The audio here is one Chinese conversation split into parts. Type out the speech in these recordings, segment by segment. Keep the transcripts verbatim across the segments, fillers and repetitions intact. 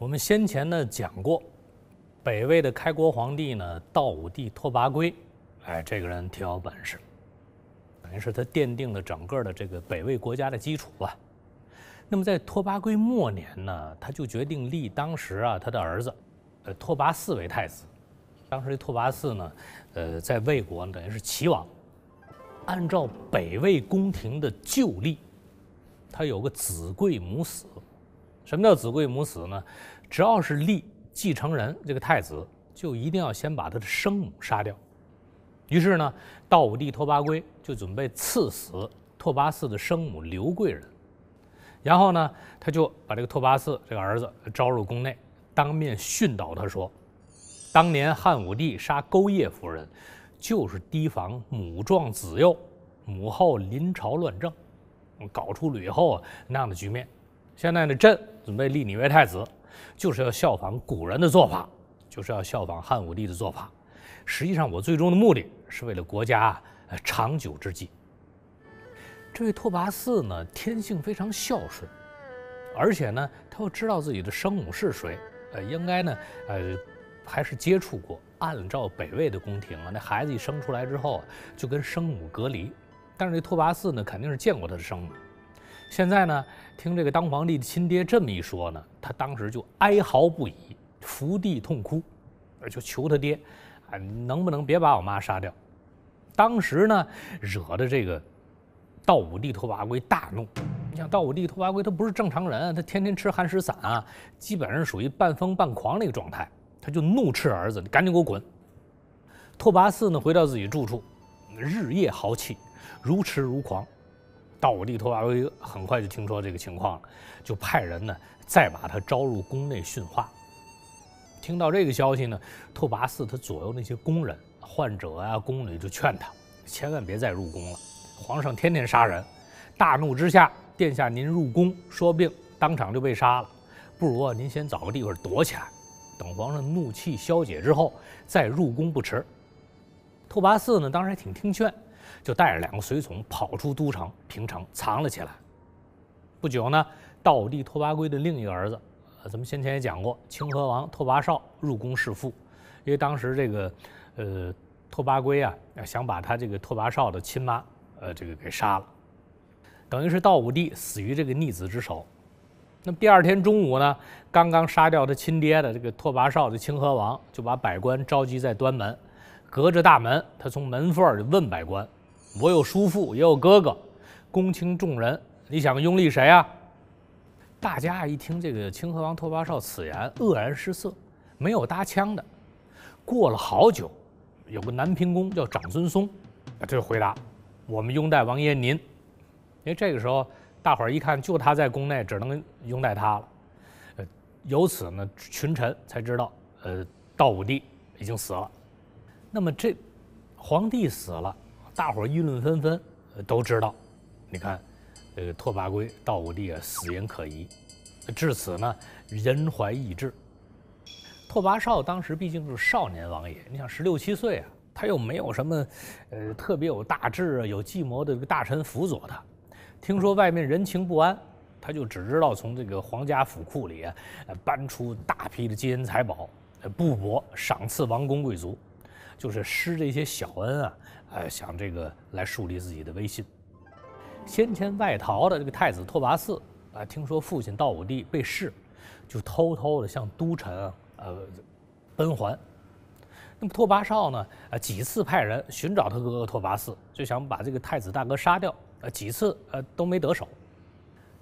我们先前呢讲过，北魏的开国皇帝呢道武帝拓跋圭，哎，这个人挺有本事，等于是他奠定了整个的这个北魏国家的基础啊。那么在拓跋圭末年呢，他就决定立当时啊他的儿子，呃拓跋嗣为太子。当时的拓跋嗣呢，呃在魏国呢等于是齐王。 按照北魏宫廷的旧例，它有个子贵母死。什么叫子贵母死呢？只要是立继承人，这个太子就一定要先把他的生母杀掉。于是呢，道武帝拓跋圭就准备赐死拓跋嗣的生母刘贵人，然后呢，他就把这个拓跋嗣这个儿子招入宫内，当面训导他说：“当年汉武帝杀勾践夫人。” 就是提防母壮子幼，母后临朝乱政，搞出吕后啊那样的局面。现在呢，朕准备立你为太子，就是要效仿古人的做法，就是要效仿汉武帝的做法。实际上，我最终的目的是为了国家长久之计。这位拓跋嗣呢，天性非常孝顺，而且呢，他又知道自己的生母是谁，呃，应该呢，呃，还是接触过。 按照北魏的宫廷啊，那孩子一生出来之后啊，就跟生母隔离。但是这拓跋嗣呢，肯定是见过他的生母。现在呢，听这个当皇帝的亲爹这么一说呢，他当时就哀嚎不已，伏地痛哭，就求他爹，啊，能不能别把我妈杀掉？当时呢，惹得这个道武帝拓跋圭大怒。你想，道武帝拓跋圭他不是正常人，他天天吃寒食散啊，基本上属于半疯半狂的一个状态。 他就怒斥儿子：“你赶紧给我滚！”拓跋嗣呢，回到自己住处，日夜豪气，如痴如狂。道武帝拓跋圭很快就听说这个情况了，就派人呢再把他招入宫内训话。听到这个消息呢，拓跋嗣他左右那些宫人、患者啊、宫女就劝他，千万别再入宫了，皇上天天杀人。大怒之下，殿下您入宫说病，当场就被杀了，不如啊您先找个地方躲起来。 等皇上怒气消解之后，再入宫不迟。拓跋嗣呢，当时还挺听劝，就带着两个随从跑出都城平城，藏了起来。不久呢，道武帝拓跋圭的另一个儿子，咱们先前也讲过，清河王拓跋绍入宫弑父，因为当时这个呃拓跋圭啊想把他这个拓跋绍的亲妈呃这个给杀了，等于是道武帝死于这个逆子之手。 那么第二天中午呢，刚刚杀掉他亲爹的这个拓跋绍的清河王就把百官召集在端门，隔着大门，他从门缝就问百官：“我有叔父，也有哥哥，公卿众人，你想拥立谁啊？”大家一听这个清河王拓跋绍此言，愕然失色，没有搭腔的。过了好久，有个南平公叫长孙松，他就回答：“我们拥戴王爷您。”因为这个时候。 大伙儿一看，就他在宫内，只能拥戴他了。呃，由此呢，群臣才知道，呃，道武帝已经死了。那么这皇帝死了，大伙儿议论纷纷，呃、都知道。你看，这个拓跋圭、道武帝啊，死因可疑。至此呢，人怀异志。拓跋绍当时毕竟是少年王爷，你想十六七岁啊，他又没有什么，呃，特别有大志啊、有计谋的大臣辅佐他。 听说外面人情不安，他就只知道从这个皇家府库里啊搬出大批的金银财宝，布帛赏赐王公贵族，就是施这些小恩啊，呃，想这个来树立自己的威信。先前外逃的这个太子拓跋嗣啊，听说父亲道武帝被弑，就偷偷的向都城啊呃奔还。那么拓跋绍呢啊几次派人寻找他哥哥拓跋嗣，就想把这个太子大哥杀掉。 呃，几次呃都没得手。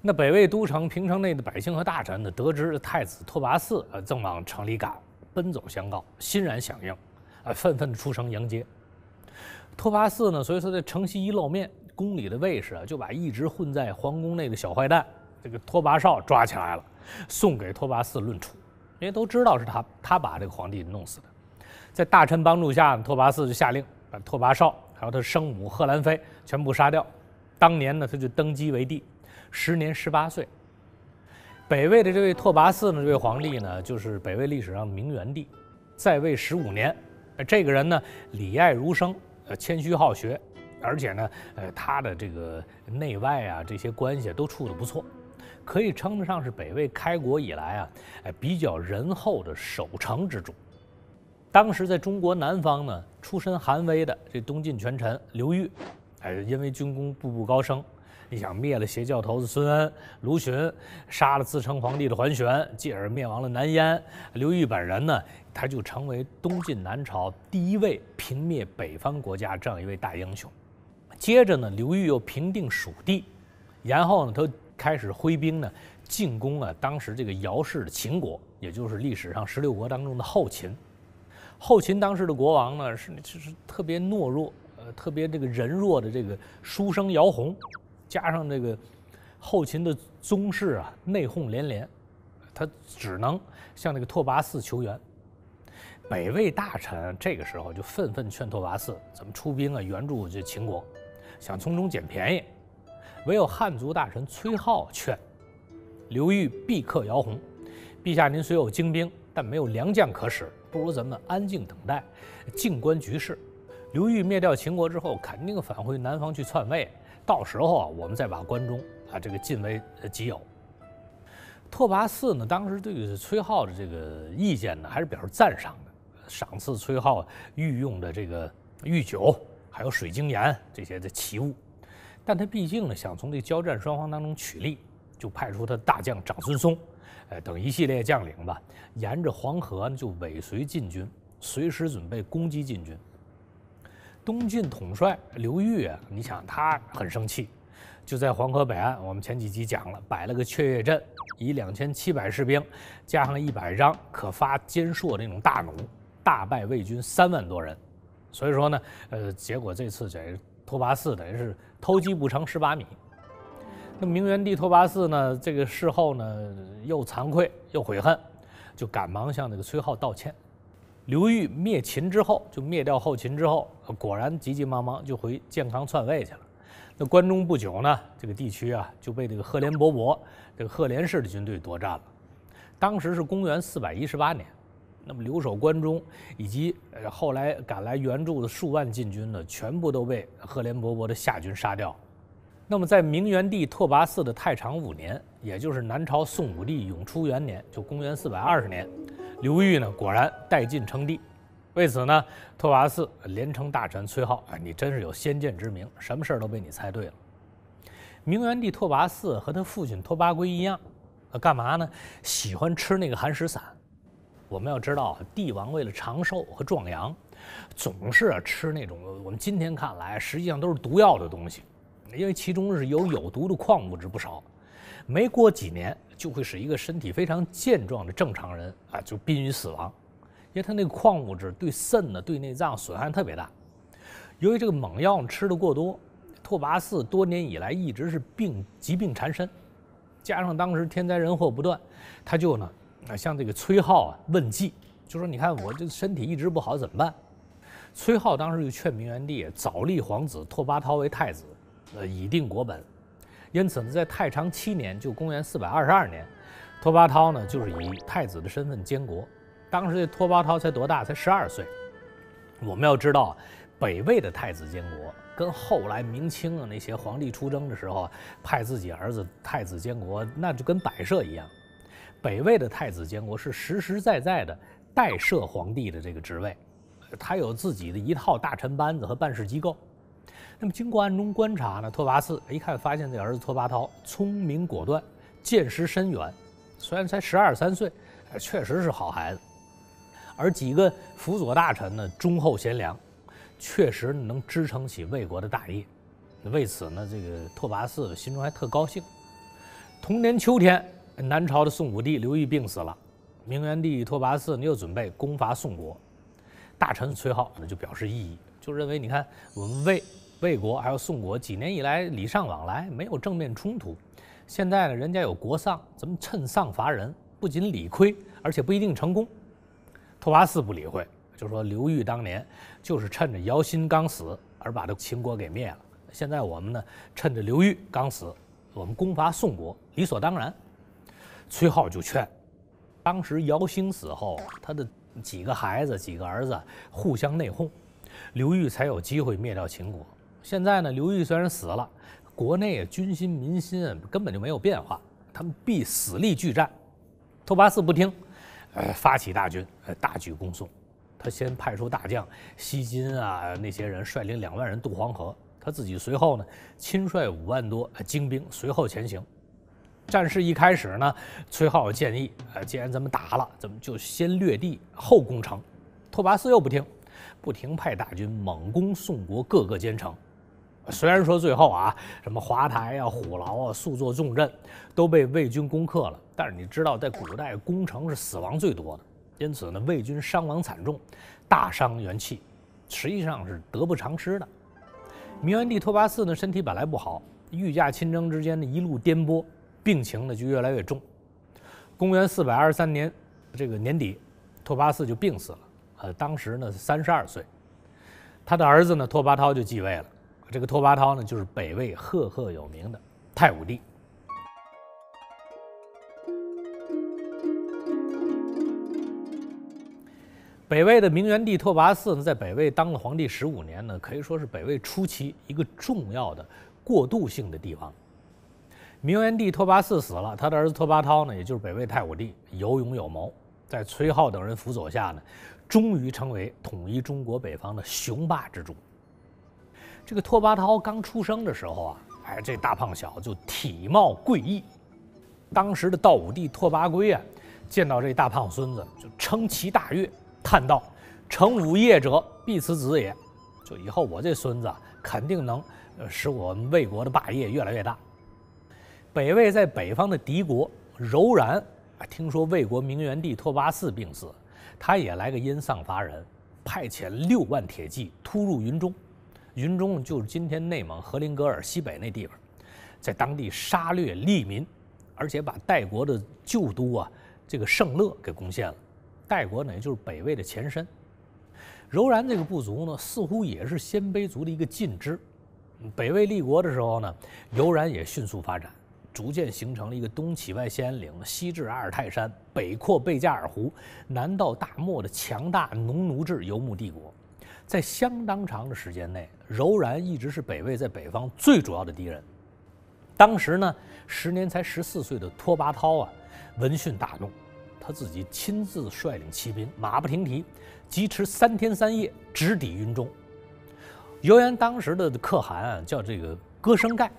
那北魏都城平城内的百姓和大臣呢，得知太子拓跋嗣呃正往城里赶，奔走相告，欣然响应，呃，纷纷出城迎接。拓跋嗣呢，所以说在城西一露面，宫里的卫士啊就把一直混在皇宫内的小坏蛋这个拓跋绍抓起来了，送给拓跋嗣论处，因为都知道是他他把这个皇帝弄死的。在大臣帮助下，拓跋嗣就下令把拓跋绍还有他生母贺兰妃全部杀掉。 当年呢，他就登基为帝，时年十八岁。北魏的这位拓跋嗣呢，这位皇帝呢，就是北魏历史上明元帝，在位十五年。这个人呢，礼爱儒生，呃，谦虚好学，而且呢，呃，他的这个内外啊这些关系都处得不错。可以称得上是北魏开国以来啊，哎比较仁厚的守城之主。当时在中国南方呢，出身寒微的这东晋权臣刘裕，哎因为军功步步高升。 你想灭了邪教头子孙恩、卢循，杀了自称皇帝的桓玄，继而灭亡了南燕。刘裕本人呢，他就成为东晋南朝第一位平灭北方国家这样一位大英雄。接着呢，刘裕又平定蜀地，然后呢，他开始挥兵呢进攻啊当时这个姚氏的秦国，也就是历史上十六国当中的后秦。后秦当时的国王呢是就是特别懦弱，呃，特别这个人弱的这个书生姚泓。 加上这个后秦的宗室啊，内讧连连，他只能向那个拓跋嗣求援。北魏大臣这个时候就愤愤劝拓跋嗣，咱们出兵啊，援助这秦国，想从中捡便宜。唯有汉族大臣崔浩劝刘裕必克姚泓，陛下您虽有精兵，但没有良将可使，不如咱们安静等待，静观局势。刘裕灭掉秦国之后，肯定返回南方去篡位。 到时候啊，我们再把关中啊这个尽为己有。拓跋嗣呢，当时对崔浩的这个意见呢，还是表示赞赏的，赏赐崔浩御用的这个御酒，还有水晶盐这些的奇物。但他毕竟呢，想从这交战双方当中取利，就派出他大将长孙嵩，哎等一系列将领吧，沿着黄河呢就尾随晋军，随时准备攻击晋军。 东晋统帅刘裕啊，你想他很生气，就在黄河北岸，我们前几集讲了，摆了个雀跃阵，以两千七百士兵加上一百张可发坚槊那种大弩，大败魏军三万多人。所以说呢，呃，结果这次这拓跋嗣等于是偷鸡不成蚀把米。那明元帝拓跋嗣呢，这个事后呢又惭愧又悔恨，就赶忙向那个崔浩道歉。 刘裕灭秦之后，就灭掉后秦之后，果然急急忙忙就回建康篡位去了。那关中不久呢，这个地区啊就被这个赫连勃勃这个赫连氏的军队夺占了。当时是公元四百一十八年，那么留守关中以及后来赶来援助的数万晋军呢，全部都被赫连勃勃的夏军杀掉。那么在明元帝拓跋嗣的太常五年，也就是南朝宋武帝永初元年，就公元四百二十年。 刘裕呢，果然带晋称帝，为此呢，拓跋嗣连称大臣崔浩，哎，你真是有先见之明，什么事儿都被你猜对了。明元帝拓跋嗣和他父亲拓跋圭一样，呃，干嘛呢？喜欢吃那个寒食散。我们要知道，帝王为了长寿和壮阳，总是啊吃那种我们今天看来实际上都是毒药的东西，因为其中是有有毒的矿物质不少。没过几年。 就会使一个身体非常健壮的正常人啊，就濒于死亡，因为他那个矿物质对肾呢、对内脏损害特别大。由于这个猛药吃的过多，拓跋嗣多年以来一直是病疾病缠身，加上当时天灾人祸不断，他就呢啊向这个崔浩啊问计，就说你看我这身体一直不好怎么办？崔浩当时就劝明元帝早立皇子拓跋焘为太子，呃以定国本。 因此呢，在太常七年，就公元四百二十二年，拓跋焘呢就是以太子的身份监国。当时这拓跋焘才多大？才十二岁。我们要知道，北魏的太子监国跟后来明清啊那些皇帝出征的时候啊，派自己儿子太子监国，那就跟摆设一样。北魏的太子监国是实实在在的代摄皇帝的这个职位，他有自己的一套大臣班子和办事机构。 那么经过暗中观察呢，拓跋嗣一看，发现这儿子拓跋焘聪明果断，见识深远，虽然才十二三岁，确实是好孩子。而几个辅佐大臣呢，忠厚贤良，确实能支撑起魏国的大业。为此呢，这个拓跋嗣心中还特高兴。同年秋天，南朝的宋武帝刘裕病死了，明元帝拓跋嗣呢又准备攻伐宋国，大臣崔浩呢就表示异议，就认为你看我们魏。 魏国还有宋国几年以来礼尚往来，没有正面冲突。现在呢，人家有国丧，咱们趁丧伐人，不仅理亏，而且不一定成功。拓跋嗣不理会，就说刘裕当年就是趁着姚歆刚死而把这秦国给灭了。现在我们呢，趁着刘裕刚死，我们攻伐宋国，理所当然。崔浩就劝，当时姚歆死后，他的几个孩子、几个儿子互相内讧，刘裕才有机会灭掉秦国。 现在呢，刘裕虽然死了，国内军心民心根本就没有变化，他们必死力拒战。拓跋嗣不听，呃，发起大军，呃，大举攻宋。他先派出大将西金啊那些人率领两万人渡黄河，他自己随后呢亲率五万多精兵随后前行。战事一开始呢，崔浩建议，呃，既然咱们打了，咱们就先掠地后攻城。拓跋嗣又不听，不停派大军猛攻宋国各个坚城。虽然说最后啊，什么华台啊、虎牢啊、数座重镇都被魏军攻克了，但是你知道，在古代攻城是死亡最多的，因此呢，魏军伤亡惨重，大伤元气，实际上是得不偿失的。明元帝拓跋嗣呢，身体本来不好，御驾亲征之间呢一路颠簸，病情呢就越来越重。公元四百二十三年这个年底，拓跋嗣就病死了，呃，当时呢三十二岁。他的儿子呢拓跋焘就继位了。这个拓跋焘呢，就是北魏赫赫有名的太武帝。北魏的明元帝拓跋嗣呢，在北魏当了皇帝十五年呢，可以说是北魏初期一个重要的过渡性的帝王。明元帝拓跋嗣死了，他的儿子拓跋焘呢，也就是北魏太武帝，有勇有谋，在崔浩等人辅佐下呢，终于成为统一中国北方的雄霸之主。这个拓跋焘刚出生的时候啊，哎，这大胖小就体貌贵异。当时的道武帝拓跋圭啊，见到这大胖孙子就称其大悦，叹道：“成吾业者，必此子也。”就以后我这孙子啊，肯定能使我们魏国的霸业越来越大。北魏在北方的敌国柔然啊，听说魏国明元帝拓跋嗣病死，他也来个因丧伐人，派遣六万铁骑突入云中。云中就是今天内蒙和林格尔西北那地方，在当地杀掠利民，而且把代国的旧都啊这个圣乐给攻陷了。代国呢，也就是北魏的前身。柔然这个部族呢，似乎也是鲜卑族的一个近支。北魏立国的时候呢，柔然也迅速发展，逐渐形成了一个东起外谢安岭，西至阿尔泰山，北扩贝加尔湖，南到大漠的强大农奴制游牧帝国。在相当长的时间内，柔然一直是北魏在北方最主要的敌人。当时呢，时年才十四岁的拓跋焘啊，闻讯大怒，他自己亲自率领骑兵，马不停蹄，疾驰三天三夜，直抵云中。由于当时的可汗啊，叫这个哥生盖，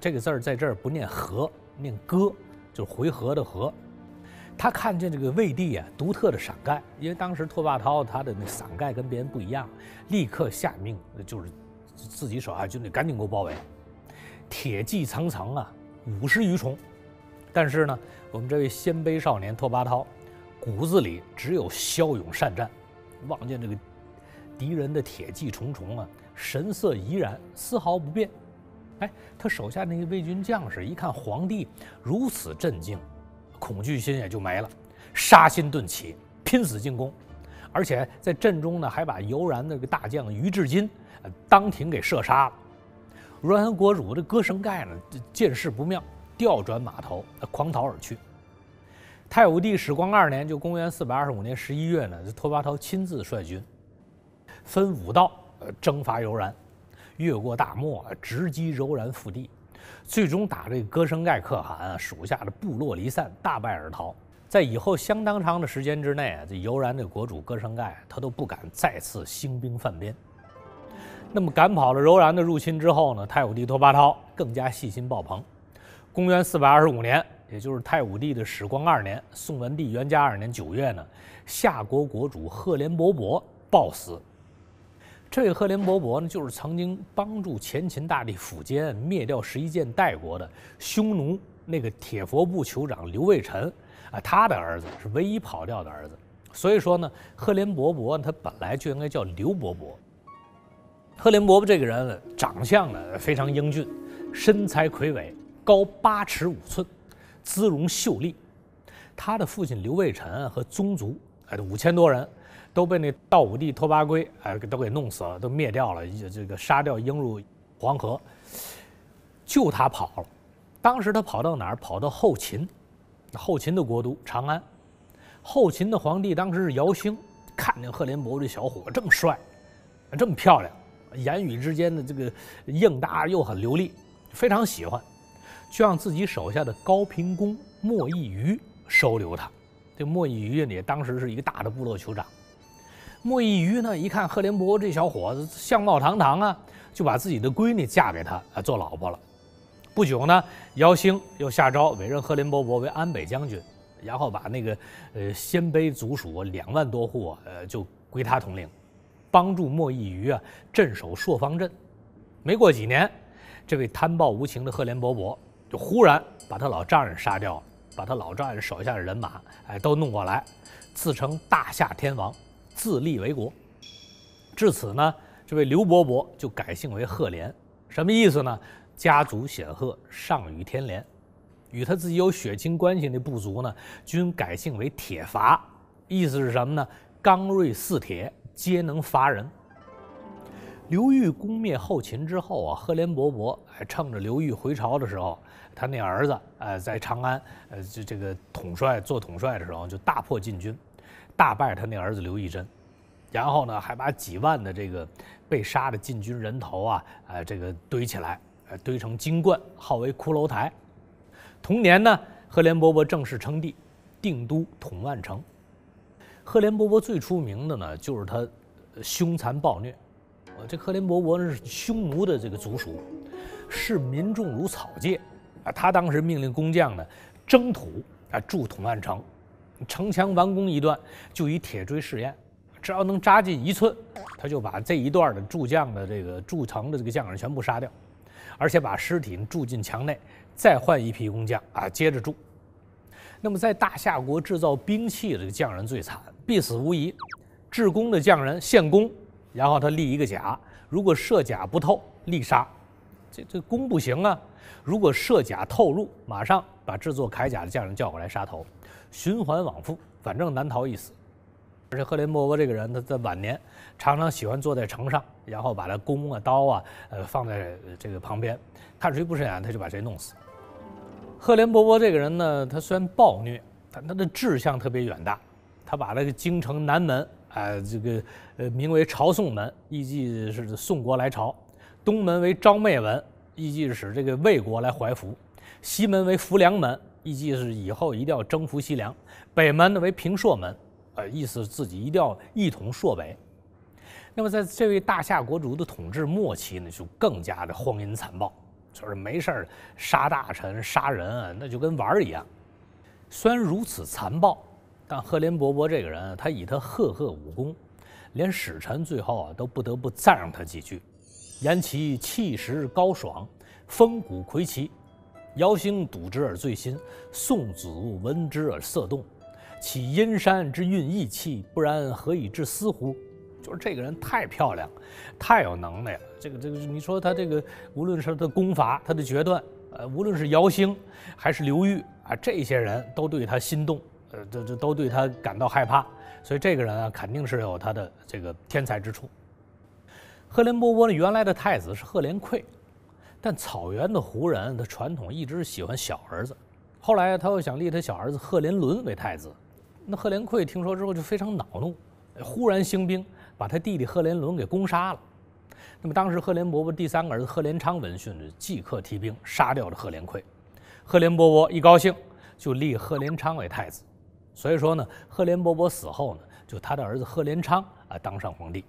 这个字儿在这儿不念和，念哥，就是回合的和。他看见这个魏帝啊独特的伞盖，因为当时拓跋焘他的那伞盖跟别人不一样，立刻下命就是自己手下军队赶紧给我包围，铁骑层层啊，五十余重。但是呢，我们这位鲜卑少年拓跋焘，骨子里只有骁勇善战，望见这个敌人的铁骑重重啊，神色怡然，丝毫不变。哎，他手下那些魏军将士一看皇帝如此镇静，恐惧心也就没了，杀心顿起，拼死进攻，而且在阵中呢，还把柔然的这个大将于志金、呃、当庭给射杀了。柔然国主这哥生盖呢，见势不妙，调转马头，呃、狂逃而去。太武帝始光二年，就公元四百二十五年十一月呢，拓跋焘亲自率军，分五道、呃、征伐柔然，越过大漠，直击柔然腹地。最终打这个哥生盖可汗啊，属下的部落离散，大败而逃。在以后相当长的时间之内啊，这柔然的国主哥生盖他都不敢再次兴兵犯边。那么赶跑了柔然的入侵之后呢，太武帝拓跋焘更加细心爆棚。公元四百二十五年，也就是太武帝的始光二年，宋文帝元嘉二年九月呢，夏国国主赫连勃勃暴死。这位赫连勃勃呢，就是曾经帮助前秦大帝苻坚灭掉十一建代国的匈奴那个铁佛部酋长刘卫辰啊，他的儿子是唯一跑掉的儿子。所以说呢，赫连勃勃他本来就应该叫刘勃勃。赫连勃勃这个人长相呢非常英俊，身材魁伟，高八尺五寸，姿容秀丽。他的父亲刘卫辰和宗族哎五千多人。都被那道武帝拓跋圭哎都给弄死了，都灭掉了，这个杀掉，扔入黄河，就他跑了。当时他跑到哪儿？跑到后秦，后秦的国都长安。后秦的皇帝当时是姚兴，看见赫连勃勃这小伙这么帅，这么漂亮，言语之间的这个应答又很流利，非常喜欢，就让自己手下的高平公莫羿于收留他。这莫羿于也当时是一个大的部落酋长。莫羿于呢一看赫连勃这小伙子相貌堂堂啊，就把自己的闺女嫁给他啊做老婆了。不久呢，姚兴又下诏委任赫连勃勃为安北将军，然后把那个呃鲜卑族属两万多户啊，呃就归他统领，帮助莫羿于啊镇守朔方镇。没过几年，这位贪暴无情的赫连勃勃就忽然把他老丈人杀掉了，把他老丈人手下的人马哎都弄过来，自称大夏天王，自立为国。至此呢，这位刘伯伯就改姓为赫连，什么意思呢？家族显赫，上于天连。与他自己有血亲关系的部族呢，均改姓为铁伐，意思是什么呢？刚锐似铁，皆能伐人。刘裕攻灭后秦之后啊，赫连勃勃还趁着刘裕回朝的时候，他那儿子呃在长安呃这这个统帅做统帅的时候，就大破晋军，大败他那儿子刘义珍，然后呢还把几万的这个被杀的晋军人头啊啊、呃、这个堆起来。堆成金冠，号为骷髅台。同年呢，赫连勃勃正式称帝，定都统万城。赫连勃勃最出名的呢，就是他凶残暴虐。啊，这赫连勃勃是匈奴的这个族属，视民众如草芥。啊，他当时命令工匠呢征土啊筑统万城，城墙完工一段就以铁锥试验，只要能扎进一寸，他就把这一段的筑匠的这个筑城的这个匠人全部杀掉。而且把尸体住进墙内，再换一批工匠啊，接着住。那么在大夏国制造兵器的这个匠人最惨，必死无疑。制弓的匠人献弓，然后他立一个甲，如果射甲不透，立杀。这这弓不行啊，如果射甲透入，马上把制作铠甲的匠人叫过来杀头，循环往复，反正难逃一死。而且赫连勃勃这个人，他在晚年常常喜欢坐在城上，然后把他弓啊、刀啊，呃，放在这个旁边，看谁不顺眼他就把谁弄死。赫连勃勃这个人呢，他虽然暴虐，但他的志向特别远大。他把那个京城南门啊、呃，这个呃名为朝宋门，意即是宋国来朝；东门为昭昧门，意即是使这个魏国来怀服；西门为浮梁门，意即是以后一定要征服西凉；北门呢为平朔门。呃，意思自己一定要一统朔北。那么，在这位大夏国主的统治末期呢，就更加的荒淫残暴，就是没事儿杀大臣、杀人啊，那就跟玩儿一样。虽然如此残暴，但赫连勃勃这个人，他以他赫赫武功，连使臣最后啊都不得不赞扬他几句，言其气势高爽，风骨魁奇。姚兴睹之而醉心，宋子路闻之而色动。岂阴山之蕴意气，不然何以至斯乎？就是这个人太漂亮，太有能耐了。这个这个，你说他这个，无论是他的功法，他的决断，呃，无论是姚兴还是刘裕啊，这些人都对他心动，呃，这这都对他感到害怕。所以这个人啊，肯定是有他的这个天才之处。赫连勃勃呢，原来的太子是赫连悝，但草原的胡人的传统一直喜欢小儿子，后来他又想立他小儿子赫连伦为太子。那赫连悝听说之后就非常恼怒，忽然兴兵把他弟弟赫连伦给攻杀了。那么当时赫连勃勃第三个儿子赫连昌闻讯，就即刻提兵杀掉了赫连悝。赫连勃勃一高兴，就立赫连昌为太子。所以说呢，赫连勃勃死后呢，就他的儿子赫连昌啊当上皇帝。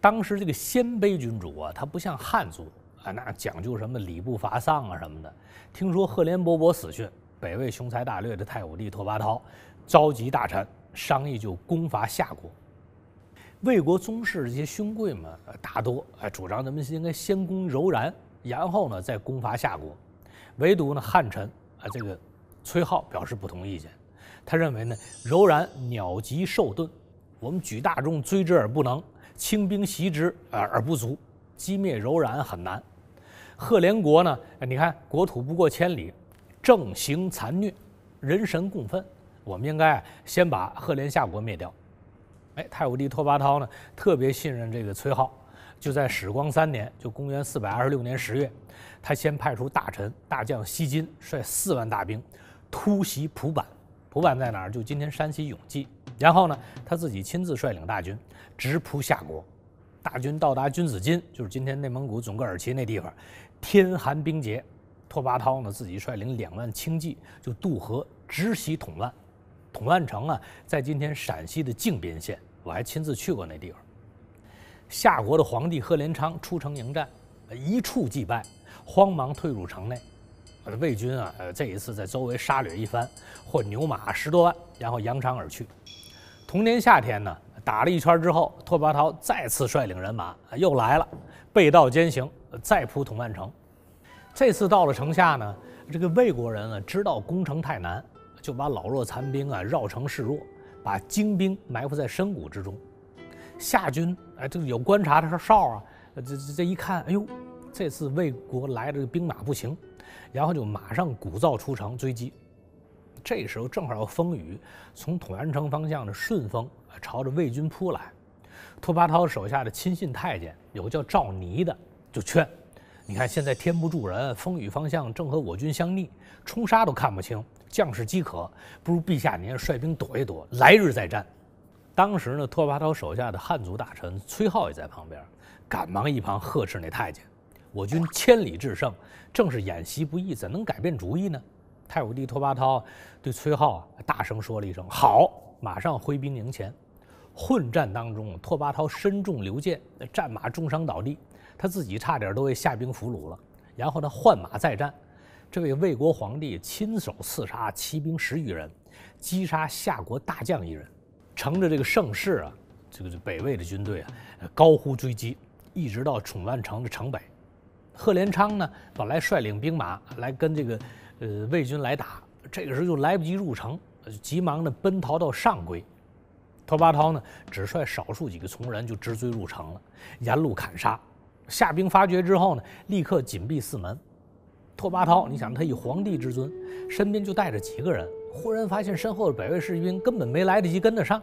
当时这个鲜卑君主啊，他不像汉族。啊，那讲究什么礼部罚丧啊什么的。听说赫连勃勃死讯，北魏雄才大略的太武帝拓跋焘召集大臣商议就攻伐夏国。魏国宗室这些勋贵们大多啊主张咱们应该先攻柔然，然后呢再攻伐夏国。唯独呢汉臣啊这个崔浩表示不同意见，他认为呢柔然鸟击兽钝，我们举大众追之而不能，轻兵袭之而不足。击灭柔然很难，赫连国呢？你看国土不过千里，政行残虐，人神共愤。我们应该先把赫连夏国灭掉。哎，太武帝拓跋焘呢，特别信任这个崔浩，就在始光三年，就公元四百二十六年十月，他先派出大臣大将西津率四万大兵突袭蒲坂。蒲坂在哪儿？就今天山西永济。然后呢，他自己亲自率领大军直扑夏国。大军到达君子津，就是今天内蒙古准格尔旗那地方，天寒冰结，拓跋焘呢自己率领两万轻骑就渡河直袭统万。统万城啊，在今天陕西的靖边县，我还亲自去过那地方。夏国的皇帝贺连昌出城迎战，一触即败，慌忙退入城内。 魏军啊，呃，这一次在周围杀掠一番，获牛马十多万，然后扬长而去。同年夏天呢，打了一圈之后，拓跋焘再次率领人马又来了，背道兼行，再扑统万城。这次到了城下呢，这个魏国人啊，知道攻城太难，就把老弱残兵啊绕城示弱，把精兵埋伏在深谷之中。夏军哎，这个有观察的哨啊，这这一看，哎呦，这次魏国来的兵马不行。 然后就马上鼓噪出城追击，这时候正好要风雨从统安城方向的顺风朝着魏军扑来。拓跋焘手下的亲信太监有个叫赵尼的就劝：“你看现在天不助人，风雨方向正和我军相逆，冲杀都看不清，将士饥渴，不如陛下您率兵躲一躲，来日再战。”当时呢，拓跋焘手下的汉族大臣崔浩也在旁边，赶忙一旁呵斥那太监。 我军千里制胜，正是演习不易，怎能改变主意呢？太武帝拓跋焘对崔浩啊大声说了一声“好”，马上挥兵迎前。混战当中，拓跋焘身中流箭，战马重伤倒地，他自己差点都被夏兵俘虏了。然后他换马再战，这位魏国皇帝亲手刺杀骑兵十余人，击杀夏国大将一人。乘着这个盛世啊，这个北魏的军队啊，高呼追击，一直到统万城的城北。 贺连昌呢，本来率领兵马来跟这个，呃，魏军来打，这个时候就来不及入城，急忙的奔逃到上邽。拓跋焘呢，只率少数几个从人就直追入城了，沿路砍杀。夏兵发觉之后呢，立刻紧闭四门。拓跋焘，你想他以皇帝之尊，身边就带着几个人，忽然发现身后的北魏士兵根本没来得及跟得上，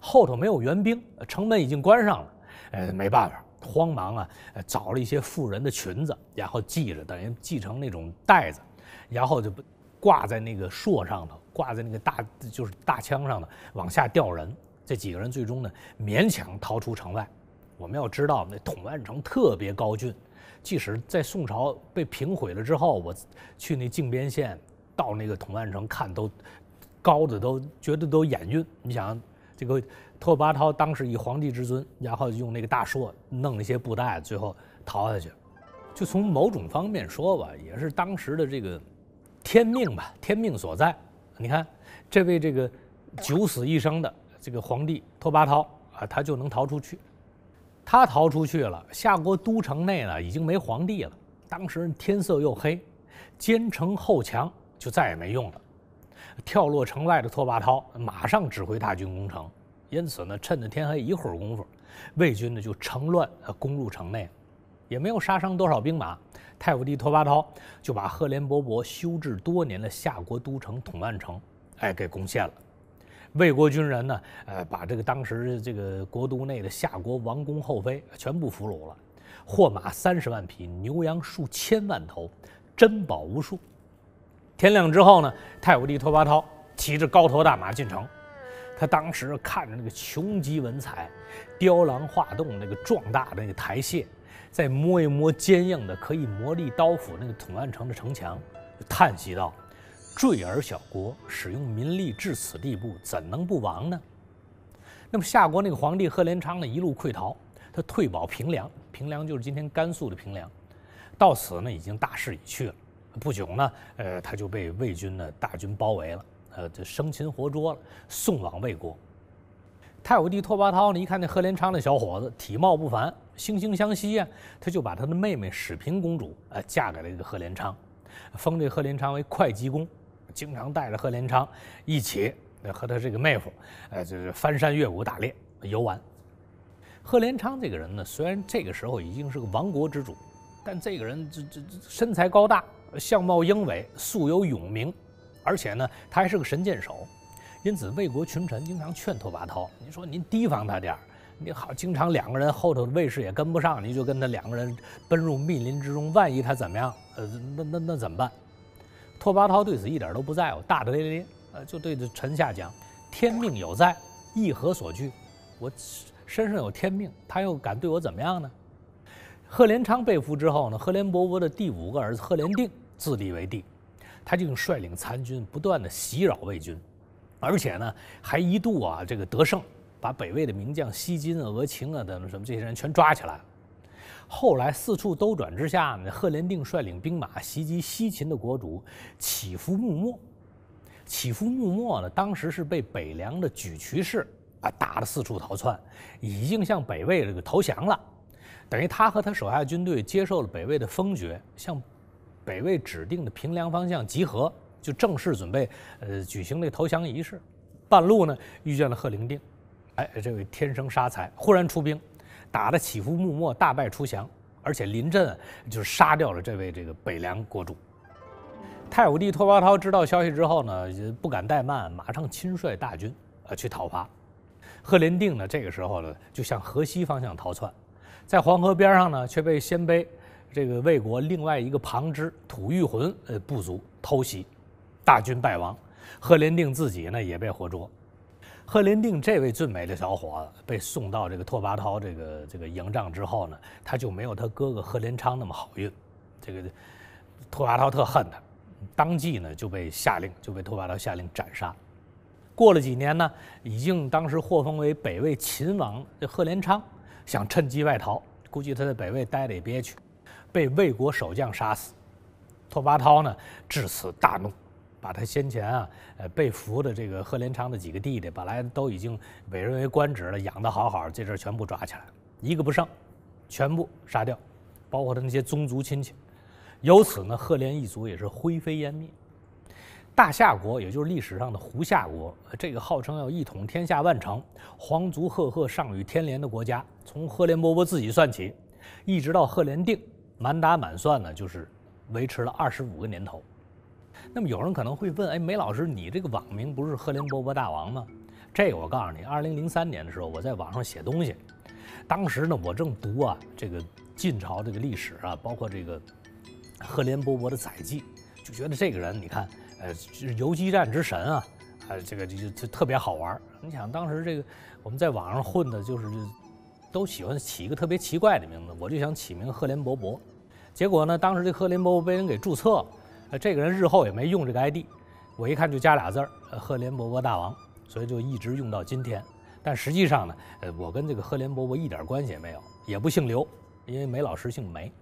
后头没有援兵，城门已经关上了，呃，没办法。 慌忙啊，找了一些妇人的裙子，然后系着，等于系成那种带子，然后就挂在那个槊上头，挂在那个大就是大枪上头，往下吊人。这几个人最终呢，勉强逃出城外。我们要知道，那统万城特别高峻，即使在宋朝被平毁了之后，我去那靖边县，到那个统万城看都，高的都觉得都眼晕。你想。 这个拓跋焘当时以皇帝之尊，然后用那个大槊弄了一些布袋，最后逃下去。就从某种方面说吧，也是当时的这个天命吧，天命所在。你看这位这个九死一生的这个皇帝拓跋焘啊，他就能逃出去。他逃出去了，夏国都城内呢已经没皇帝了。当时天色又黑，坚城后墙就再也没用了。 跳落城外的拓跋焘马上指挥大军攻城，因此呢，趁着天黑一会儿功夫，魏军呢就乘乱攻入城内，也没有杀伤多少兵马。太武帝拓跋焘就把赫连勃勃修治多年的夏国都城统万城，哎，给攻陷了。魏国军人呢，呃，把这个当时这个国都内的夏国王公后妃全部俘虏了，获马三十万匹，牛羊数千万头，珍宝无数。 天亮之后呢，太武帝拓跋焘骑着高头大马进城。他当时看着那个穷极文采、雕梁画栋那个壮大的那个台榭，再摸一摸坚硬的可以磨砺刀斧那个统安城的城墙，就叹息道：“坠而小国，使用民力至此地步，怎能不亡呢？”那么夏国那个皇帝贺连昌呢，一路溃逃，他退保平凉，平凉就是今天甘肃的平凉。到此呢，已经大势已去了。 不久呢，呃，他就被魏军呢大军包围了，呃，就生擒活捉了，送往魏国。太武帝拓跋焘呢，一看那贺连昌那小伙子体貌不凡，惺惺相惜呀、啊，他就把他的妹妹史平公主呃嫁给了这个贺连昌，封这贺连昌为会稽公，经常带着贺连昌一起和他这个妹夫，呃，就是翻山越谷打猎游玩。贺连昌这个人呢，虽然这个时候已经是个亡国之主，但这个人这这身材高大。 相貌英伟，素有勇名，而且呢，他还是个神箭手，因此魏国群臣经常劝拓跋焘：“您说您提防他点儿，你好，经常两个人后头的卫士也跟不上，您就跟他两个人奔入密林之中，万一他怎么样？呃，那那那怎么办？”拓跋焘对此一点都不在乎，大大咧咧，呃，就对着臣下讲：“天命有在，意何所惧？我身上有天命，他又敢对我怎么样呢？赫连昌被俘之后呢，赫连勃勃的第五个儿子赫连定自立为帝，他就率领残军不断的袭扰魏军，而且呢还一度啊这个得胜，把北魏的名将西金啊、额秦啊等什么这些人全抓起来了。后来四处兜转之下呢，赫连定率领兵马袭击西秦的国主乞伏穆谟。乞伏穆谟呢，当时是被北凉的沮渠氏啊打得四处逃窜，已经向北魏这个投降了。等于他和他手下军队接受了北魏的封爵，向北魏指定的平凉方向集合，就正式准备呃举行这投降仪式。半路呢，遇见了赫连定，哎，这位天生杀才，忽然出兵，打得乞伏穆谟大败出降，而且临阵就是杀掉了这位这个北凉国主。太武帝拓跋焘知道消息之后呢，也不敢怠慢，马上亲率大军啊去讨伐。赫连定呢，这个时候呢就向河西方向逃窜，在黄河边上呢，却被鲜卑这个魏国另外一个旁支吐谷浑呃部族偷袭，大军败亡。赫连定自己呢也被活捉。赫连定这位俊美的小伙子被送到这个拓跋焘这个这个营帐之后呢，他就没有他哥哥赫连昌那么好运。这个拓跋焘特恨他。当即呢就被下令就被拓跋焘下令斩杀。过了几年呢，已经当时获封为北魏秦王的赫连昌想趁机外逃，估计他在北魏待着也憋屈，被魏国守将杀死。拓跋焘呢至此大怒，把他先前啊呃被俘的这个赫连昌的几个弟弟本来都已经委任为官职了，养得好好，这阵全部抓起来，一个不剩，全部杀掉，包括他那些宗族亲戚。由此呢，赫连一族也是灰飞烟灭。大夏国，也就是历史上的胡夏国，这个号称要一统天下万城、皇族赫赫上与天连的国家，从赫连勃勃自己算起，一直到赫连定，满打满算呢，就是维持了二十五个年头。那么有人可能会问，哎，梅老师，你这个网名不是赫连勃勃大王吗？这个我告诉你，二零零三年的时候，我在网上写东西，当时呢，我正读啊这个晋朝这个历史啊，包括这个赫连勃勃的载迹，就觉得这个人你看呃游击战之神啊，呃这个就就特别好玩。你想当时这个我们在网上混的就是都喜欢起一个特别奇怪的名字，我就想起名赫连勃勃。结果呢，当时这赫连勃勃被人给注册，呃这个人日后也没用这个 I D， 我一看就加俩字儿、呃、赫连勃勃大王，所以就一直用到今天。但实际上呢，呃我跟这个赫连勃勃一点关系也没有，也不姓刘，因为梅老师姓梅。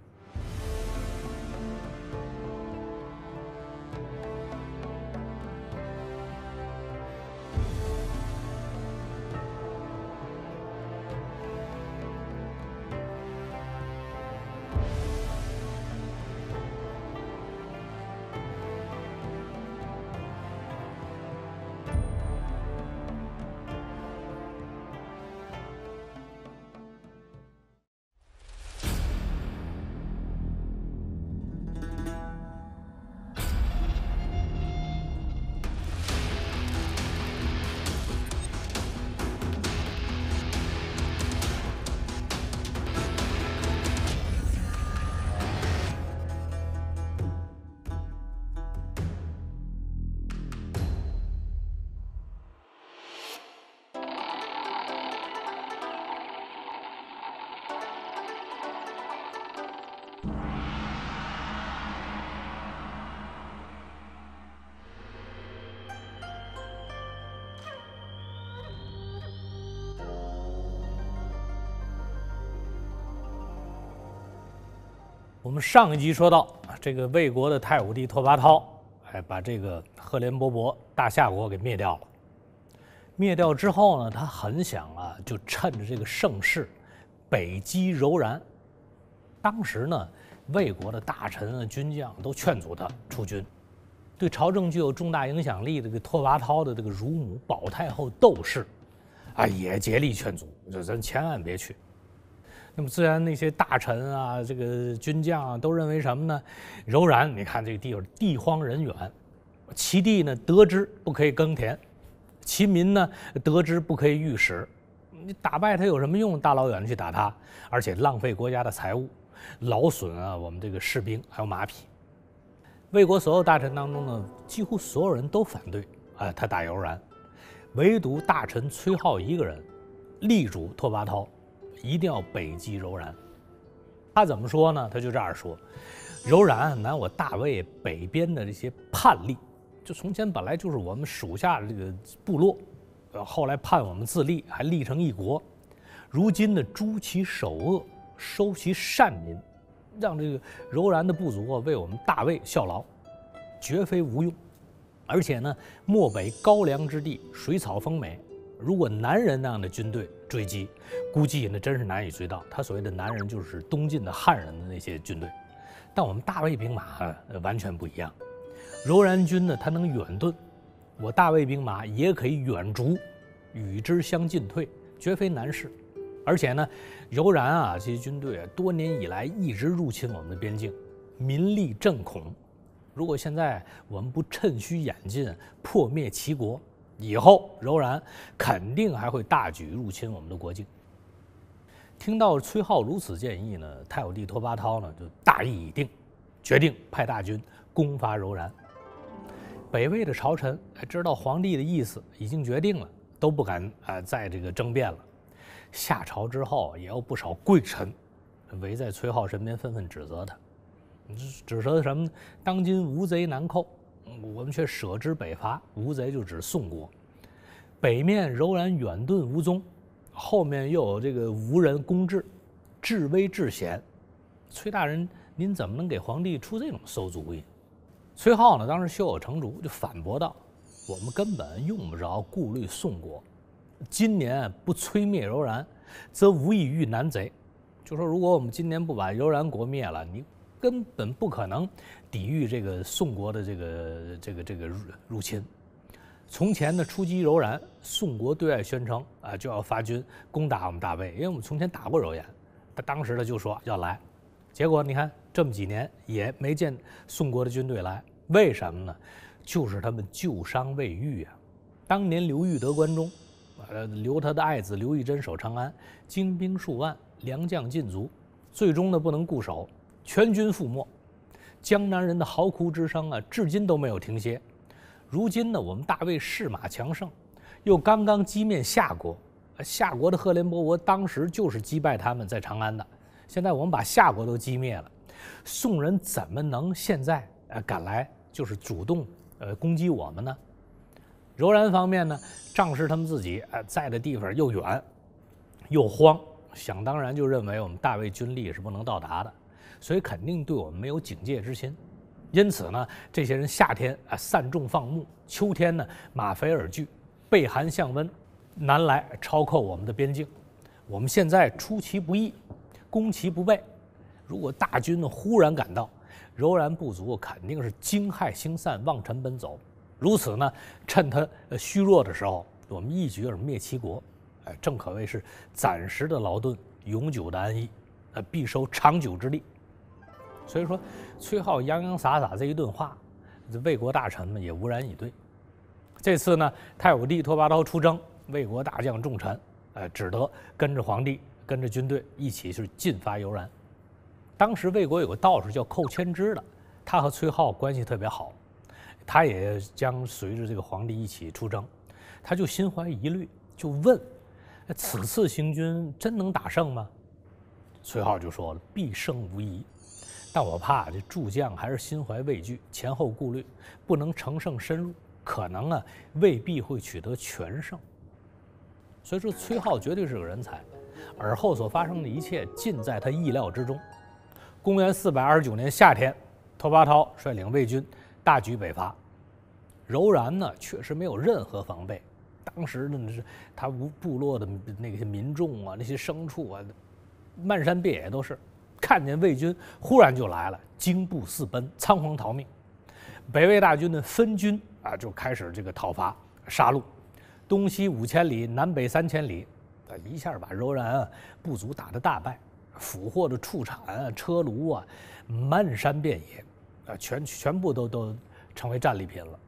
我们上一集说到，这个魏国的太武帝拓跋焘，哎，把这个赫连勃勃大夏国给灭掉了。灭掉之后呢，他很想啊，就趁着这个盛世，北击柔然。当时呢，魏国的大臣啊、军将都劝阻他出军。对朝政具有重大影响力的这个拓跋焘的这个乳母保太后窦氏，啊，也竭力劝阻，就咱千万别去。那么自然那些大臣啊，这个军将啊，都认为什么呢？柔然，你看这个地方地荒人远，其地呢得之不可以耕田，其民呢得之不可以御食。你打败他有什么用？大老远去打他，而且浪费国家的财物，劳损啊我们这个士兵还有马匹。魏国所有大臣当中呢，几乎所有人都反对啊、哎，他打柔然，唯独大臣崔浩一个人力主拓跋焘，一定要北击柔然。他怎么说呢？他就这样说：“柔然乃我大魏北边的这些叛吏，就从前本来就是我们属下这个部落，后来叛我们自立，还立成一国。如今呢，诛其首恶，收其善民，让这个柔然的部族啊为我们大魏效劳，绝非无用。而且呢，漠北高梁之地，水草丰美。” 如果南人那样的军队追击，估计那真是难以追到。他所谓的南人，就是东晋的汉人的那些军队，但我们大魏兵马完全不一样。柔然军呢，它能远遁，我大魏兵马也可以远逐，与之相进退，绝非难事。而且呢，柔然啊这些军队啊，多年以来一直入侵我们的边境，民力震恐。如果现在我们不趁虚演进，破灭齐国， 以后柔然肯定还会大举入侵我们的国境。听到崔浩如此建议呢，太武帝拓跋焘呢就大义已定，决定派大军攻伐柔然。北魏的朝臣知道皇帝的意思已经决定了，都不敢啊、呃、再这个争辩了。下朝之后，也有不少贵臣围在崔浩身边，纷纷指责他，指责什么？当今无贼难寇， 我们却舍之北伐，无贼就指宋国。北面柔然远遁无踪，后面又有这个吴人攻至，至危至险。崔大人，您怎么能给皇帝出这种馊主意？崔浩呢，当时胸有成竹，就反驳道：“我们根本用不着顾虑宋国，今年不摧灭柔然，则无以御南贼。就说如果我们今年不把柔然国灭了，你 根本不可能抵御这个宋国的这个这个这个入侵。从前呢，出击柔然，宋国对外宣称啊就要发军攻打我们大魏，因为我们从前打过柔然，他当时他就说要来，结果你看这么几年也没见宋国的军队来，为什么呢？就是他们旧伤未愈啊。当年刘裕得关中，呃，留他的爱子刘义珍守长安，精兵数万，良将尽卒，最终呢不能固守， 全军覆没，江南人的嚎哭之声啊，至今都没有停歇。如今呢，我们大魏势马强盛，又刚刚击灭夏国，夏国的赫连勃勃当时就是击败他们在长安的。现在我们把夏国都击灭了，宋人怎么能现在呃赶来就是主动呃攻击我们呢？柔然方面呢，仗势他们自己呃在的地方又远又荒，想当然就认为我们大魏军力是不能到达的， 所以肯定对我们没有警戒之心，因此呢，这些人夏天啊散种放牧，秋天呢马肥而聚，背寒向温，南来超扣我们的边境。我们现在出其不意，攻其不备。如果大军呢忽然赶到，柔然部族肯定是惊骇兴散，望尘奔走。如此呢，趁他虚弱的时候，我们一举而灭齐国，哎，正可谓是暂时的劳顿，永久的安逸，呃，必收长久之力。 所以说，崔浩洋洋洒洒这一顿话，魏国大臣们也无言以对。这次呢，太武帝拓跋焘出征，魏国大将重臣，呃，只得跟着皇帝、跟着军队一起去进伐柔然。当时魏国有个道士叫寇谦之的，他和崔浩关系特别好，他也将随着这个皇帝一起出征，他就心怀疑虑，就问：此次行军真能打胜吗？崔浩就说了：必胜无疑。 但我怕这诸将还是心怀畏惧，前后顾虑，不能乘胜深入，可能啊未必会取得全胜。所以说，崔浩绝对是个人才，而后所发生的一切尽在他意料之中。公元四百二十九年夏天，拓跋焘率领魏军大举北伐，柔然呢确实没有任何防备。当时呢是他部落的那些民众啊，那些牲畜啊，漫山遍野都是。 看见魏军忽然就来了，惊步四奔，仓皇逃命。北魏大军呢分军啊，就开始这个讨伐杀戮，东西五千里，南北三千里，啊，一下把柔然啊部族打得大败，俘获的畜产啊、车卢啊，漫山遍野，啊，全全部都都成为战利品了。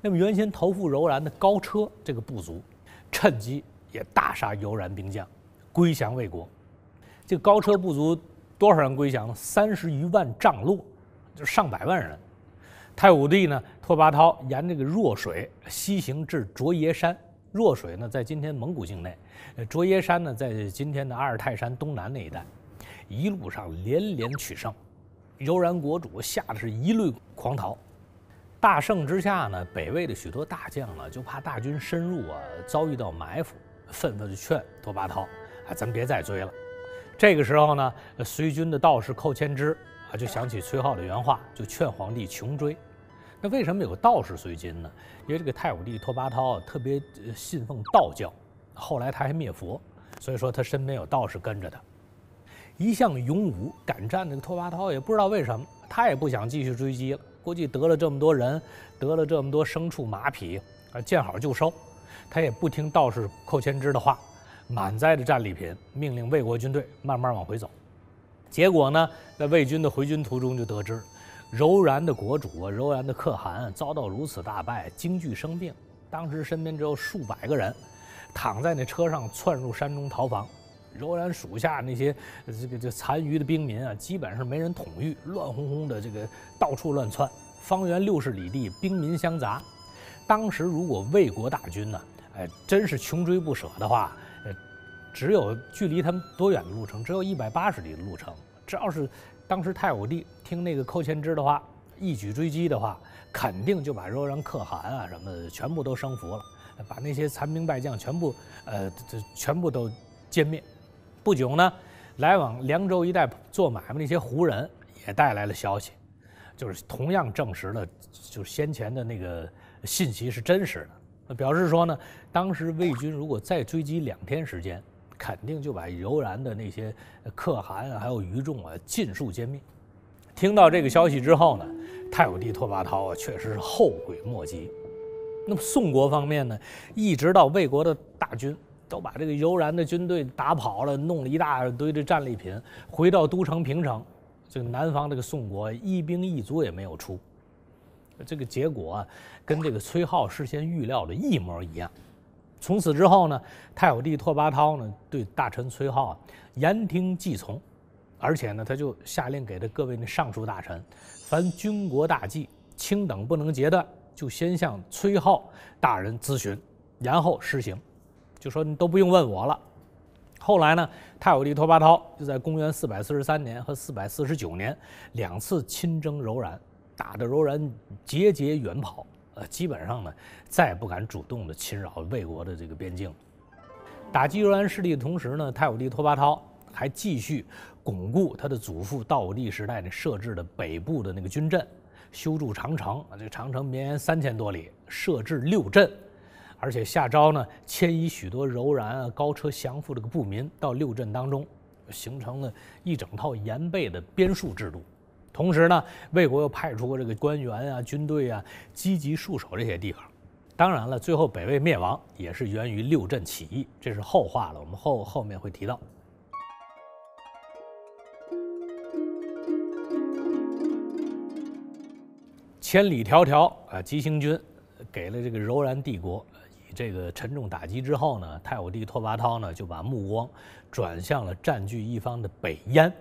那么原先投赴柔然的高车这个部族，趁机也大杀柔然兵将，归降魏国。这个高车部族 多少人归降了？三十余万帐落，就上百万人。太武帝呢，拓跋焘沿这个弱水西行至卓耶山，若水呢，在今天蒙古境内；卓耶山呢，在今天的阿尔泰山东南那一带。一路上连连取胜，柔然国主吓得是一律狂逃。大胜之下呢，北魏的许多大将呢，就怕大军深入啊，遭遇到埋伏，纷纷就劝拓跋焘：“哎，咱别再追了。”这个时候呢，随军的道士寇谦之啊，就想起崔浩的原话，就劝皇帝穷追。 那为什么有道士随军呢？因为这个太武帝拓跋焘特别信奉道教，后来他还灭佛，所以说他身边有道士跟着他。一向勇武敢战的拓跋焘也不知道为什么，他也不想继续追击了。估计得了这么多人，得了这么多牲畜马匹，啊，见好就收。他也不听道士寇谦之的话，满载着战利品，命令魏国军队慢慢往回走。结果呢，在魏军的回军途中就得知。 柔然的国主啊，柔然的可汗遭到如此大败，惊惧生病。当时身边只有数百个人，躺在那车上窜入山中逃亡。柔然属下那些这个这残余的兵民啊，基本上没人统御，乱哄哄的这个到处乱窜，方圆六十里地兵民相杂。当时如果魏国大军呢、啊，哎，真是穷追不舍的话，呃，只有距离他们多远的路程？只有一百八十里的路程。只要是。 当时太武帝听那个寇谦之的话，一举追击的话，肯定就把柔然可汗啊什么的全部都征服了，把那些残兵败将全部呃全部都歼灭。不久呢，来往凉州一带做买卖那些胡人也带来了消息，就是同样证实了，就是先前的那个信息是真实的，表示说呢，当时魏军如果再追击两天时间。 肯定就把柔然的那些可汗啊，还有余众啊，尽数歼灭。听到这个消息之后呢，太武帝拓跋焘啊，确实是后悔莫及。那么宋国方面呢，一直到魏国的大军都把这个柔然的军队打跑了，弄了一大堆的战利品，回到都城平城，这个南方这个宋国一兵一卒也没有出。这个结果啊，跟这个崔浩事先预料的一模一样。 从此之后呢，太武帝拓跋焘呢对大臣崔浩啊言听计从，而且呢他就下令给他各位那尚书大臣，凡军国大计，卿等不能截断，就先向崔浩大人咨询，然后施行。就说你都不用问我了。后来呢，太武帝拓跋焘就在公元四百四十三年和四百四十九年两次亲征柔然，打得柔然节节远跑。 呃，基本上呢，再也不敢主动的侵扰魏国的这个边境。打击柔然势力的同时呢，太武帝拓跋焘还继续巩固他的祖父道武帝时代的设置的北部的那个军镇，修筑长城啊，这个长城绵延三千多里，设置六镇，而且下诏呢，迁移许多柔然啊、高车降服这个部民到六镇当中，形成了一整套严备的边戍制度。 同时呢，魏国又派出这个官员啊、军队啊，积极戍守这些地方。当然了，最后北魏灭亡也是源于六镇起义，这是后话了，我们后后面会提到。千里迢迢啊，急行军给了这个柔然帝国以这个沉重打击之后呢，太武帝拓跋焘呢就把目光转向了占据一方的北燕。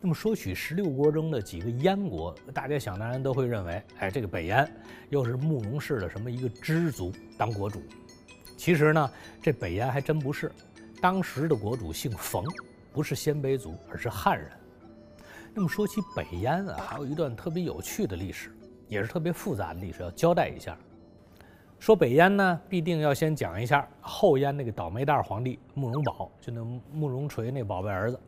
那么说起十六国中的几个燕国，大家想当然都会认为，哎，这个北燕又是慕容氏的什么一个支族当国主。其实呢，这北燕还真不是，当时的国主姓冯，不是鲜卑族，而是汉人。那么说起北燕啊，还有一段特别有趣的历史，也是特别复杂的历史，要交代一下。说北燕呢，必定要先讲一下后燕那个倒霉蛋皇帝慕容宝，就那慕容垂那宝贝儿子。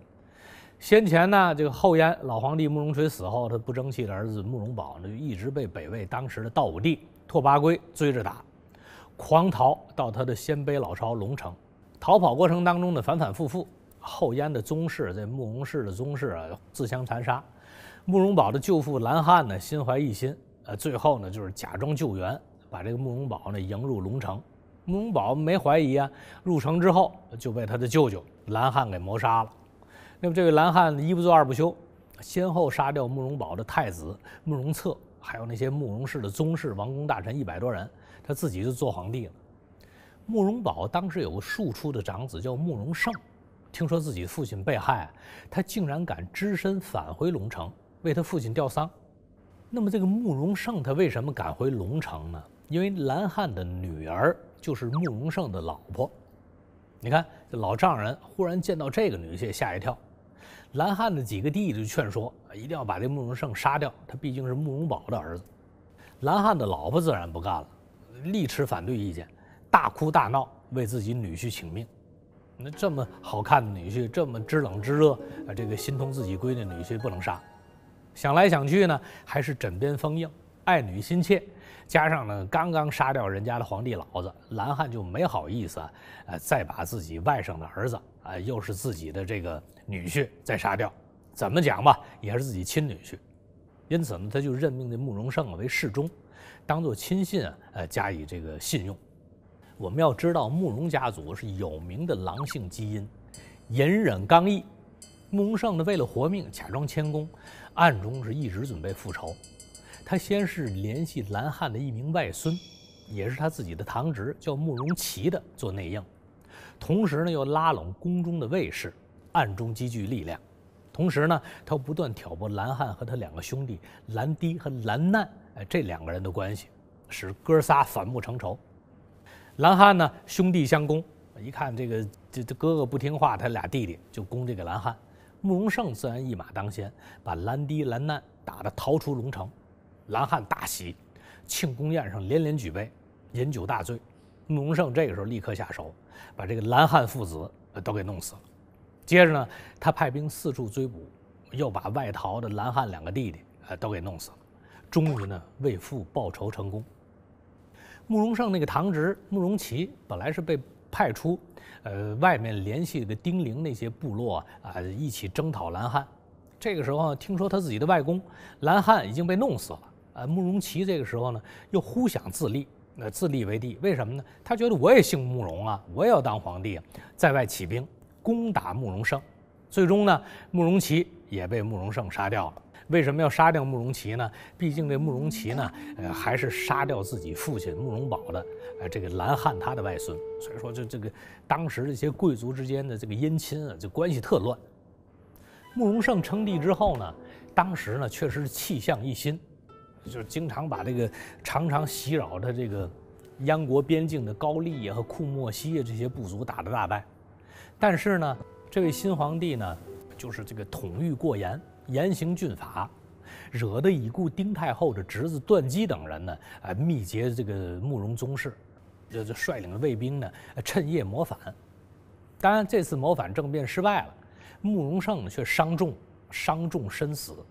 先前呢，这个后燕老皇帝慕容垂死后，他不争气的儿子慕容宝呢，就一直被北魏当时的道武帝拓跋圭追着打，狂逃到他的鲜卑老巢龙城。逃跑过程当中呢，反反复复，后燕的宗室这慕容氏的宗室啊，自相残杀。慕容宝的舅父蓝汉呢，心怀异心，呃，最后呢，就是假装救援，把这个慕容宝呢迎入龙城。慕容宝没怀疑啊，入城之后就被他的舅舅蓝汉给谋杀了。 那么这位蓝汉一不做二不休，先后杀掉慕容宝的太子慕容策，还有那些慕容氏的宗室、王公大臣一百多人，他自己就做皇帝了。慕容宝当时有个庶出的长子叫慕容盛，听说自己父亲被害，他竟然敢只身返回龙城为他父亲吊丧。那么这个慕容盛他为什么敢回龙城呢？因为蓝汉的女儿就是慕容胜的老婆。你看，这老丈人忽然见到这个女婿，吓一跳。蓝汉的几个弟弟就劝说，一定要把这慕容胜杀掉，他毕竟是慕容宝的儿子。蓝汉的老婆自然不干了，力持反对意见，大哭大闹，为自己女婿请命。 那这么好看的女婿，这么知冷知热啊，这个心疼自己闺女女婿不能杀。想来想去呢，还是枕边风硬，爱女心切，加上呢刚刚杀掉人家的皇帝老子，蓝汉就没好意思啊，呃，再把自己外甥的儿子啊，又是自己的这个女婿再杀掉，怎么讲吧，也是自己亲女婿。因此呢，他就任命这慕容胜为侍中，当做亲信啊，呃，加以这个信用。 我们要知道，慕容家族是有名的狼性基因，隐忍刚毅。慕容胜呢，为了活命，假装谦恭，暗中是一直准备复仇。他先是联系蓝汉的一名外孙，也是他自己的堂侄，叫慕容齐的做内应，同时呢，又拉拢宫中的卫士，暗中积聚力量。同时呢，他不断挑拨蓝汉和他两个兄弟蓝堤和蓝难，哎，这两个人的关系，使哥仨反目成仇。 蓝汉呢，兄弟相攻，一看这个这这哥哥不听话，他俩弟弟就攻这个蓝汉。慕容胜自然一马当先，把蓝堤、蓝难打得逃出龙城。蓝汉大喜，庆功宴上连连举杯，饮酒大醉。慕容胜这个时候立刻下手，把这个蓝汉父子都给弄死了。接着呢，他派兵四处追捕，又把外逃的蓝汉两个弟弟呃都给弄死了。终于呢，为父报仇成功。 慕容胜那个堂侄慕容齐本来是被派出，呃，外面联系的丁零那些部落啊，一起征讨蓝汉。这个时候听说他自己的外公蓝汉已经被弄死了，啊，慕容齐这个时候呢又忽想自立，那自立为帝，为什么呢？他觉得我也姓慕容啊，我也要当皇帝啊，在外起兵攻打慕容胜，最终呢，慕容齐也被慕容胜杀掉了。 为什么要杀掉慕容齐呢？毕竟这慕容齐呢，呃，还是杀掉自己父亲慕容宝的，呃，这个蓝汉他的外孙。所以说，这这个当时这些贵族之间的这个姻亲啊，这关系特乱。慕容胜称帝之后呢，当时呢确实气象一新，就是经常把这个常常袭扰他这个燕国边境的高丽啊和库莫西啊这些部族打得大败。但是呢，这位新皇帝呢，就是这个统御过严。 严刑峻法，惹得已故丁太后的侄子段基等人呢，啊，密结这个慕容宗室，这这率领的卫兵呢，趁夜谋反。当然，这次谋反政变失败了，慕容胜却伤重，伤重身死。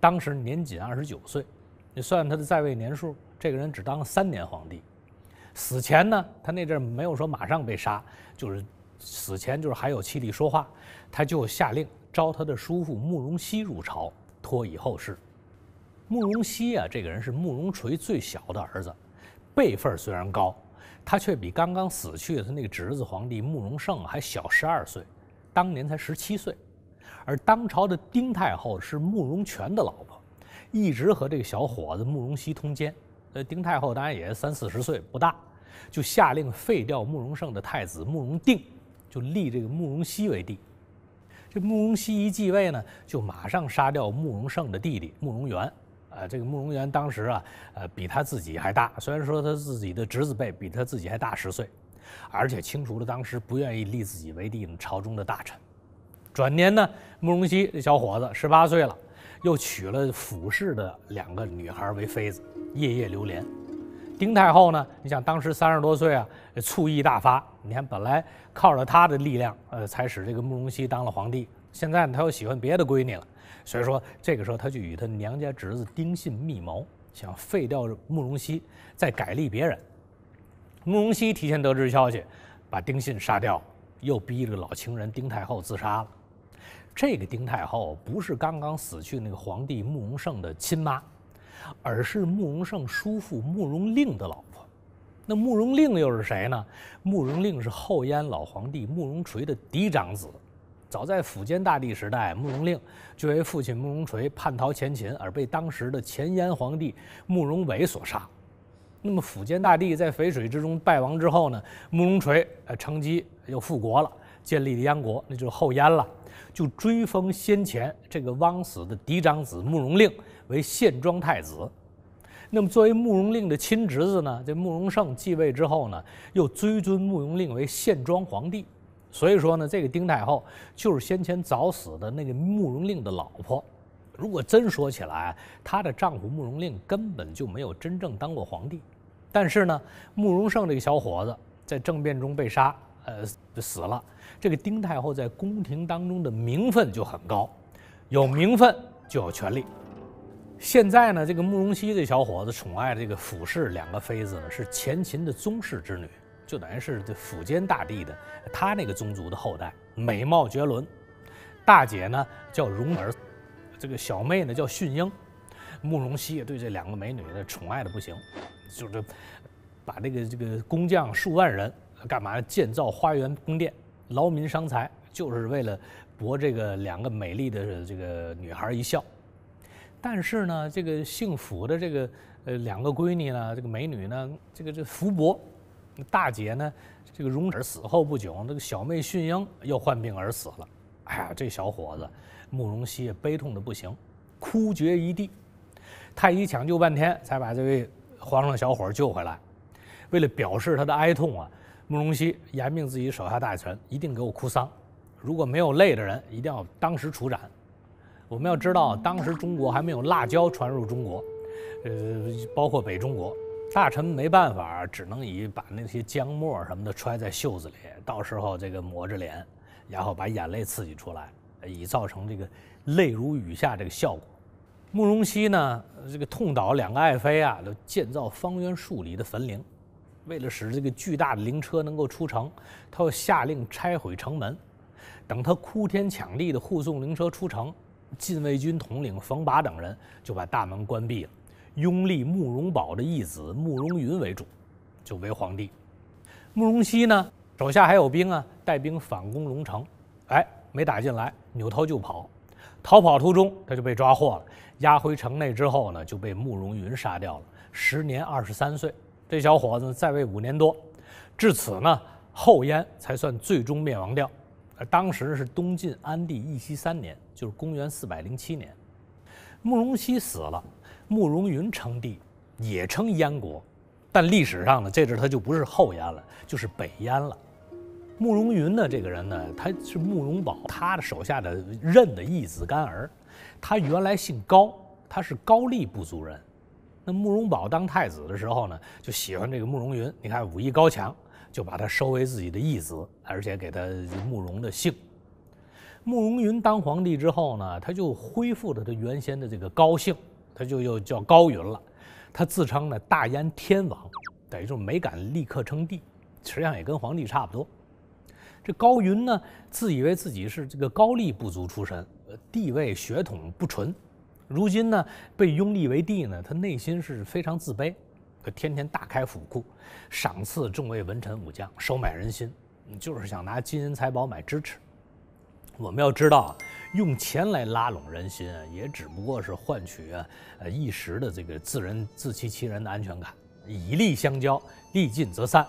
当时年仅二十九岁，你算他的在位年数，这个人只当了三年皇帝。死前呢，他那阵没有说马上被杀，就是死前就是还有气力说话，他就下令。 招他的叔父慕容熙入朝，托以后事。慕容熙啊，这个人是慕容垂最小的儿子，辈分虽然高，他却比刚刚死去的他那个侄子皇帝慕容胜还小十二岁，当年才十七岁。而当朝的丁太后是慕容权的老婆，一直和这个小伙子慕容熙通奸。呃，丁太后当然也三四十岁不大，就下令废掉慕容胜的太子慕容定，就立这个慕容熙为帝。 这慕容熙一继位呢，就马上杀掉慕容胜的弟弟慕容元。呃，这个慕容元当时啊，呃，比他自己还大，虽然说他自己的侄子辈比他自己还大十岁，而且清除了当时不愿意立自己为帝的朝中的大臣。转年呢，慕容熙这小伙子十八岁了，又娶了府市的两个女孩为妃子，夜夜流连。丁太后呢，你想当时三十多岁啊，醋意大发。 你看，本来靠着他的力量，呃，才使这个慕容熙当了皇帝。现在呢，他又喜欢别的闺女了，所以说这个时候他就与他娘家侄子丁信密谋，想废掉慕容熙，再改立别人。慕容熙提前得知消息，把丁信杀掉，又逼这个老情人丁太后自杀了。这个丁太后不是刚刚死去那个皇帝慕容胜的亲妈，而是慕容胜叔父慕容令的老婆。 那慕容令又是谁呢？慕容令是后燕老皇帝慕容垂的嫡长子。早在辅监大帝时代，慕容令就为父亲慕容垂叛逃前秦而被当时的前燕皇帝慕容伟所杀。那么辅监大帝在淝水之中败亡之后呢，慕容垂呃乘机又复国了，建立了燕国，那就是后燕了，就追封先前这个枉死的嫡长子慕容令为献庄太子。那么作为慕容令的亲侄子呢，这慕容胜继位之后呢，又追尊慕容令为宪庄皇帝。所以说呢，这个丁太后就是先前早死的那个慕容令的老婆。如果真说起来，她的丈夫慕容令根本就没有真正当过皇帝。但是呢，慕容胜这个小伙子在政变中被杀，呃，死了。这个丁太后在宫廷当中的名分就很高，有名分就有权力。现在呢，这个慕容熙这小伙子宠爱这个辅氏两个妃子呢，是前秦的宗室之女，就等于是这辅坚大帝的他那个宗族的后代，美貌绝伦。大姐呢叫容儿，这个小妹呢叫驯英。慕容熙对这两个美女呢宠爱的不行，就是把这个这个工匠数万人干嘛建造花园宫殿，劳民伤财，就是为了博这个两个美丽的这个女孩一笑。但是呢，这个姓辅的这个呃两个闺女呢，这个美女呢，这个这福薄，大姐呢，这个容儿死后不久，这个小妹驯英又患病而死了。哎呀，这小伙子慕容熙也悲痛的不行，哭绝一地。太医抢救半天，才把这位皇上小伙救回来。为了表示他的哀痛啊，慕容熙严命自己手下大臣一定给我哭丧，如果没有累的人，一定要当时处斩。我们要知道，当时中国还没有辣椒传入中国，呃，包括北中国，大臣没办法，只能以把那些姜末什么的揣在袖子里，到时候这个抹着脸，然后把眼泪刺激出来，以造成这个泪如雨下这个效果。慕容熙呢，这个痛倒两个爱妃啊，就建造方圆数里的坟陵，为了使这个巨大的灵车能够出城，他又下令拆毁城门。等他哭天抢地的护送灵车出城，禁卫军统领冯跋等人就把大门关闭了，拥立慕容宝的义子慕容云为主，就为皇帝。慕容熙呢，手下还有兵啊，带兵反攻龙城，哎，没打进来，扭头就跑。逃跑途中，他就被抓获了，押回城内之后呢，就被慕容云杀掉了，时年二十三岁。这小伙子在位五年多，至此呢，后燕才算最终灭亡掉。而当时是东晋安帝义熙三年，就是公元四百零七年，慕容熙死了，慕容云称帝，也称燕国，但历史上呢，这阵他就不是后燕了，就是北燕了。慕容云呢，这个人呢，他是慕容宝他的手下的任的义子干儿，他原来姓高，他是高丽部族人。那慕容宝当太子的时候呢，就喜欢这个慕容云，你看武艺高强，就把他收为自己的义子，而且给他慕容的姓。慕容云当皇帝之后呢，他就恢复了他原先的这个高姓，他就又叫高云了。他自称呢大燕天王，等于就没敢立刻称帝，实际上也跟皇帝差不多。这高云呢，自以为自己是这个高丽部族出身，地位血统不纯。如今呢被拥立为帝呢，他内心是非常自卑。他天天大开府库，赏赐众位文臣武将，收买人心，就是想拿金银财宝买支持。我们要知道，用钱来拉拢人心啊，也只不过是换取啊呃一时的这个自人自欺欺人的安全感。以利相交，利尽则散；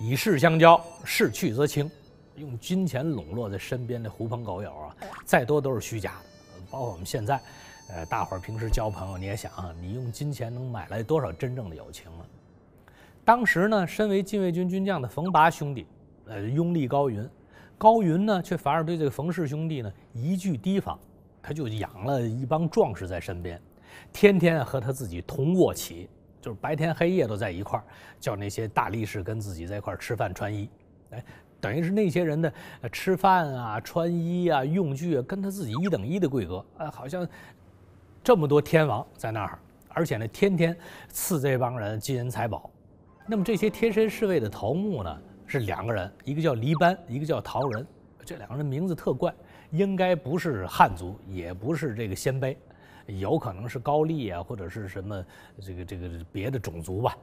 以势相交，势去则清。用金钱笼络在身边的狐朋狗友啊，再多都是虚假的。包括我们现在。呃，大伙儿平时交朋友，你也想啊，你用金钱能买来多少真正的友情啊？当时呢，身为禁卫军军将的冯跋兄弟，呃，拥立高云，高云呢却反而对这个冯氏兄弟呢一句提防，他就养了一帮壮士在身边，天天和他自己同卧起，就是白天黑夜都在一块儿，叫那些大力士跟自己在一块儿吃饭穿衣，哎，等于是那些人的吃饭啊、穿衣啊、用具啊，跟他自己一等一的规格，啊，好像。这么多天王在那儿，而且呢，天天赐这帮人金银财宝。那么这些贴身侍卫的头目呢，是两个人，一个叫黎班，一个叫陶仁。这两个人名字特怪，应该不是汉族，也不是这个鲜卑，有可能是高丽啊，或者是什么这个这个别的种族吧。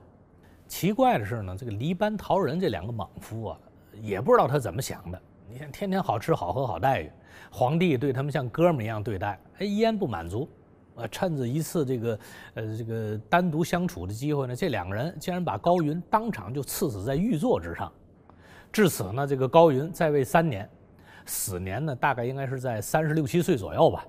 奇怪的是呢，这个黎班、陶仁这两个莽夫啊，也不知道他怎么想的。你看，天天好吃好喝好待遇，皇帝对他们像哥们一样对待，哎，一言不满足。呃，趁着一次这个，呃，这个单独相处的机会呢，这两个人竟然把高云当场就刺死在御座之上。至此呢，这个高云在位三年，死年呢大概应该是在三十六七岁左右吧。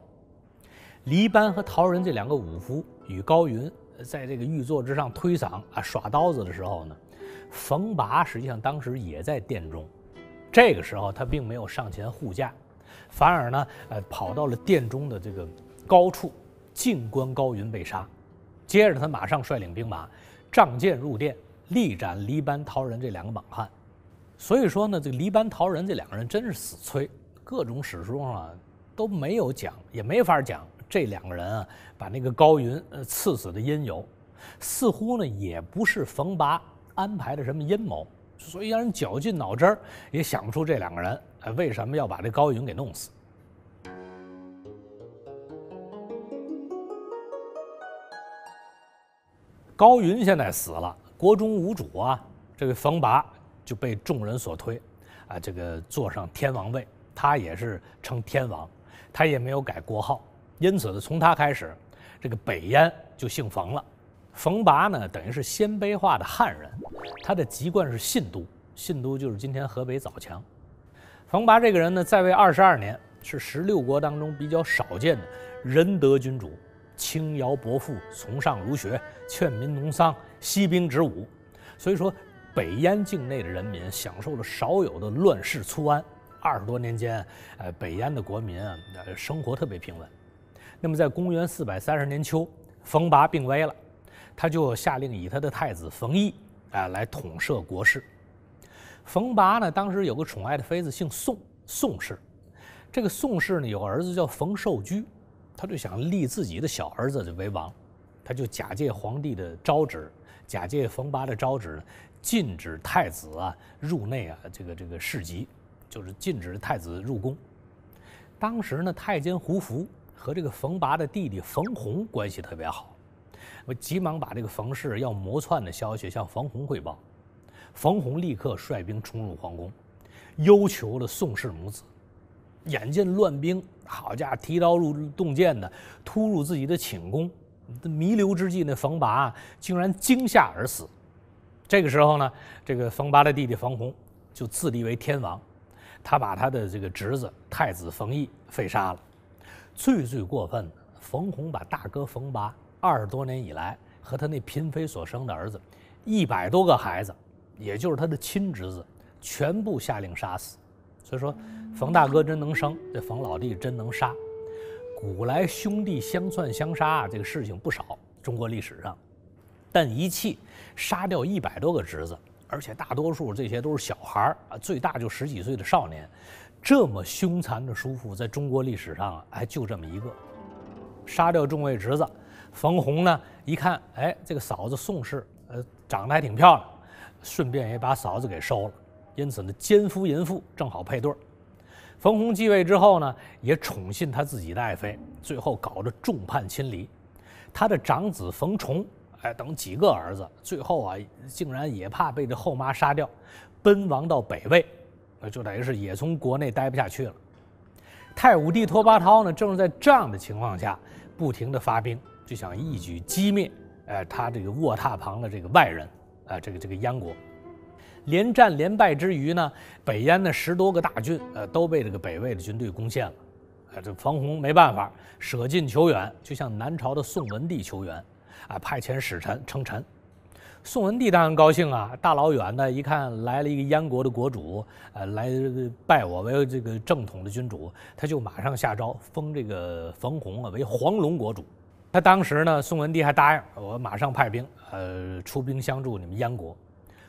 黎班和陶仁这两个武夫与高云在这个玉座之上推搡啊耍刀子的时候呢，冯拔实际上当时也在殿中，这个时候他并没有上前护驾，反而呢呃跑到了殿中的这个高处，静观高云被杀。接着他马上率领兵马仗剑入殿，力斩黎班、陶仁这两个莽汉。所以说呢，这个黎班、陶仁这两个人真是死催，各种史书上啊都没有讲，也没法讲这两个人啊把那个高云呃刺死的因由，似乎呢也不是冯拔安排的什么阴谋，所以让人绞尽脑汁儿也想不出这两个人哎为什么要把这高云给弄死。高云现在死了，国中无主啊，这个冯拔就被众人所推啊，这个坐上天王位，他也是称天王，他也没有改国号，因此呢，从他开始，这个北燕就姓冯了。冯拔呢，等于是鲜卑化的汉人，他的籍贯是信都，信都就是今天河北枣强。冯拔这个人呢，在位二十二年，是十六国当中比较少见的仁德君主，轻徭薄赋，崇尚儒学，劝民农桑，息兵止武，所以说。北燕境内的人民享受了少有的乱世粗安，二十多年间，呃，北燕的国民啊，生活特别平稳。那么，在公元四百三十年秋，冯拔病危了，他就下令以他的太子冯异啊、呃、来统摄国事。冯拔呢，当时有个宠爱的妃子姓宋，宋氏。这个宋氏呢，有个儿子叫冯寿居，他就想立自己的小儿子为王，他就假借皇帝的诏旨，假借冯拔的诏旨呢。禁止太子啊入内啊，这个这个市集，就是禁止太子入宫。当时呢，太监胡福和这个冯拔的弟弟冯弘关系特别好，我急忙把这个冯氏要谋篡的消息向冯弘汇报。冯弘立刻率兵冲入皇宫，要求了宋氏母子。眼见乱兵，好家伙，提刀入洞见的突入自己的寝宫，弥留之际，那冯拔竟然惊吓而死。这个时候呢，这个冯拔的弟弟冯弘就自立为天王，他把他的这个侄子太子冯异废杀了。最最过分的，冯弘把大哥冯拔二十多年以来和他那嫔妃所生的儿子，一百多个孩子，也就是他的亲侄子，全部下令杀死。所以说，冯大哥真能生，这冯老弟真能杀。古来兄弟相算相杀啊，这个事情不少，中国历史上。但一气杀掉一百多个侄子，而且大多数这些都是小孩儿啊，最大就十几岁的少年。这么凶残的叔父，在中国历史上啊，还就这么一个。杀掉众位侄子，冯弘呢一看，哎，这个嫂子宋氏，呃，长得还挺漂亮，顺便也把嫂子给收了。因此呢，奸夫淫妇正好配对儿。冯弘继位之后呢，也宠信他自己的爱妃，最后搞得众叛亲离。他的长子冯崇。哎，等几个儿子，最后啊，竟然也怕被这后妈杀掉，奔亡到北魏，就等于是也从国内待不下去了。太武帝拓跋焘呢，正是在这样的情况下，不停的发兵，就想一举击灭，哎，他这个卧榻旁的这个外人，啊，这个这个燕国，连战连败之余呢，北燕的十多个大郡，呃，都被这个北魏的军队攻陷了。啊，这冯弘没办法，舍近求远，就向南朝的宋文帝求援。啊，派遣使臣称臣，宋文帝当然高兴啊！大老远的一看来了一个燕国的国主，呃，来拜我为这个正统的君主，他就马上下诏封这个冯弘啊为黄龙国主。他当时呢，宋文帝还答应我马上派兵，呃，出兵相助你们燕国。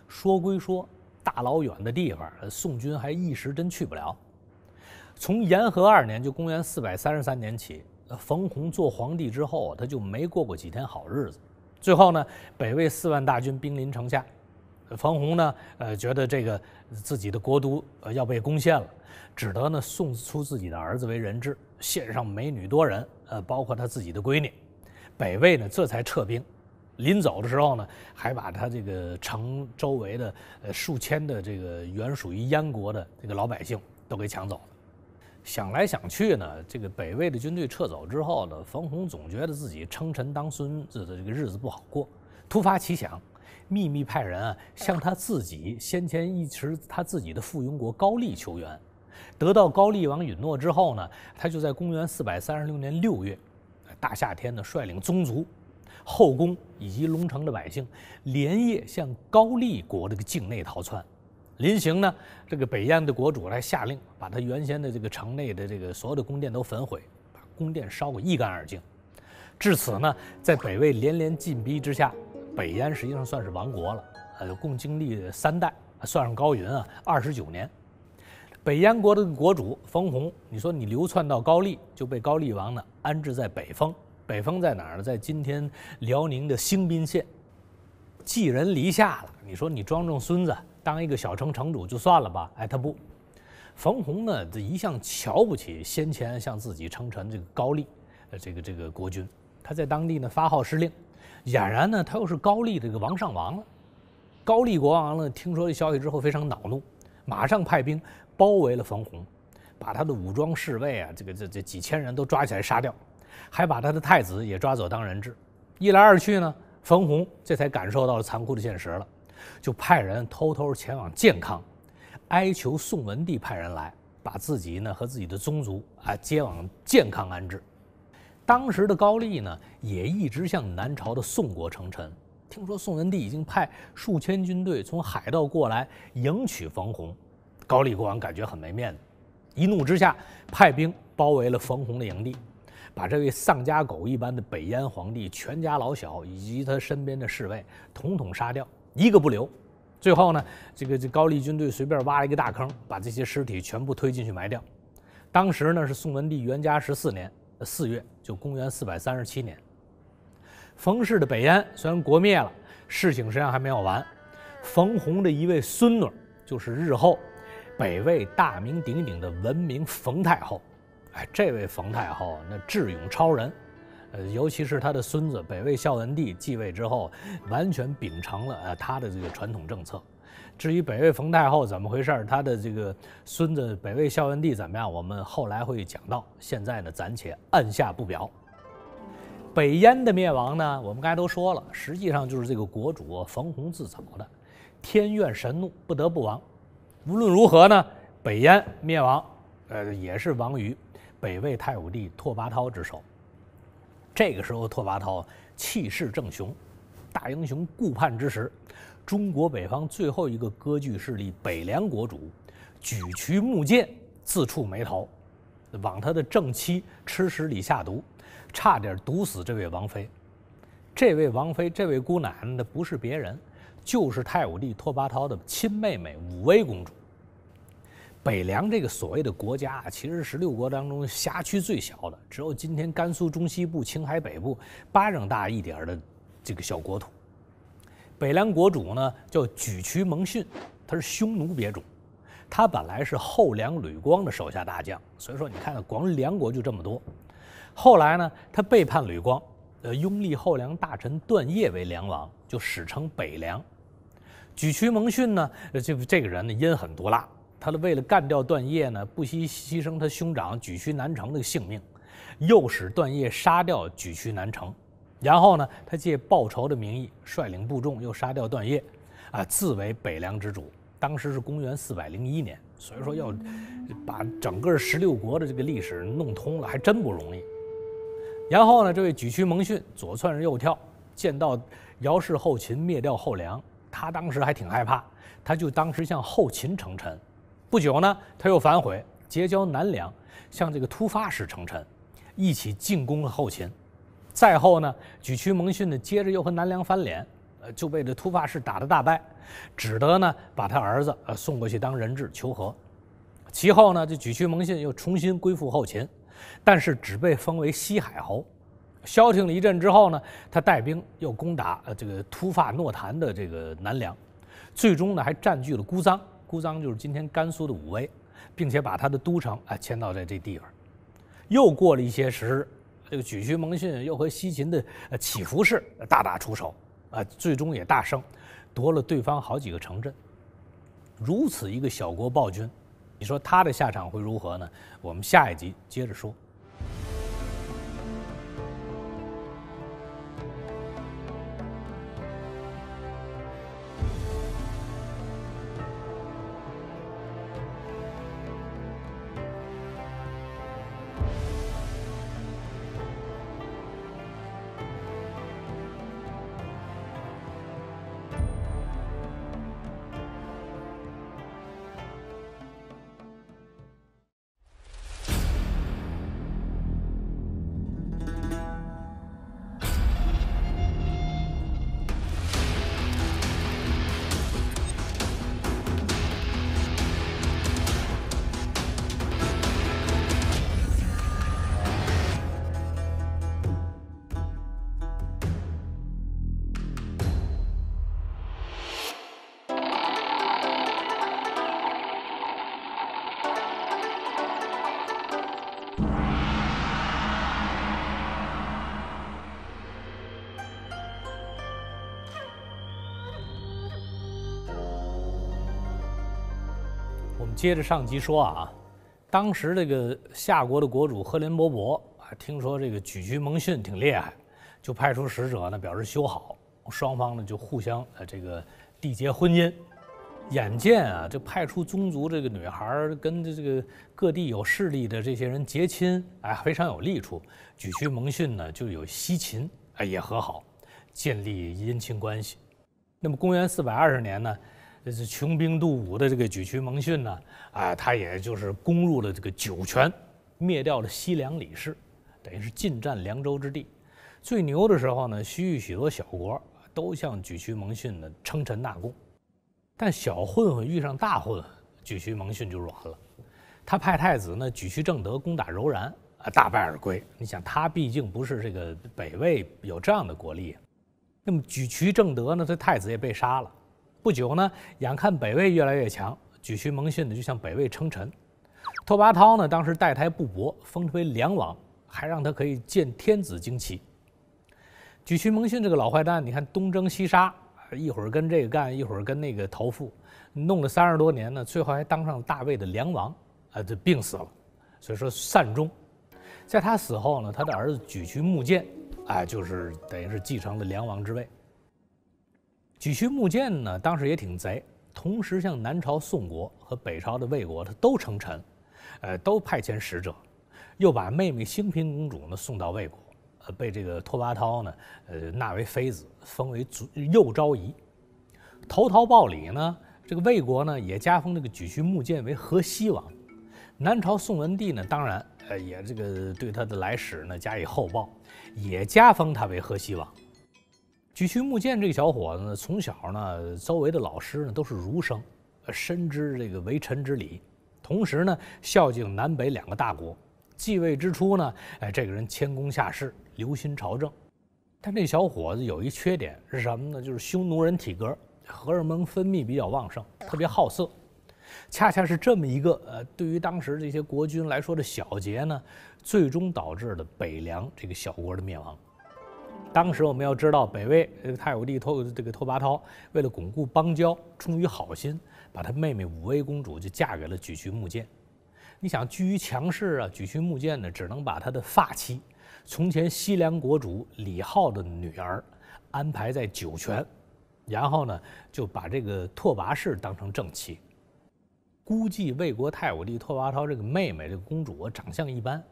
说归说，大老远的地方，宋军还一时真去不了。从延和二年，就公元四百三十三年起。冯弘做皇帝之后，他就没过过几天好日子。最后呢，北魏四万大军兵临城下，冯弘呢，呃，觉得这个自己的国都呃要被攻陷了，只得呢送出自己的儿子为人质，献上美女多人，呃，包括他自己的闺女。北魏呢这才撤兵，临走的时候呢，还把他这个城周围的呃数千的这个原属于燕国的这个老百姓都给抢走了。想来想去呢，这个北魏的军队撤走之后呢，冯弘总觉得自己称臣当孙子的这个日子不好过，突发奇想，秘密派人啊向他自己先前一直他自己的附庸国高丽求援。得到高丽王允诺之后呢，他就在公元四百三十六年六月，大夏天呢率领宗族，后宫以及龙城的百姓连夜向高丽国这个境内逃窜。临行呢，这个北燕的国主来下令，把他原先的这个城内的这个所有的宫殿都焚毁，把宫殿烧个一干二净。至此呢，在北魏连连进逼之下，北燕实际上算是亡国了。呃，共经历三代，算上高云啊，二十九年。北燕国的国主冯弘，你说你流窜到高丽，就被高丽王呢安置在北封。北封在哪儿呢？在今天辽宁的兴宾县。寄人篱下了，你说你庄重孙子，当一个小城城主就算了吧？哎，他不。冯弘呢，这一向瞧不起先前向自己称臣这个高丽，呃，这个这个国君。他在当地呢发号施令，俨然呢他又是高丽这个王上王了。高丽国王呢听说这消息之后非常恼怒，马上派兵包围了冯弘，把他的武装侍卫啊，这个这这几千人都抓起来杀掉，还把他的太子也抓走当人质。一来二去呢，冯弘这才感受到了残酷的现实了，就派人偷偷前往建康，哀求宋文帝派人来把自己呢和自己的宗族啊接往建康安置。当时的高丽呢，也一直向南朝的宋国称臣。听说宋文帝已经派数千军队从海盗过来迎娶冯弘，高丽国王感觉很没面子，一怒之下派兵包围了冯弘的营地，把这位丧家狗一般的北燕皇帝全家老小以及他身边的侍卫统统杀掉，一个不留。最后呢，这个这高丽军队随便挖了一个大坑，把这些尸体全部推进去埋掉。当时呢是宋文帝元嘉十四年四月，就公元四百三十七年。冯氏的北燕虽然国灭了，事情实际上还没有完。冯弘的一位孙女，就是日后北魏大名鼎鼎的文明冯太后。哎，这位冯太后那智勇超人，呃，尤其是她的孙子北魏孝文帝继位之后，完全秉承了呃他的这个传统政策。至于北魏冯太后怎么回事，她的这个孙子北魏孝文帝怎么样，我们后来会讲到。现在呢，暂且按下不表。北燕的灭亡呢，我们刚才都说了，实际上就是这个国主冯弘自找的，天怨神怒，不得不亡。无论如何呢，北燕灭亡，呃，也是亡于北魏太武帝拓跋焘之手。这个时候，拓跋焘气势正雄，大英雄顾盼之时，中国北方最后一个割据势力北凉国主举旗木剑，自触眉头，往他的正妻吃屎里下毒，差点毒死这位王妃。这位王妃，这位姑奶奶不是别人，就是太武帝拓跋焘的亲妹妹武威公主。北凉这个所谓的国家，其实十六国当中辖区最小的，只有今天甘肃中西部、青海北部巴掌大一点的这个小国土。北凉国主呢叫沮渠蒙逊，他是匈奴别种，他本来是后梁吕光的手下大将，所以说你看光梁国就这么多。后来呢，他背叛吕光，呃，拥立后梁大臣段业为梁王，就史称北凉。沮渠蒙逊呢，这这个人呢阴狠毒辣，他为了干掉段业呢，不惜牺牲他兄长沮渠南成的性命，诱使段业杀掉沮渠南成，然后呢，他借报仇的名义率领部众又杀掉段业，啊，自为北凉之主。当时是公元四百零一年，所以说要把整个十六国的这个历史弄通了，还真不容易。然后呢，这位沮渠蒙逊左窜右跳，见到姚氏后秦灭掉后梁，他当时还挺害怕，他就当时向后秦称臣。不久呢，他又反悔，结交南梁，向这个突发氏称臣，一起进攻后秦。再后呢，沮渠蒙逊呢接着又和南梁翻脸，呃，就被这突发氏打得大败，只得呢把他儿子呃送过去当人质求和。其后呢，这沮渠蒙逊又重新归附后秦。但是只被封为西海侯。消停了一阵之后呢，他带兵又攻打呃这个突发诺坛的这个南梁，最终呢还占据了姑臧，姑臧就是今天甘肃的武威，并且把他的都城啊迁到在这地方。又过了一些时日，这个沮渠蒙逊又和西秦的乞伏氏大打出手啊，最终也大胜，夺了对方好几个城镇。如此一个小国暴君，你说他的下场会如何呢？我们下一集接着说。接着上集说啊，当时这个夏国的国主赫连勃勃啊，听说这个沮居蒙逊挺厉害，就派出使者呢表示修好，双方呢就互相呃这个缔结婚姻。眼见啊，这派出宗族这个女孩跟这个各地有势力的这些人结亲，哎，非常有利处。沮居蒙逊呢就有西秦，哎也和好，建立姻亲关系。那么公元四百二十年呢，这穷兵黩武的这个沮居蒙逊呢，啊，他也就是攻入了这个酒泉，灭掉了西凉李氏，等于是进占凉州之地。最牛的时候呢，西域许多小国都向沮居蒙逊呢称臣纳贡。但小混混遇上大混混，沮居蒙逊就软了。他派太子呢沮居正德攻打柔然，啊，大败而归。你想，他毕竟不是这个北魏有这样的国力。那么沮居正德呢，这太子也被杀了。不久呢，眼看北魏越来越强，沮居蒙逊呢就向北魏称臣。拓跋焘呢，当时代台布帛，封为梁王，还让他可以建天子旌旗。沮居蒙逊这个老坏蛋，你看东征西杀。一会儿跟这个干，一会儿跟那个投附，弄了三十多年呢，最后还当上大魏的梁王，啊，就病死了，所以说善终。在他死后呢，他的儿子沮居穆建，啊，就是等于是继承了梁王之位。沮居穆建呢，当时也挺贼，同时向南朝宋国和北朝的魏国，他都称臣，呃，都派遣使者，又把妹妹兴平公主呢送到魏国。被这个拓跋焘呢，呃，纳为妃子，封为右昭仪。投桃报李呢，这个魏国呢也加封这个沮居穆建为河西王。南朝宋文帝呢，当然呃也这个对他的来使呢加以厚报，也加封他为河西王。沮居穆建这个小伙子呢，从小呢周围的老师呢都是儒生，深知这个为臣之礼，同时呢孝敬南北两个大国。继位之初呢，哎，这个人谦恭下士，留心朝政。但这小伙子有一缺点是什么呢？就是匈奴人体格，荷尔蒙分泌比较旺盛，特别好色。恰恰是这么一个呃，对于当时这些国君来说的小节呢，最终导致了北凉这个小国的灭亡。当时我们要知道，北魏太武帝拓这个拓跋焘为了巩固邦交，出于好心，把他妹妹武威公主就嫁给了沮居穆建。你想居于强势啊，沮居穆建呢，只能把他的发妻，从前西凉国主李浩的女儿，安排在酒泉，然后呢就把这个拓跋氏当成正妻。估计魏国太武帝拓跋焘这个妹妹这个公主啊，长相一般，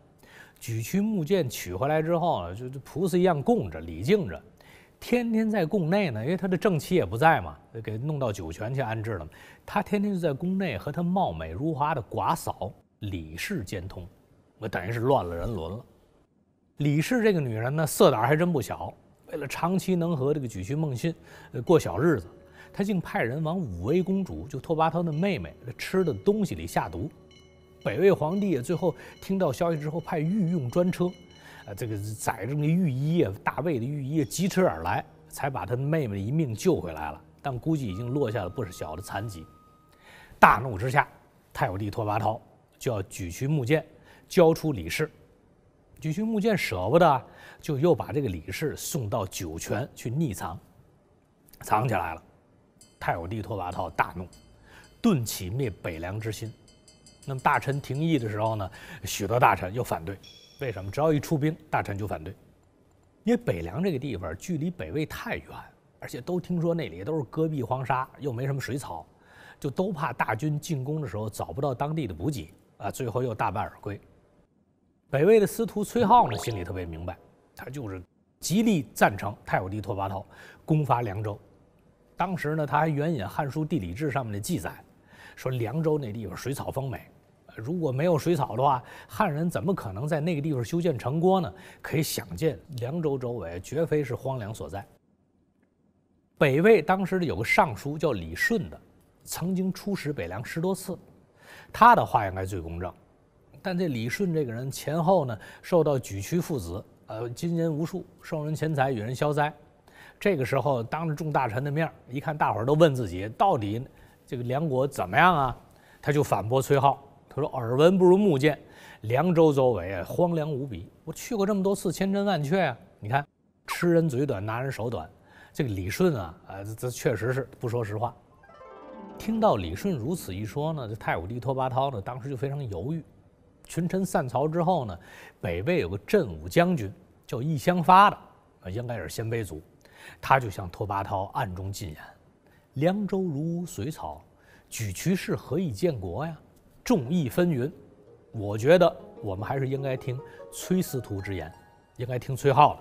沮居穆建娶回来之后呢，就就菩萨一样供着礼敬着，天天在宫内呢，因为他的正妻也不在嘛，给弄到酒泉去安置了。他天天就在宫内和他貌美如花的寡嫂李氏兼通，我等于是乱了人伦了。李氏这个女人呢，色胆还真不小。为了长期能和这个沮居蒙逊过小日子，她竟派人往武威公主，就拓跋焘的妹妹吃的东西里下毒。北魏皇帝也最后听到消息之后，派御用专车，啊，这个载着那御医啊，大魏的御医疾驰而来，才把他的妹妹一命救回来了。但估计已经落下了不小的残疾。大怒之下，太武帝拓跋焘就要沮居穆建交出李氏，沮居穆建舍不得，就又把这个李氏送到酒泉去匿藏，藏起来了。太武帝拓跋焘大怒，顿起灭北凉之心。那么大臣廷议的时候呢，许多大臣又反对。为什么？只要一出兵，大臣就反对，因为北凉这个地方距离北魏太远，而且都听说那里都是戈壁黄沙，又没什么水草，就都怕大军进攻的时候找不到当地的补给。啊，最后又大败而归。北魏的司徒崔浩呢，心里特别明白，他就是极力赞成太武帝拓跋焘攻伐凉州。当时呢，他还援引《汉书·地理志》上面的记载，说凉州那地方水草丰美，如果没有水草的话，汉人怎么可能在那个地方修建城郭呢？可以想见，凉州周围绝非是荒凉所在。北魏当时有个尚书叫李舜的，曾经出使北凉十多次。他的话应该最公正，但这李舜这个人前后呢，受到沮居父子呃金银无数，受人钱财与人消灾。这个时候当着众大臣的面，一看大伙儿都问自己到底这个梁国怎么样啊，他就反驳崔浩，他说耳闻不如目见，凉州周围荒凉无比，我去过这么多次，千真万确啊。你看吃人嘴短，拿人手短，这个李舜啊，呃这确实是不说实话。听到李顺如此一说呢，这太武帝拓跋焘呢，当时就非常犹豫。群臣散曹之后呢，北魏有个镇武将军叫易相发的，啊，应该是鲜卑族，他就向拓跋焘暗中进言：凉州如隋草，举其事何以建国呀？众议纷纭，我觉得我们还是应该听崔司徒之言，应该听崔浩了。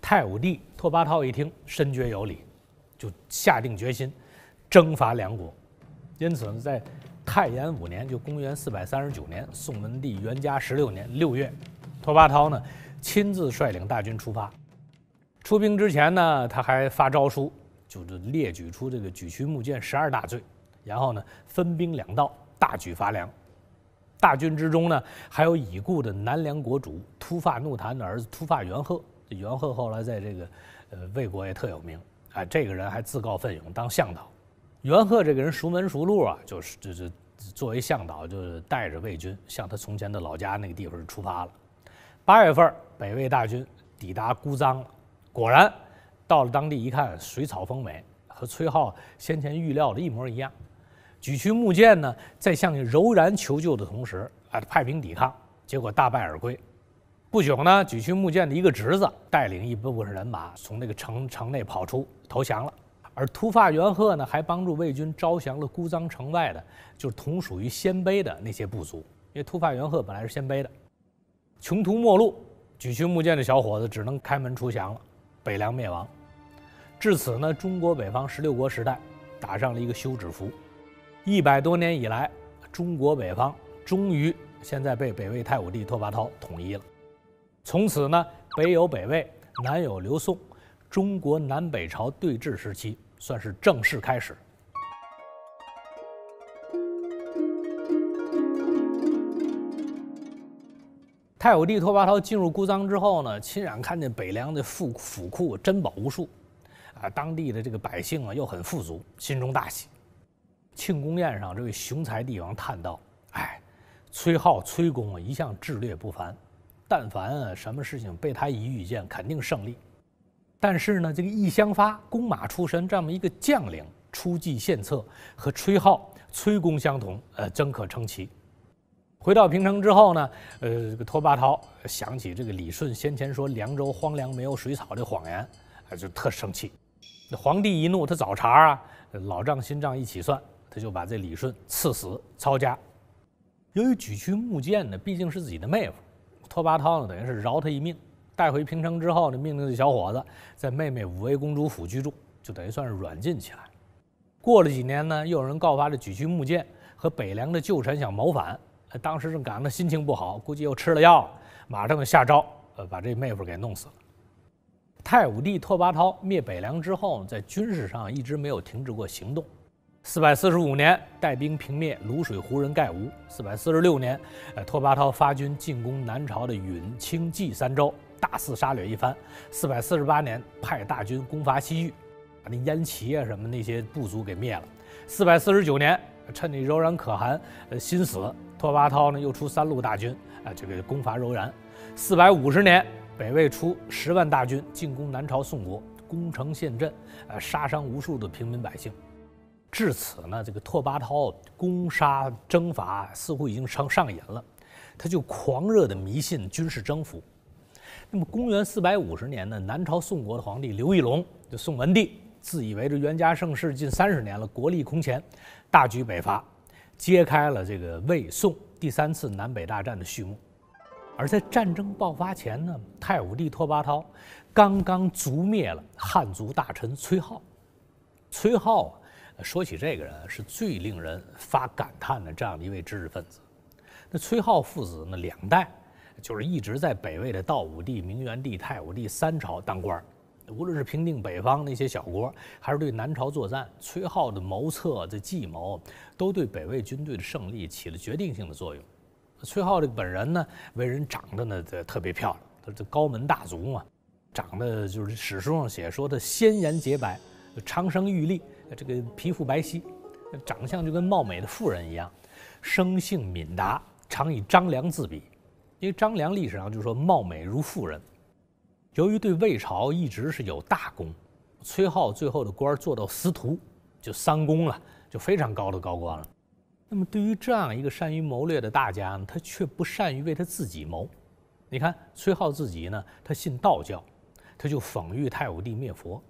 太武帝拓跋焘一听，深觉有理，就下定决心征伐梁国。因此呢，在太延五年，就公元四百三十九年，宋文帝元嘉十六年六月，拓跋焘呢亲自率领大军出发。出兵之前呢，他还发诏书，就是列举出这个沮渠牧涧十二大罪，然后呢分兵两道，大举伐梁。大军之中呢，还有已故的南梁国主突发怒檀的儿子突发元贺。这元贺后来在这个呃魏国也特有名啊，这个人还自告奋勇当向导。元贺这个人熟门熟路啊，就是就是作为向导，就是带着魏军向他从前的老家那个地方出发了。八月份，北魏大军抵达姑臧了。果然，到了当地一看，水草丰美，和崔浩先前预料的一模一样。沮渠牧涧呢，在向你柔然求救的同时，啊，派兵抵抗，结果大败而归。不久呢，沮渠牧涧的一个侄子带领一部分人马从那个城城内跑出，投降了。而突发元贺呢，还帮助魏军招降了姑臧城外的，就是同属于鲜卑的那些部族，因为突发元贺本来是鲜卑的。穷途末路，沮渠牧涧的小伙子只能开门出降了，北凉灭亡。至此呢，中国北方十六国时代打上了一个休止符。一百多年以来，中国北方终于现在被北魏太武帝拓跋焘统一了。从此呢，北有北魏，南有刘宋，中国南北朝对峙时期算是正式开始。太武帝拓跋焘进入姑臧之后呢，亲眼看见北凉的府府库珍宝无数，啊，当地的这个百姓啊又很富足，心中大喜。庆功宴上，这位雄才帝王叹道：“哎，崔浩崔公啊，一向智略不凡，但凡啊什么事情被他一遇见，肯定胜利。”但是呢，这个易相发弓马出身这么一个将领出计献策，和崔浩、崔公相同，呃，真可称奇。回到平城之后呢，呃，这个拓跋焘想起这个李顺先前说凉州荒凉没有水草这谎言，呃，就特生气。那皇帝一怒，他找茬啊，老账新账一起算，他就把这李顺赐死抄家。由于沮渠牧涧呢，毕竟是自己的妹夫，拓跋焘呢，等于是饶他一命。带回平城之后呢，命令这小伙子在妹妹武威公主府居住，就等于算是软禁起来。过了几年呢，又有人告发这沮渠牧涧和北凉的旧臣想谋反，当时正赶上心情不好，估计又吃了药，马上就下诏，呃，把这妹夫给弄死了。太武帝拓跋焘灭北凉之后，在军事上一直没有停止过行动。四百四十五年，带兵平灭泸水胡人盖吴；四百四十六年，呃，拓跋焘发军进攻南朝的允、清、冀三州。大肆杀掠一番。四百四十八年，派大军攻伐西域，把那燕齐啊什么那些部族给灭了。四百四十九年，趁你柔然可汗呃心死，拓跋焘呢又出三路大军啊，这个攻伐柔然。四百五十年，北魏出十万大军进攻南朝宋国，攻城陷阵，呃，杀伤无数的平民百姓。至此呢，这个拓跋焘攻杀征伐似乎已经成上瘾了，他就狂热的迷信军事征服。那么，公元四百五十年呢，南朝宋国的皇帝刘义隆，就宋文帝，自以为这元嘉盛世近三十年了，国力空前，大举北伐，揭开了这个魏宋第三次南北大战的序幕。而在战争爆发前呢，太武帝拓跋焘刚刚族灭了汉族大臣崔浩。崔浩啊，说起这个人是最令人发感叹的这样的一位知识分子。那崔浩父子呢，两代。就是一直在北魏的道武帝、明元帝、太武帝三朝当官，无论是平定北方那些小国，还是对南朝作战，崔浩的谋策、这计谋，都对北魏军队的胜利起了决定性的作用。崔浩这本人呢，为人长得呢特别漂亮，他这高门大族嘛，长得就是史书上写说他鲜颜洁白，长生玉立，这个皮肤白皙，长相就跟貌美的妇人一样，生性敏达，常以张良自比。因为张良历史上就说貌美如妇人，由于对魏朝一直是有大功，崔浩最后的官做到司徒，就三公了，就非常高的高官了。那么对于这样一个善于谋略的大家呢，他却不善于为他自己谋。你看崔浩自己呢，他信道教，他就讽喻太武帝灭佛。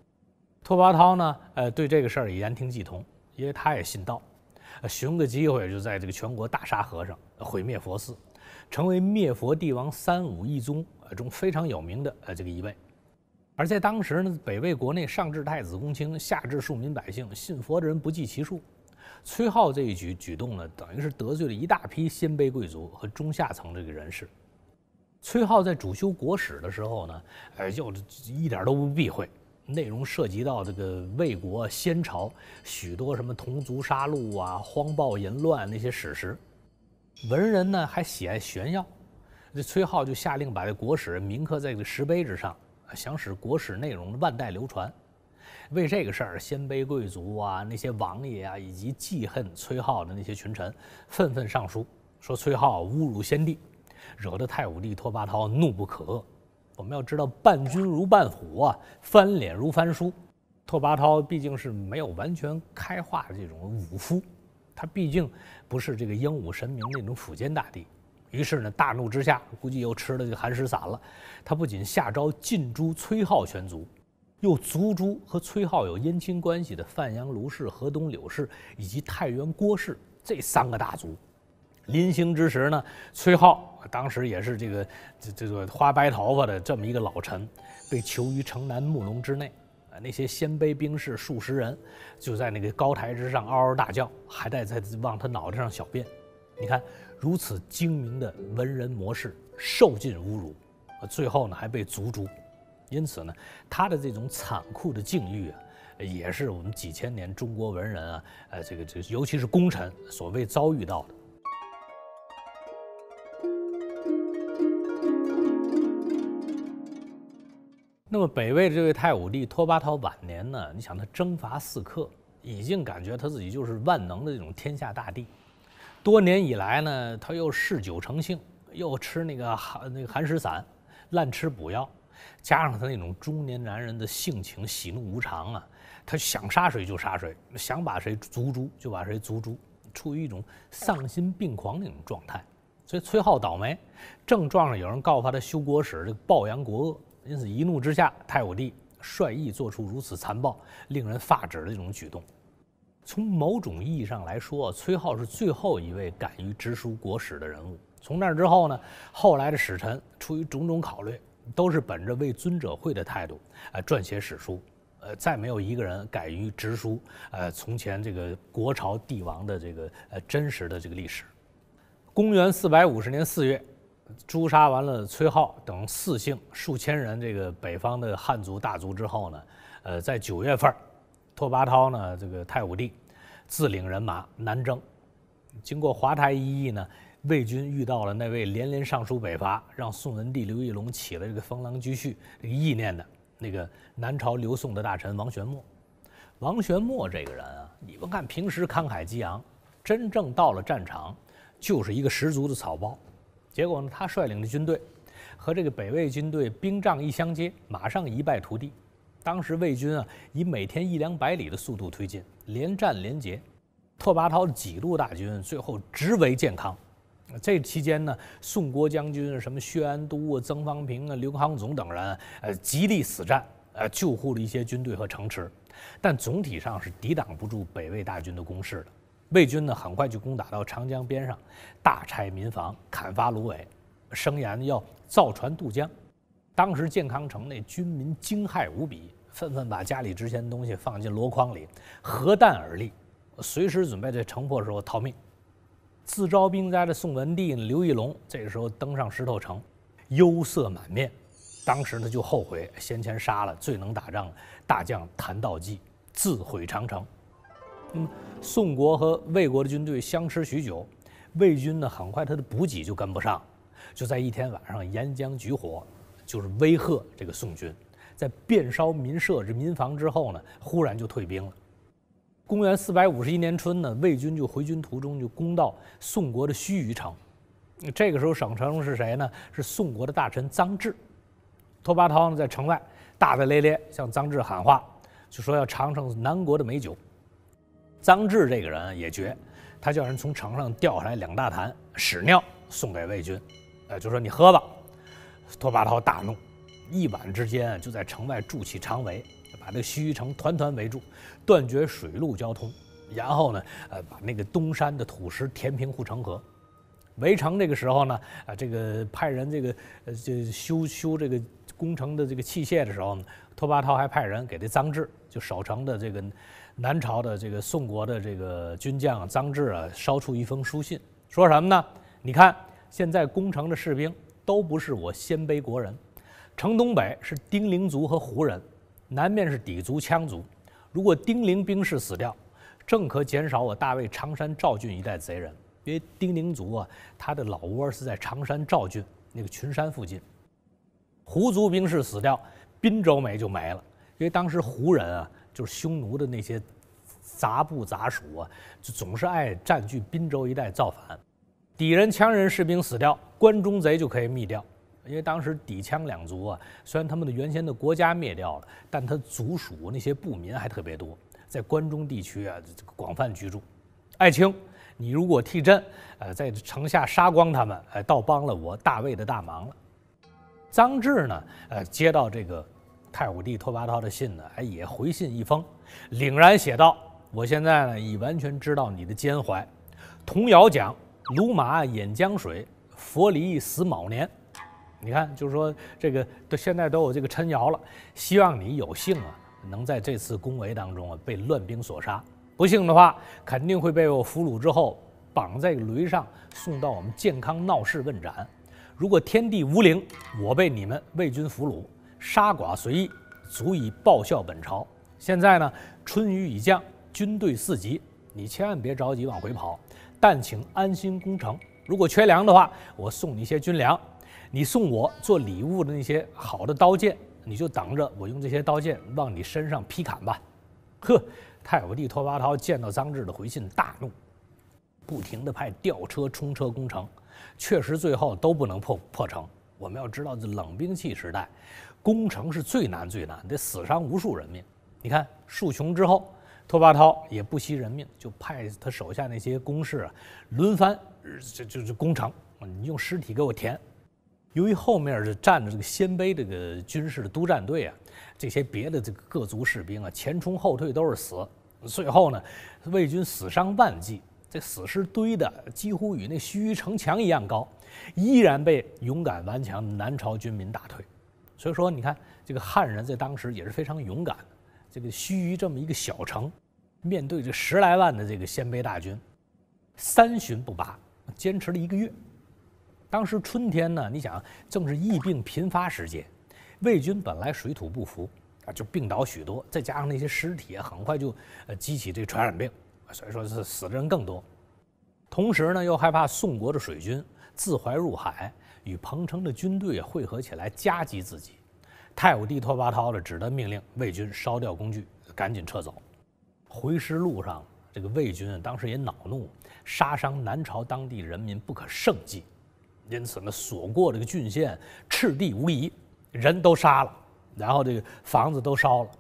拓跋焘呢，呃，对这个事儿也言听计从，因为他也信道，呃，寻个机会就在这个全国大杀和尚，毁灭佛寺，成为灭佛帝王三武一宗中非常有名的呃这个一位。而在当时呢，北魏国内上至太子公卿，下至庶民百姓，信佛的人不计其数。崔浩这一举举动呢，等于是得罪了一大批鲜卑贵族和中下层这个人士。崔浩在主修国史的时候呢，呃，又一点都不避讳，内容涉及到这个魏国先朝许多什么同族杀戮啊、荒暴淫乱那些史实。文人呢还喜爱炫耀，这崔浩就下令把这国史铭刻在这个石碑之上，想使国史内容万代流传。为这个事儿，鲜卑贵族啊、那些王爷啊，以及记恨崔浩的那些群臣，纷纷上书说崔浩侮辱先帝，惹得太武帝拓跋焘怒不可遏。我们要知道，伴君如伴虎啊，翻脸如翻书。拓跋焘毕竟是没有完全开化的这种武夫，他毕竟不是这个英武神明那种辅监大帝。于是呢，大怒之下，估计又吃了这个寒食散了。他不仅下诏禁诛崔浩全族，又族诛和崔浩有姻亲关系的范阳卢氏、河东柳氏以及太原郭氏这三个大族。临行之时呢，崔浩当时也是这个这这个花白头发的这么一个老臣，被囚于城南木笼之内。那些鲜卑兵士数十人就在那个高台之上嗷嗷大叫，还在在往他脑袋上小便。你看，如此精明的文人模式，受尽侮辱，最后呢还被族诛。因此呢，他的这种残酷的境遇啊，也是我们几千年中国文人啊，呃，这个这尤其是功臣所谓遭遇到的。那么北魏这位太武帝拓跋焘晚年呢，你想他征伐四客，已经感觉他自己就是万能的这种天下大帝。多年以来呢，他又嗜酒成性，又吃那个寒那个寒食散，滥吃补药。加上他那种中年男人的性情喜怒无常啊，他想杀谁就杀谁，想把谁族诛就把谁族诛，处于一种丧心病狂那种状态。所以崔浩倒霉，正撞上有人告发他修国史，这个暴扬国恶，因此一怒之下，太武帝率意做出如此残暴、令人发指的这种举动。从某种意义上来说，崔浩是最后一位敢于直抒国史的人物。从那之后呢，后来的史臣出于种种考虑，都是本着为尊者讳的态度，呃，撰写史书，呃，再没有一个人敢于直抒，呃，从前这个国朝帝王的这个呃真实的这个历史。公元四百五十年四月，诛杀完了崔浩等四姓数千人这个北方的汉族大族之后呢，呃，在九月份，拓跋焘呢，这个太武帝自领人马南征，经过华台一役呢。魏军遇到了那位连连上书北伐，让宋文帝刘义隆起了这个封狼居胥这个意念的那个南朝刘宋的大臣王玄谟。王玄谟这个人啊，你们看平时慷慨激昂，真正到了战场就是一个十足的草包。结果呢，他率领的军队和这个北魏军队兵仗一相接，马上一败涂地。当时魏军啊，以每天一两百里的速度推进，连战连捷。拓跋焘几路大军最后直围建康。这期间呢，宋国将军什么薛安都啊、曾方平啊、刘康总等人，呃，极力死战，呃，救护了一些军队和城池，但总体上是抵挡不住北魏大军的攻势的。魏军呢，很快就攻打到长江边上，大拆民房，砍伐芦苇，声言要造船渡江。当时建康城内军民惊骇无比，纷纷把家里值钱的东西放进箩筐里，核弹而立，随时准备在城破时候逃命。自招兵灾的宋文帝刘义隆这时候登上石头城，忧色满面。当时他就后悔先前杀了最能打仗大将谭道济，自毁长城。那么宋国和魏国的军队相持许久，魏军呢很快他的补给就跟不上，就在一天晚上沿江举火，就是威吓这个宋军。在遍烧民舍、民房之后呢，忽然就退兵了。公元四百五十一年春呢，魏军就回军途中就攻到宋国的盱眙城。这个时候守城是谁呢？是宋国的大臣臧质。拓跋焘呢在城外大大咧咧向臧质喊话，就说要尝尝南国的美酒。张志这个人也绝，他叫人从床上掉下来两大坛屎尿送给魏军，呃，就说你喝吧。拓跋焘大怒，一晚之间就在城外筑起长围，把这盱眙城团团围住，断绝水陆交通。然后呢，呃，把那个东山的土石填平护城河。围城这个时候呢，啊，这个派人这个呃，这修修这个工程的这个器械的时候呢，拓跋焘还派人给这臧质，就守城的这个南朝的这个宋国的这个军将臧质啊，捎出一封书信，说什么呢？你看现在攻城的士兵都不是我鲜卑国人，城东北是丁零族和胡人，南面是氐族、羌族。如果丁零兵士死掉，正可减少我大魏常山赵郡一带贼人。因为丁零族啊，他的老窝是在常山赵郡那个群山附近。胡族兵士死掉，滨州没就没了。因为当时胡人啊，就是匈奴的那些杂部杂属啊，就总是爱占据滨州一带造反。氐人、羌人士兵死掉，关中贼就可以灭掉。因为当时氐羌两族啊，虽然他们的原先的国家灭掉了，但他族属那些部民还特别多，在关中地区啊，广泛居住。艾青，你如果替朕，呃，在城下杀光他们，呃，倒帮了我大魏的大忙了。臧质呢，呃，接到这个太武帝拓跋焘的信呢，哎，也回信一封，凛然写道：“我现在呢，已完全知道你的奸猾。童谣讲，鲁马饮江水，佛离死卯年。你看，就是说这个，现在都有这个谶谣了，希望你有幸啊，能在这次攻围当中啊，被乱兵所杀。”不幸的话，肯定会被我俘虏之后绑在驴上，送到我们建康闹市问斩。如果天地无灵，我被你们魏军俘虏，杀剐随意，足以报效本朝。现在呢，春雨已降，军队四级，你千万别着急往回跑，但请安心攻城。如果缺粮的话，我送你一些军粮。你送我做礼物的那些好的刀剑，你就等着我用这些刀剑往你身上劈砍吧。呵。太武帝拓跋焘见到臧质的回信大怒，不停地派吊车、冲车攻城，确实最后都不能破破城。我们要知道，这冷兵器时代，攻城是最难最难，得死伤无数人命。你看数穷之后，拓跋焘也不惜人命，就派他手下那些工士啊，轮番这就是攻城，你用尸体给我填。由于后面是站着这个鲜卑这个军事的督战队啊，这些别的这个各族士兵啊，前冲后退都是死。最后呢，魏军死伤万计，这死尸堆的几乎与那盱眙城墙一样高，依然被勇敢顽强的南朝军民打退。所以说，你看这个汉人在当时也是非常勇敢的。这个盱眙这么一个小城，面对这十来万的这个鲜卑大军，三旬不拔，坚持了一个月。当时春天呢，你想正是疫病频发时节，魏军本来水土不服啊，就病倒许多，再加上那些尸体啊，很快就呃激起这传染病，所以说是死的人更多。同时呢，又害怕宋国的水军自淮入海，与彭城的军队汇合起来夹击自己。太武帝拓跋焘呢，只得命令魏军烧掉工具，赶紧撤走。回师路上，这个魏军当时也恼怒，杀伤南朝当地人民不可胜计。因此呢，所过这个郡县赤地无疑，人都杀了，然后这个房子都烧了。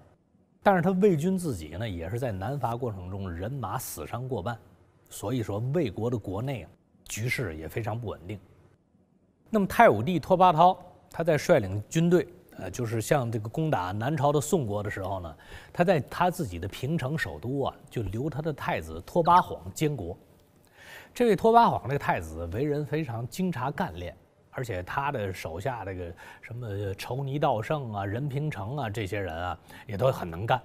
但是他魏军自己呢，也是在南伐过程中人马死伤过半，所以说魏国的国内啊，局势也非常不稳定。那么太武帝拓跋焘他在率领军队，呃，就是像这个攻打南朝的宋国的时候呢，他在他自己的平城首都啊，就留他的太子拓跋晃监国。这位拓跋晃这个太子为人非常精察干练，而且他的手下这个什么仇尼道胜啊、任平成啊这些人啊，也都很能干。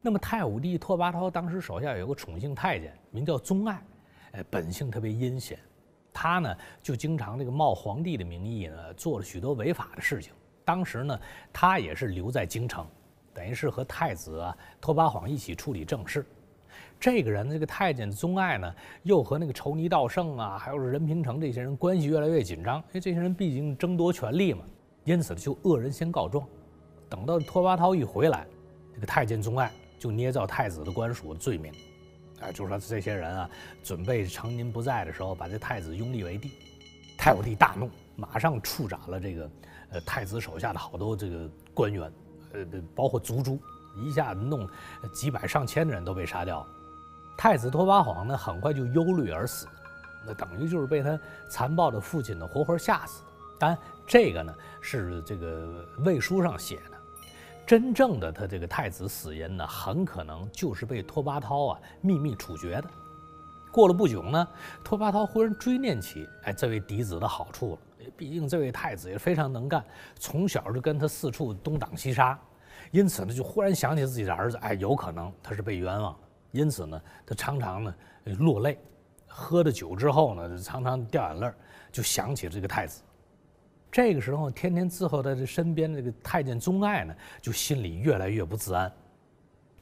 那么太武帝拓跋焘当时手下有个宠幸太监，名叫宗爱，哎，本性特别阴险，他呢就经常这个冒皇帝的名义呢，做了许多违法的事情。当时呢，他也是留在京城，等于是和太子啊拓跋晃一起处理政事。这个人，这个太监宗爱呢，又和那个仇尼道胜啊，还有任平成这些人关系越来越紧张，因为这些人毕竟争夺权力嘛，因此就恶人先告状。等到拓跋焘一回来，这个太监宗爱就捏造太子的官署罪名，哎，就说这些人啊，准备常您不在的时候把这太子拥立为帝。太武帝大怒，马上处斩了这个呃太子手下的好多这个官员，呃，包括族诛，一下弄几百上千人都被杀掉了。太子拓跋晃呢，很快就忧虑而死，那等于就是被他残暴的父亲呢活活吓死的。当然，这个呢是这个魏书上写的，真正的他这个太子死因呢，很可能就是被拓跋焘啊秘密处决的。过了不久呢，拓跋焘忽然追念起哎这位嫡子的好处了。毕竟这位太子也非常能干，从小就跟他四处东挡西杀，因此呢就忽然想起自己的儿子，哎，有可能他是被冤枉了。因此呢，他常常呢落泪，喝了酒之后呢，常常掉眼泪，就想起这个太子。这个时候，天天伺候在这身边的这个太监宗爱呢，就心里越来越不自安。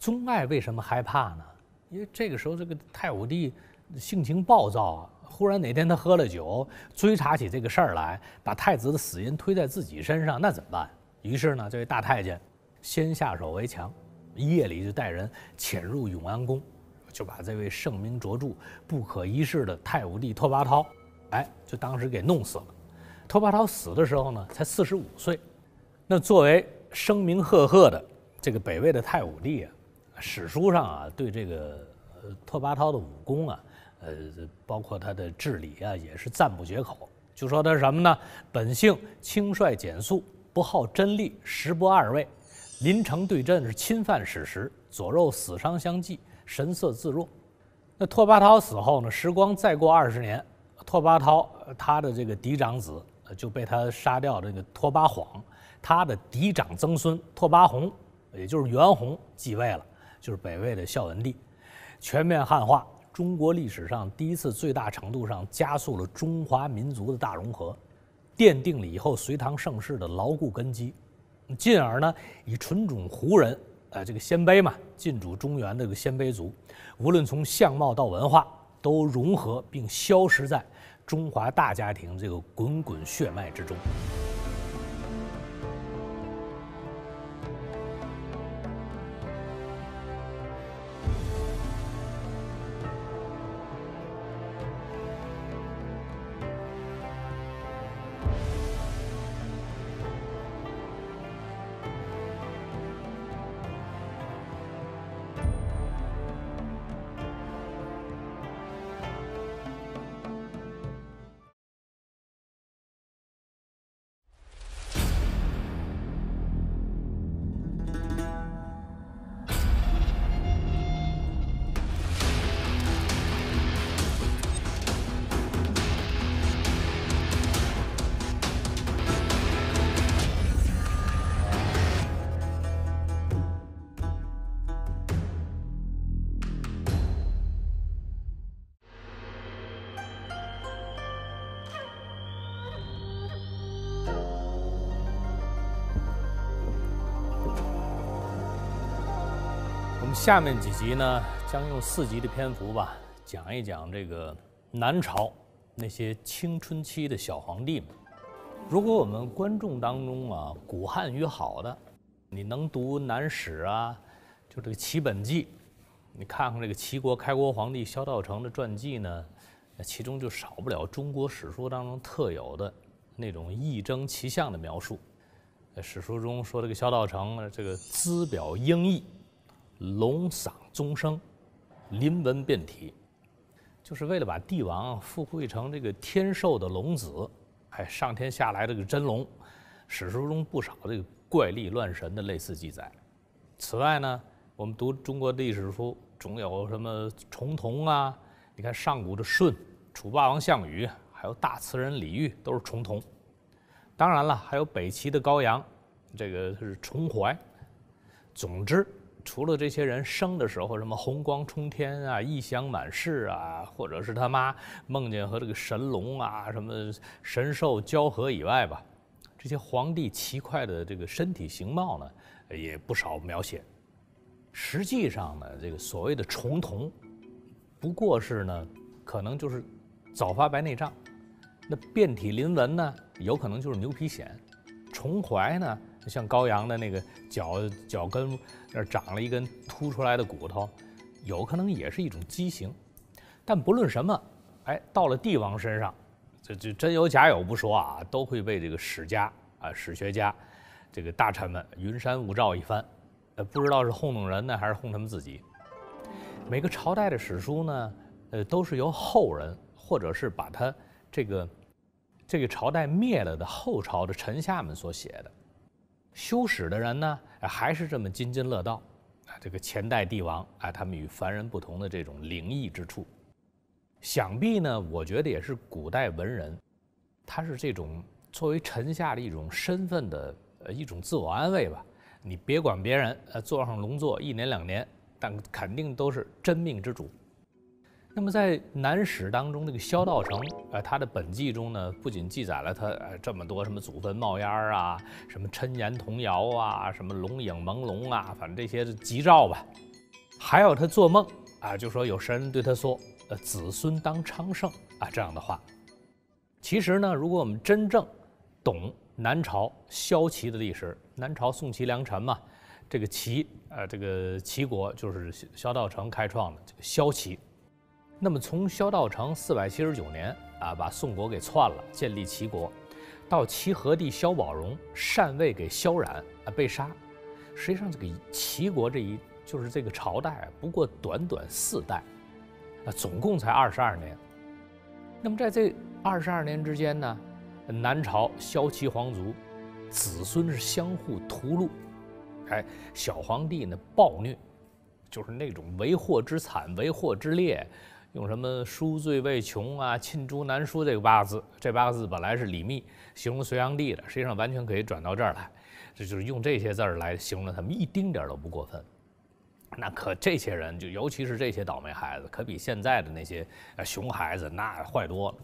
宗爱为什么害怕呢？因为这个时候这个太武帝性情暴躁啊，忽然哪天他喝了酒，追查起这个事儿来，把太子的死因推在自己身上，那怎么办？于是呢，这位大太监先下手为强。夜里就带人潜入永安宫，就把这位盛名卓著、不可一世的太武帝拓跋焘，哎，就当时给弄死了。拓跋焘死的时候呢，才四十五岁。那作为声名赫赫的这个北魏的太武帝啊，史书上啊对这个拓跋焘的武功啊，呃，包括他的治理啊，也是赞不绝口。就说他是什么呢？本性轻率简速，不好真力，时不二位。临城对阵是侵犯史实，左右死伤相继，神色自若。那拓跋焘死后呢？时光再过二十年，拓跋焘他的这个嫡长子就被他杀掉，这个拓跋晃，他的嫡长曾孙拓跋宏，也就是元宏继位了，就是北魏的孝文帝，全面汉化，中国历史上第一次最大程度上加速了中华民族的大融合，奠定了以后隋唐盛世的牢固根基。进而呢，以纯种胡人，呃，这个鲜卑嘛，进驻中原的这个鲜卑族，无论从相貌到文化，都融合并消失在中华大家庭这个滚滚血脉之中。下面几集呢，将用四集的篇幅吧，讲一讲这个南朝那些青春期的小皇帝们。如果我们观众当中啊，古汉语好的，你能读南史啊，就这个《齐本纪》，你看看这个齐国开国皇帝萧道成的传记呢，其中就少不了中国史书当中特有的那种一争其象的描述。史书中说这个萧道成，这个姿表英逸，龙嗓宗声，临文辩题，就是为了把帝王附会成这个天授的龙子，哎，上天下来这个真龙。史书中不少这个怪力乱神的类似记载。此外呢，我们读中国历史书，总有什么重瞳啊，你看上古的舜、楚霸王项羽，还有大词人李煜都是重瞳。当然了，还有北齐的高阳，这个是重怀。总之，除了这些人生的时候什么红光冲天啊、异象满室啊，或者是他妈梦见和这个神龙啊、什么神兽交合以外吧，这些皇帝奇快的这个身体形貌呢，也不少描写。实际上呢，这个所谓的重瞳，不过是呢，可能就是早发白内障；那遍体鳞纹呢，有可能就是牛皮癣；重怀呢，像高阳的那个脚脚跟那长了一根凸出来的骨头，有可能也是一种畸形。但不论什么，哎，到了帝王身上，这这真有假有不说啊，都会被这个史家啊、史学家、这个大臣们云山雾罩一番，呃，不知道是糊弄人呢，还是糊弄他们自己。每个朝代的史书呢，呃，都是由后人或者是把他这个这个朝代灭了的后朝的臣下们所写的。修史的人呢，还是这么津津乐道啊，这个前代帝王啊，他们与凡人不同的这种灵异之处，想必呢，我觉得也是古代文人，他是这种作为臣下的一种身份的呃一种自我安慰吧。你别管别人，呃，坐上龙座一年两年，但肯定都是真命之主。那么在南史当中，这个萧道成，呃，他的本纪中呢，不仅记载了他呃这么多什么祖坟冒烟啊，什么谶言童谣啊，什么龙影朦胧啊，反正这些吉兆吧，还有他做梦啊，就说有神人对他说，呃，子孙当昌盛啊这样的话。其实呢，如果我们真正懂南朝萧齐的历史，南朝宋齐梁陈嘛，这个齐呃这个齐国就是萧道成开创的这个萧齐。那么从萧道成四百七十九年啊，把宋国给篡了，建立齐国，到齐和帝萧宝融禅位给萧冉啊被杀，实际上这个齐国这一就是这个朝代，不过短短四代，啊，总共才二十二年。那么在这二十二年之间呢，南朝萧齐皇族子孙是相互屠戮，哎，小皇帝呢暴虐，就是那种为祸之惨，为祸之烈。用什么书罪未穷啊，罄竹难书这个八个字，这八个字本来是李密形容隋炀帝的，实际上完全可以转到这儿来，这就是用这些字儿来形容他们，一丁点儿都不过分。那可这些人，就尤其是这些倒霉孩子，可比现在的那些熊孩子那坏多了。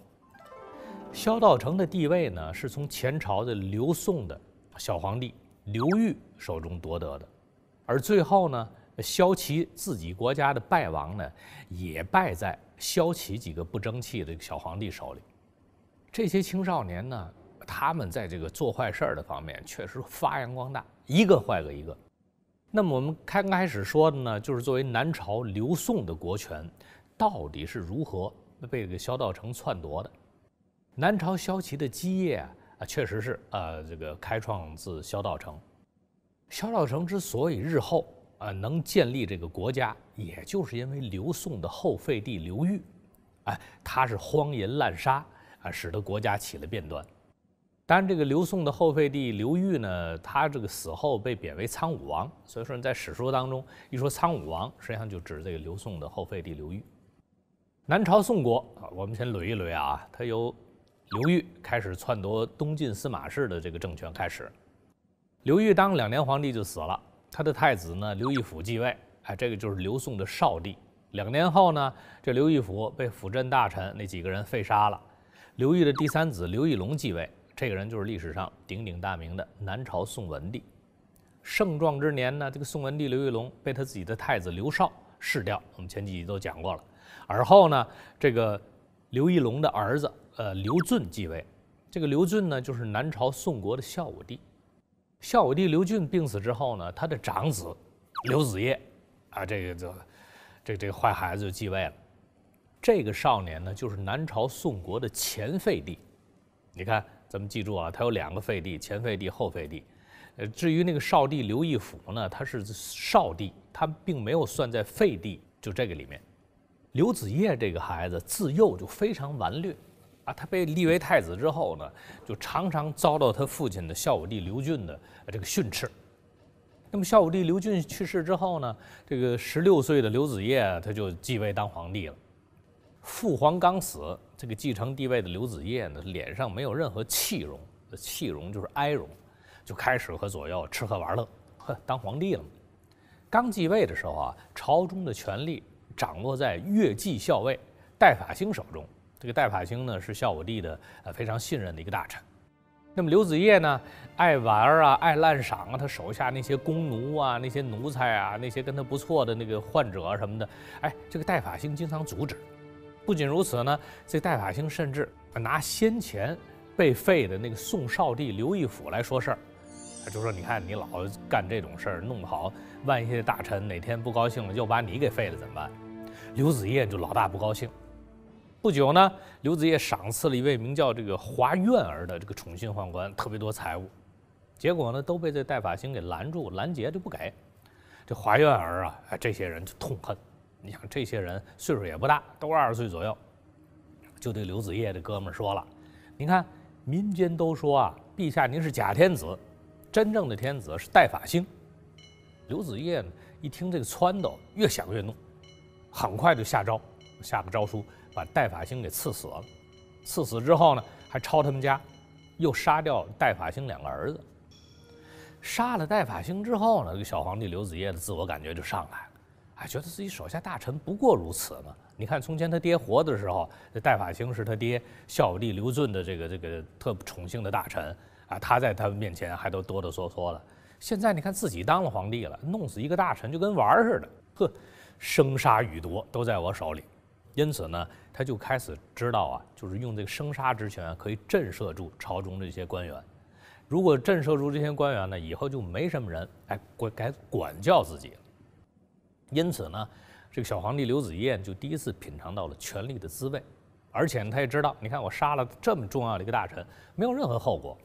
萧道成的地位呢，是从前朝的刘宋的小皇帝刘裕手中夺得的，而最后呢，萧齐自己国家的败亡呢，也败在萧齐几个不争气的小皇帝手里。这些青少年呢，他们在这个做坏事的方面确实发扬光大，一个坏个一个。那么我们刚开始说的呢，就是作为南朝刘宋的国权，到底是如何被这个萧道成篡夺的？南朝萧齐的基业啊，确实是呃这个开创自萧道成。萧道成之所以日后啊，能建立这个国家，也就是因为刘宋的后废帝刘裕，哎，他是荒淫滥杀啊，使得国家起了变端。当然，这个刘宋的后废帝刘裕呢，他这个死后被贬为苍武王，所以说在史书当中一说苍武王，实际上就指这个刘宋的后废帝刘裕。南朝宋国啊，我们先捋一捋啊，他由刘裕开始篡夺东晋司马氏的这个政权开始。刘裕当两年皇帝就死了。他的太子呢刘义府继位，哎，这个就是刘宋的少帝。两年后呢，这刘义府被辅政大臣那几个人废杀了。刘裕的第三子刘义隆继位，这个人就是历史上鼎鼎大名的南朝宋文帝。盛壮之年呢，这个宋文帝刘义隆被他自己的太子刘绍弑掉，我们前几集都讲过了。而后呢，这个刘义隆的儿子呃刘俊继位，这个刘俊呢就是南朝宋国的孝武帝。孝武帝刘俊病死之后呢，他的长子刘子业，啊，这个就这个、这个坏孩子就继位了。这个少年呢，就是南朝宋国的前废帝。你看，咱们记住啊，他有两个废帝，前废帝、后废帝。呃，至于那个少帝刘义府呢，他是少帝，他并没有算在废帝就这个里面。刘子业这个孩子自幼就非常顽劣。啊，他被立为太子之后呢，就常常遭到他父亲的孝武帝刘俊的这个训斥。那么孝武帝刘俊去世之后呢，这个十六岁的刘子业他就继位当皇帝了。父皇刚死，这个继承帝位的刘子业呢，脸上没有任何气容，气容就是哀容，就开始和左右吃喝玩乐，呵，当皇帝了。刚继位的时候啊，朝中的权力掌握在乐伎校尉戴法兴手中。这个戴法兴呢是孝武帝的呃非常信任的一个大臣。那么刘子业呢爱玩啊，爱滥赏啊，他手下那些弓奴啊，那些奴才啊，那些跟他不错的那个患者什么的，哎，这个戴法兴经常阻止。不仅如此呢，这戴法兴甚至拿先前被废的那个宋少帝刘义府来说事儿，就说你看你老干这种事儿，弄不好万一些大臣哪天不高兴了，又把你给废了怎么办？刘子业就老大不高兴。不久呢，刘子业赏赐了一位名叫这个华苑儿的这个宠信宦官特别多财物，结果呢都被这戴法兴给拦住拦截，就不给。这华苑儿啊，这些人就痛恨，你想这些人岁数也不大，都二十岁左右，就对刘子业这哥们儿说了：“您看，民间都说啊，陛下您是假天子，真正的天子是戴法兴。”刘子业呢一听这个撺掇，越想越怒，很快就下诏，下个诏书把戴法兴给赐死了。赐死之后呢，还抄他们家，又杀掉戴法兴两个儿子。杀了戴法兴之后呢，这个小皇帝刘子业的自我感觉就上来了。 哎，觉得自己手下大臣不过如此嘛！你看，从前他爹活的时候，这戴法兴是他爹孝武帝刘浚的这个这个特宠幸的大臣啊，他在他们面前还都哆哆嗦嗦的。现在你看自己当了皇帝了，弄死一个大臣就跟玩儿似的，呵，生杀予夺都在我手里。因此呢，他就开始知道啊，就是用这个生杀之权可以震慑住朝中这些官员。如果震慑住这些官员呢，以后就没什么人哎管该管教自己了。 因此呢，这个小皇帝刘子业就第一次品尝到了权力的滋味，而且他也知道，你看我杀了这么重要的一个大臣，没有任何后果。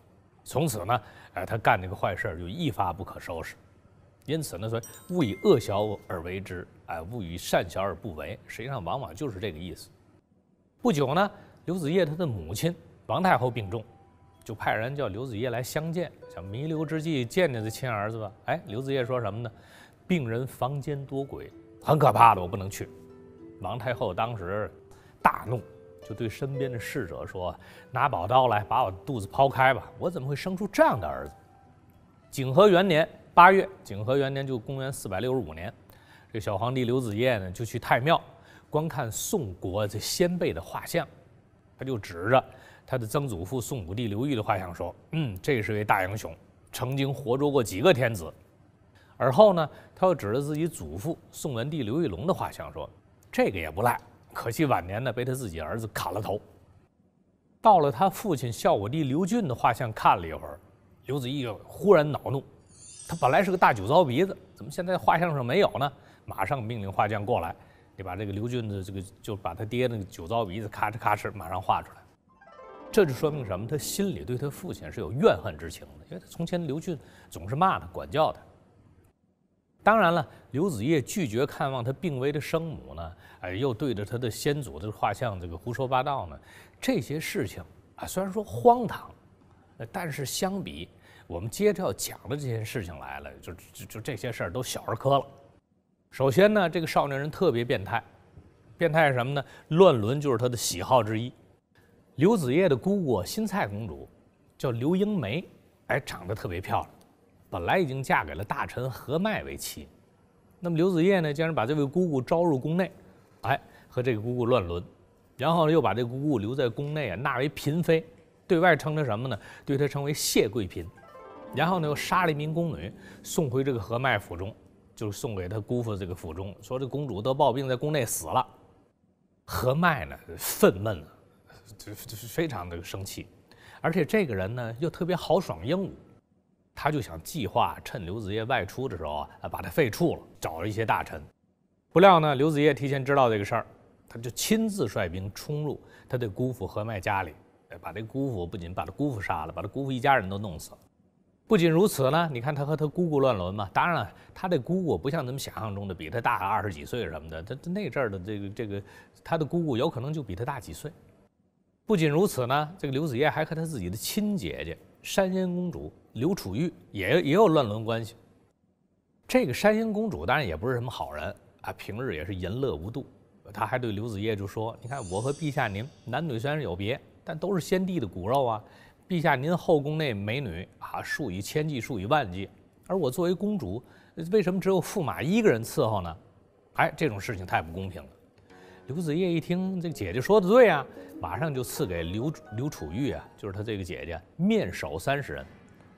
从此呢，哎，他干这个坏事就一发不可收拾。因此呢，所以勿以恶小而为之，哎，勿以善小而不为，实际上往往就是这个意思。不久呢，刘子业他的母亲王太后病重，就派人叫刘子业来相见，想弥留之际见见这亲儿子吧。哎，刘子业说什么呢？ 病人房间多鬼，很可怕的，我不能去。王太后当时大怒，就对身边的侍者说：“拿宝刀来，把我肚子剖开吧！我怎么会生出这样的儿子？”景和元年八月，景和元年就公元四百六十五年，这小皇帝刘子业呢就去太庙观看宋国这先辈的画像，他就指着他的曾祖父宋武帝刘裕的画像说：“嗯，这是位大英雄，曾经活捉过几个天子。” 而后呢，他又指着自己祖父宋文帝刘玉龙的画像说：“这个也不赖，可惜晚年呢被他自己儿子砍了头。”到了他父亲孝武帝刘浚的画像看了一会儿，刘子业忽然恼怒，他本来是个大酒糟鼻子，怎么现在画像上没有呢？马上命令画匠过来，你把这个刘浚的这个就把他爹那个酒糟鼻子咔哧咔哧马上画出来。这就说明什么？他心里对他父亲是有怨恨之情的，因为他从前刘浚总是骂他、管教他。 当然了，刘子业拒绝看望他病危的生母呢，哎，又对着他的先祖的画像这个胡说八道呢，这些事情啊，虽然说荒唐，但是相比我们接着要讲的这些事情来了，就就就这些事儿都小儿科了。首先呢，这个少年人特别变态，变态是什么呢？乱伦就是他的喜好之一。刘子业的姑姑新蔡公主叫刘英梅，哎，长得特别漂亮。 本来已经嫁给了大臣何迈为妻，那么刘子业呢，竟然把这位姑姑招入宫内，哎，和这个姑姑乱伦，然后又把这姑姑留在宫内啊，纳为嫔妃，对外称她什么呢？对她称为谢贵嫔，然后呢，又杀了一名宫女，送回这个何迈府中，就是送给他姑父这个府中，说这公主得暴病，在宫内死了。何迈呢，愤懑啊，就就是非常的生气，而且这个人呢，又特别豪爽英武。 他就想计划趁刘子业外出的时候啊，把他废黜了，找了一些大臣。不料呢，刘子业提前知道这个事儿，他就亲自率兵冲入他的姑父何迈家里，把这姑父不仅把他姑父杀了，把他姑父一家人都弄死了。不仅如此呢，你看他和他姑姑乱伦嘛。当然了，他这姑姑不像咱们想象中的比他大二十几岁什么的，他那阵儿的这个这个，他的姑姑有可能就比他大几岁。不仅如此呢，这个刘子业还和他自己的亲姐姐。 山阴公主刘楚玉也也有乱伦关系。这个山阴公主当然也不是什么好人啊，平日也是淫乐无度。她还对刘子业就说：“你看，我和陛下您男女虽然有别，但都是先帝的骨肉啊。陛下您后宫内美女啊，数以千计，数以万计，而我作为公主，为什么只有驸马一个人伺候呢？哎，这种事情太不公平了。”刘子业一听，这个姐姐说的对啊。 马上就赐给刘刘楚玉啊，就是他这个姐姐，面首三十人。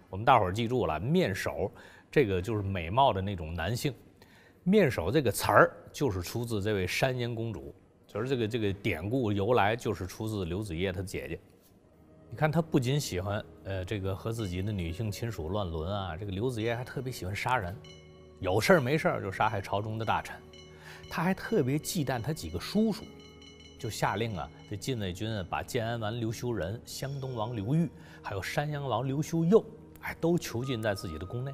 我们大伙儿记住了，面首这个就是美貌的那种男性。面首这个词儿就是出自这位山阴公主，就是这个这个典故由来就是出自刘子业他姐姐。你看他不仅喜欢呃这个和自己的女性亲属乱伦啊，这个刘子业还特别喜欢杀人，有事儿没事儿就杀害朝中的大臣。他还特别忌惮他几个叔叔。 就下令啊，这禁卫军啊，把建安王刘修仁、湘东王刘裕，还有山阳王刘修佑，哎，都囚禁在自己的宫内。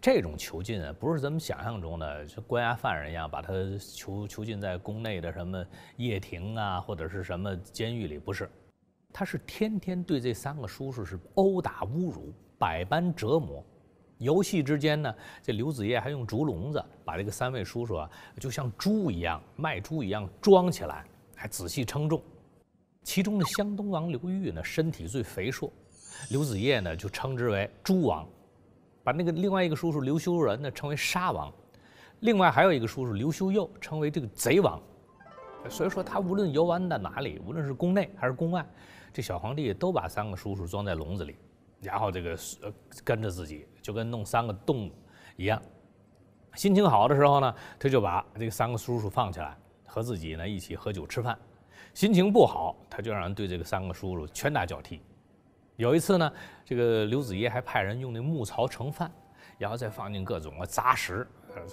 这种囚禁啊，不是咱们想象中的就关押犯人一样，把他囚囚禁在宫内的什么掖庭啊，或者是什么监狱里，不是，他是天天对这三个叔叔是殴打侮辱，百般折磨。游戏之间呢，这刘子业还用竹笼子把这个三位叔叔啊，就像猪一样卖猪一样装起来，还仔细称重。其中的湘东王刘裕呢，身体最肥硕，刘子业呢就称之为猪王。 把那个另外一个叔叔刘修仁呢称为沙王，另外还有一个叔叔刘修佑称为这个贼王，所以说他无论游玩到哪里，无论是宫内还是宫外，这小皇帝都把三个叔叔装在笼子里，然后这个呃跟着自己，就跟弄三个动物一样。心情好的时候呢，他就把这个三个叔叔放起来，和自己呢一起喝酒吃饭；心情不好，他就让人对这个三个叔叔拳打脚踢。 有一次呢，这个刘子业还派人用那木槽盛饭，然后再放进各种啊杂食、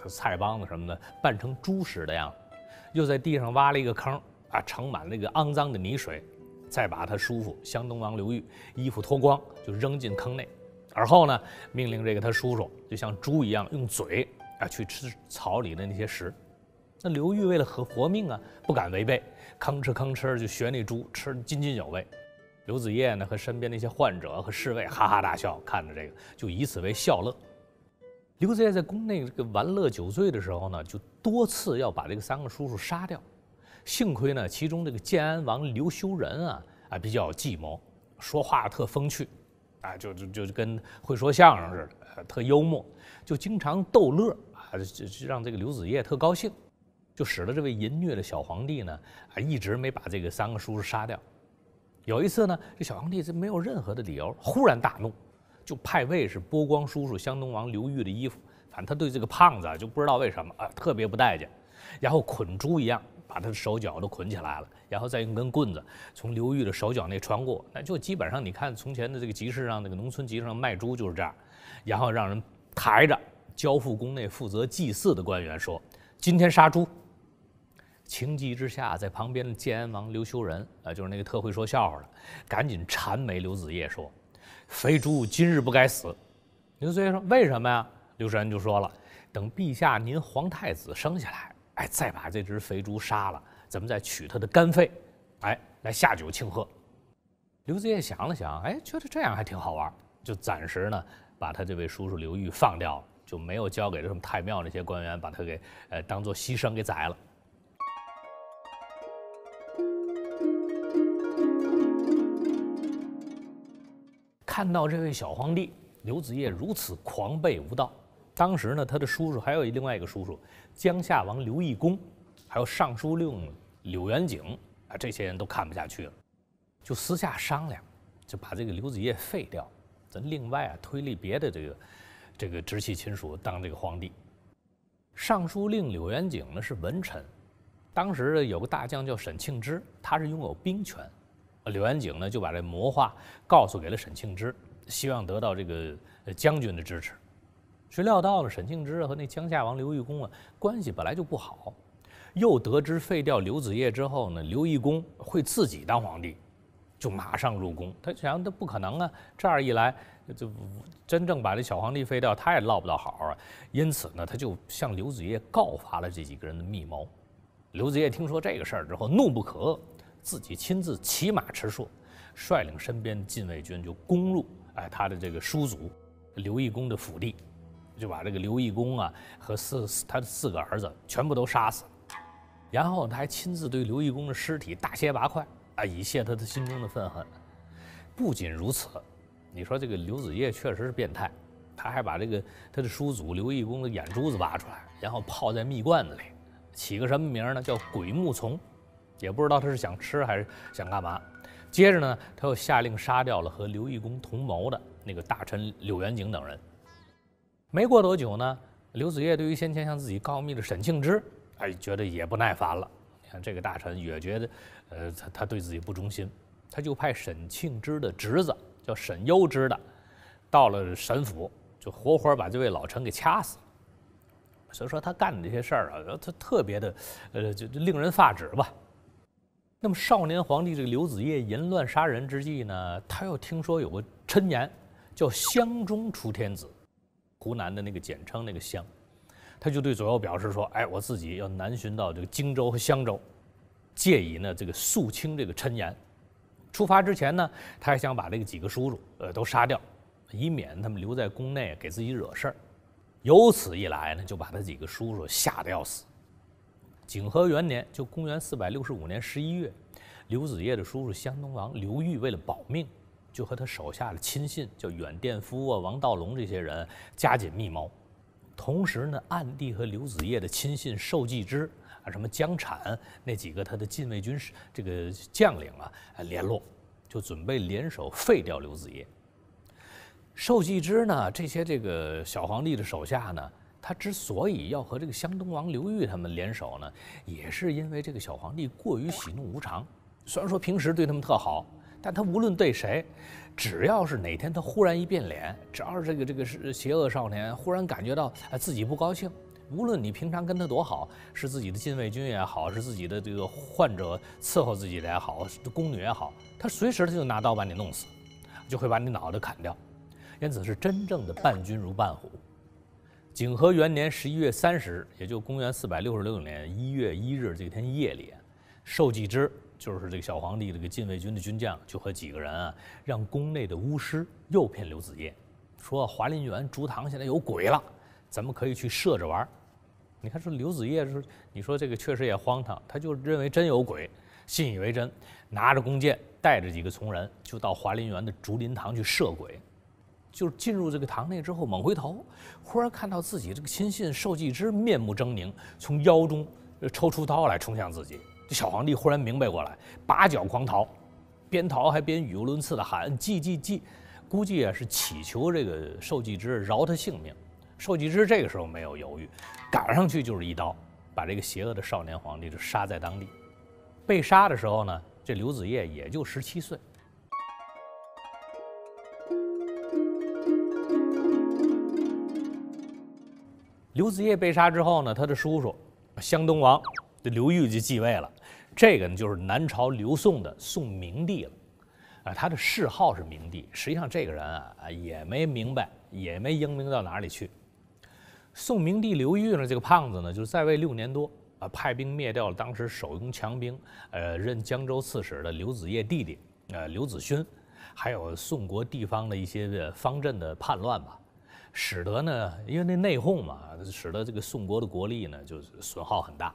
菜帮子什么的，拌成猪食的样子，又在地上挖了一个坑啊，盛满那个肮脏的泥水，再把他叔父湘东王刘裕衣服脱光，就扔进坑内。而后呢，命令这个他叔叔就像猪一样用嘴啊去吃草里的那些食。那刘裕为了活活命啊，不敢违背，吭哧吭哧就学那猪吃津津有味。 刘子业呢和身边那些患者和侍卫哈哈大笑，看着这个就以此为笑乐。刘子业在宫内这个玩乐酒醉的时候呢，就多次要把这个三个叔叔杀掉。幸亏呢，其中这个建安王刘修仁啊啊比较有计谋，说话特风趣，啊就就就跟会说相声似的，特幽默，就经常逗乐啊，让这个刘子业特高兴，就使得这位淫虐的小皇帝呢啊一直没把这个三个叔叔杀掉。 有一次呢，这小皇帝这没有任何的理由，忽然大怒，就派卫士剥光叔叔湘东王刘裕的衣服。反正他对这个胖子啊，就不知道为什么啊，特别不待见。然后捆猪一样，把他的手脚都捆起来了，然后再用根棍子从刘裕的手脚内穿过。那就基本上你看从前的这个集市上，那个农村集市上卖猪就是这样。然后让人抬着交付宫内负责祭祀的官员说：“今天杀猪。” 情急之下，在旁边的建安王刘修仁啊，就是那个特会说笑话的，赶紧谄媚刘子业说：“肥猪今日不该死。”刘子业说：“为什么呀？”刘修仁就说了：“等陛下您皇太子生下来，哎，再把这只肥猪杀了，咱们再取它的肝肺，哎，来下酒庆贺。”刘子业想了想，哎，觉得这样还挺好玩，就暂时呢把他这位叔叔刘裕放掉了，就没有交给什么太庙那些官员把他给呃当做牺牲给宰了。 看到这位小皇帝刘子业如此狂悖无道，当时呢，他的叔叔还有另外一个叔叔江夏王刘义恭，还有尚书令柳元景啊，这些人都看不下去了，就私下商量，就把这个刘子业废掉，咱另外啊推立别的这个这个直系亲属当这个皇帝。尚书令柳元景呢是文臣，当时有个大将叫沈庆之，他是拥有兵权。 柳元景呢，就把这谋划告诉给了沈庆之，希望得到这个将军的支持。谁料到呢，沈庆之和那江夏王刘义恭啊，关系本来就不好，又得知废掉刘子业之后呢，刘义恭会自己当皇帝，就马上入宫。他想，这不可能啊！这样一来，就真正把这小皇帝废掉，他也落不到好啊。因此呢，他就向刘子业告发了这几个人的密谋。刘子业听说这个事儿之后，怒不可遏。 自己亲自骑马驰槊，率领身边的禁卫军就攻入哎他的这个叔祖刘义恭的府邸，就把这个刘义恭啊和四他的四个儿子全部都杀死，然后他还亲自对刘义恭的尸体大卸八块啊，以泄他的心中的愤恨。不仅如此，你说这个刘子业确实是变态，他还把这个他的叔祖刘义恭的眼珠子挖出来，然后泡在蜜罐子里，起个什么名呢？叫鬼木丛。 也不知道他是想吃还是想干嘛。接着呢，他又下令杀掉了和刘义恭同谋的那个大臣柳元景等人。没过多久呢，刘子业对于先前向自己告密的沈庆之，哎，觉得也不耐烦了。你看这个大臣也觉得，呃，他他对自己不忠心，他就派沈庆之的侄子叫沈攸之的，到了沈府就活活把这位老臣给掐死。 所以说他干的这些事儿啊，他特别的，呃，就令人发指吧。 那么少年皇帝这个刘子业淫乱杀人之际呢，他又听说有个谶言，叫“湘中出天子”。湖南的那个简称那个湘，他就对左右表示说：“哎，我自己要南巡到这个荆州和襄州，借以呢这个肃清这个陈岩。出发之前呢，他还想把这个几个叔叔呃都杀掉，以免他们留在宫内给自己惹事儿。由此一来呢，就把他几个叔叔吓得要死。”景和元年，就公元四百六十五年十一月，刘子业的叔叔湘东王刘裕为了保命，就和他手下的亲信叫阮殿夫啊、王道隆这些人加紧密谋，同时呢，暗地和刘子业的亲信寿济之啊、什么江产那几个他的禁卫军这个将领啊联络，就准备联手废掉刘子业。寿济之呢，这些这个小皇帝的手下呢，他之所以要和这个湘东王刘裕他们联手呢，也是因为这个小皇帝过于喜怒无常。虽然说平时对他们特好，但他无论对谁，只要是哪天他忽然一变脸，只要是这个这个是邪恶少年忽然感觉到啊自己不高兴，无论你平常跟他多好，是自己的禁卫军也好，是自己的这个患者伺候自己的也好，宫女也好，他随时他就拿刀把你弄死，就会把你脑袋砍掉。因此是真正的伴君如伴虎。景和元年十一月三十日，也就公元四百六十六年一月一日这天夜里，寿济之就是这个小皇帝这个禁卫军的军将，就和几个人啊，让宫内的巫师诱骗刘子业，说华林园竹堂现在有鬼了，咱们可以去射着玩。你看说刘子业说，你说这个确实也荒唐，他就认为真有鬼，信以为真，拿着弓箭，带着几个从人，就到华林园的竹林堂去射鬼。就是进入这个堂内之后，猛回头，忽然看到自己这个亲信寿济之面目狰狞，从腰中抽出刀来冲向自己。这小皇帝忽然明白过来，拔脚狂逃，边逃还边语无伦次的喊祭祭祭，估计啊是祈求这个寿济之饶他性命。寿济之这个时候没有犹豫，赶上去就是一刀，把这个邪恶的少年皇帝就杀在当地。被杀的时候呢，这刘子业也就十七岁。刘子业被杀之后呢，他的叔叔湘东王这刘裕就继位了。这个呢，就是南朝刘宋的宋明帝了。啊，他的谥号是明帝。实际上，这个人啊，也没明白，也没英明到哪里去。宋明帝刘裕呢，这个胖子呢，就是在位六年多啊，派兵灭掉了当时首拥强兵，呃，任江州刺史的刘子业弟弟呃刘子勋，还有宋国地方的一些方阵的叛乱吧。使得呢，因为那内讧嘛，使得这个宋国的国力呢就损耗很大。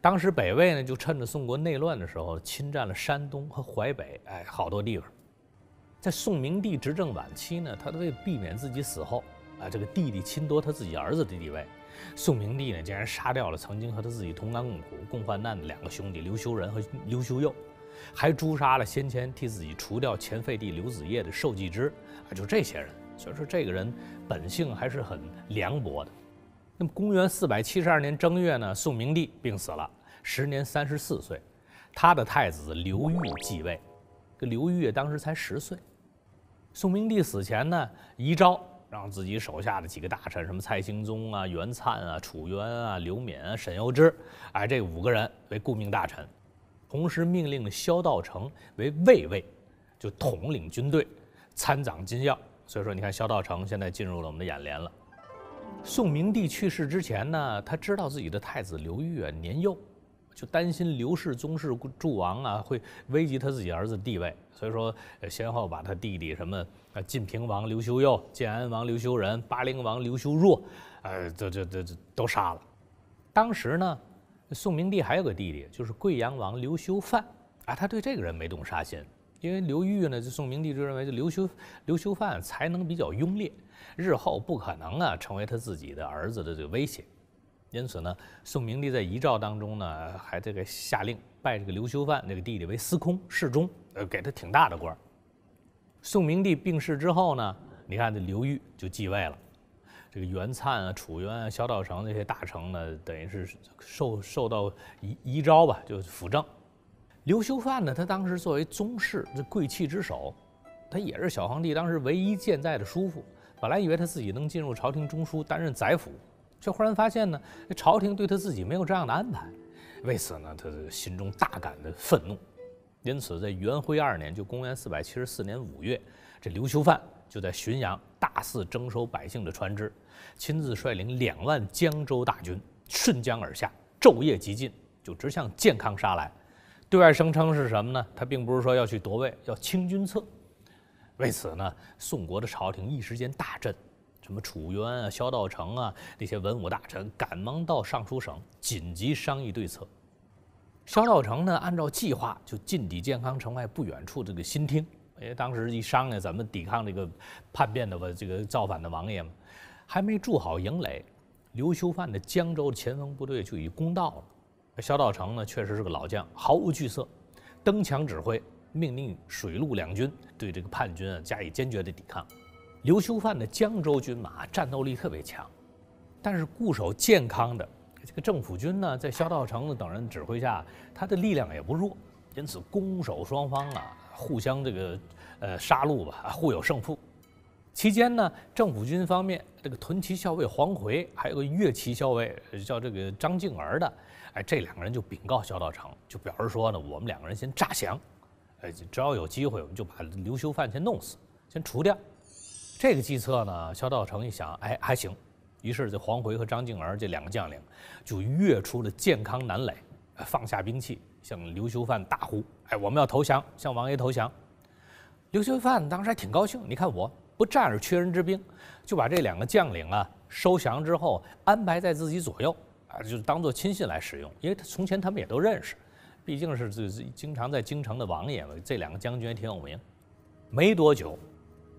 当时北魏呢就趁着宋国内乱的时候，侵占了山东和淮北，哎，好多地方。在宋明帝执政晚期呢，他为避免自己死后啊这个弟弟侵夺他自己儿子的地位，宋明帝呢竟然杀掉了曾经和他自己同甘共苦、共患难的两个兄弟刘修仁和刘修佑，还诛杀了先前替自己除掉前废帝刘子业的寿济之啊，就这些人。所以说这个人本性还是很凉薄的。那么公元四百七十二年正月呢，宋明帝病死了，时年三十四岁。他的太子刘裕继位，这刘裕当时才十岁。宋明帝死前呢，遗诏让自己手下的几个大臣，什么蔡兴宗啊、袁粲啊、楚渊啊、刘勉啊、沈攸之，哎，这五个人为顾命大臣，同时命令了萧道成为卫尉，就统领军队，参掌金要。所以说，你看萧道成现在进入了我们的眼帘了。宋明帝去世之前呢，他知道自己的太子刘裕啊年幼，就担心刘氏宗室诸王啊会危及他自己儿子的地位，所以说先后把他弟弟什么啊晋平王刘修佑、建安王刘修仁、巴陵王刘修若，呃，这这这这都杀了。当时呢，宋明帝还有个弟弟，就是贵阳王刘修范啊，他对这个人没动杀心。因为刘裕呢，就宋明帝就认为，就刘修刘修范才能比较庸劣，日后不可能啊成为他自己的儿子的这个威胁，因此呢，宋明帝在遗诏当中呢，还这个下令拜这个刘修范这个弟弟为司空侍中，呃，给他挺大的官。宋明帝病逝之后呢，你看这刘裕就继位了，这个袁粲啊、楚渊啊、萧道成这些大臣呢，等于是受受到遗遗诏吧，就辅政。刘修范呢，他当时作为宗室这贵戚之首，他也是小皇帝当时唯一健在的叔父。本来以为他自己能进入朝廷中枢，担任宰辅，却忽然发现呢，朝廷对他自己没有这样的安排。为此呢，他心中大感的愤怒。因此，在元徽二年，就公元四百七十四年五月，这刘修范就在浔阳大肆征收百姓的船只，亲自率领两万江州大军顺江而下，昼夜极进，就直向健康杀来。对外声称是什么呢？他并不是说要去夺位，要清君侧。为此呢，宋国的朝廷一时间大震，什么楚渊啊、萧道成啊那些文武大臣赶忙到上书省紧急商议对策。萧道成呢，按照计划就进抵建康城外不远处这个新厅，因为当时一商量怎么抵抗这个叛变的这个造反的王爷嘛，还没筑好营垒，刘修范的江州前锋部队就已攻到了。萧道成呢，确实是个老将，毫无惧色，登墙指挥，命令水陆两军对这个叛军啊加以坚决的抵抗。刘修范的江州军马战斗力特别强，但是固守健康的这个政府军呢，在萧道成等人指挥下，他的力量也不弱，因此攻守双方啊，互相这个呃杀戮吧，互有胜负。期间呢，政府军方面，这个屯骑校尉黄回，还有个越骑校尉叫这个张敬儿的，哎，这两个人就禀告萧道成，就表示说呢，我们两个人先诈降，哎，只要有机会，我们就把刘修范先弄死，先除掉。这个计策呢，萧道成一想，哎，还行。于是，这黄回和张敬儿这两个将领就跃出了建康南垒，放下兵器，向刘修范大呼：“哎，我们要投降，向王爷投降！”刘修范当时还挺高兴，你看我不战而屈人之兵，就把这两个将领啊收降之后，安排在自己左右啊，就当做亲信来使用，因为他从前他们也都认识，毕竟是经常在京城的王爷嘛，这两个将军也挺有名。没多久，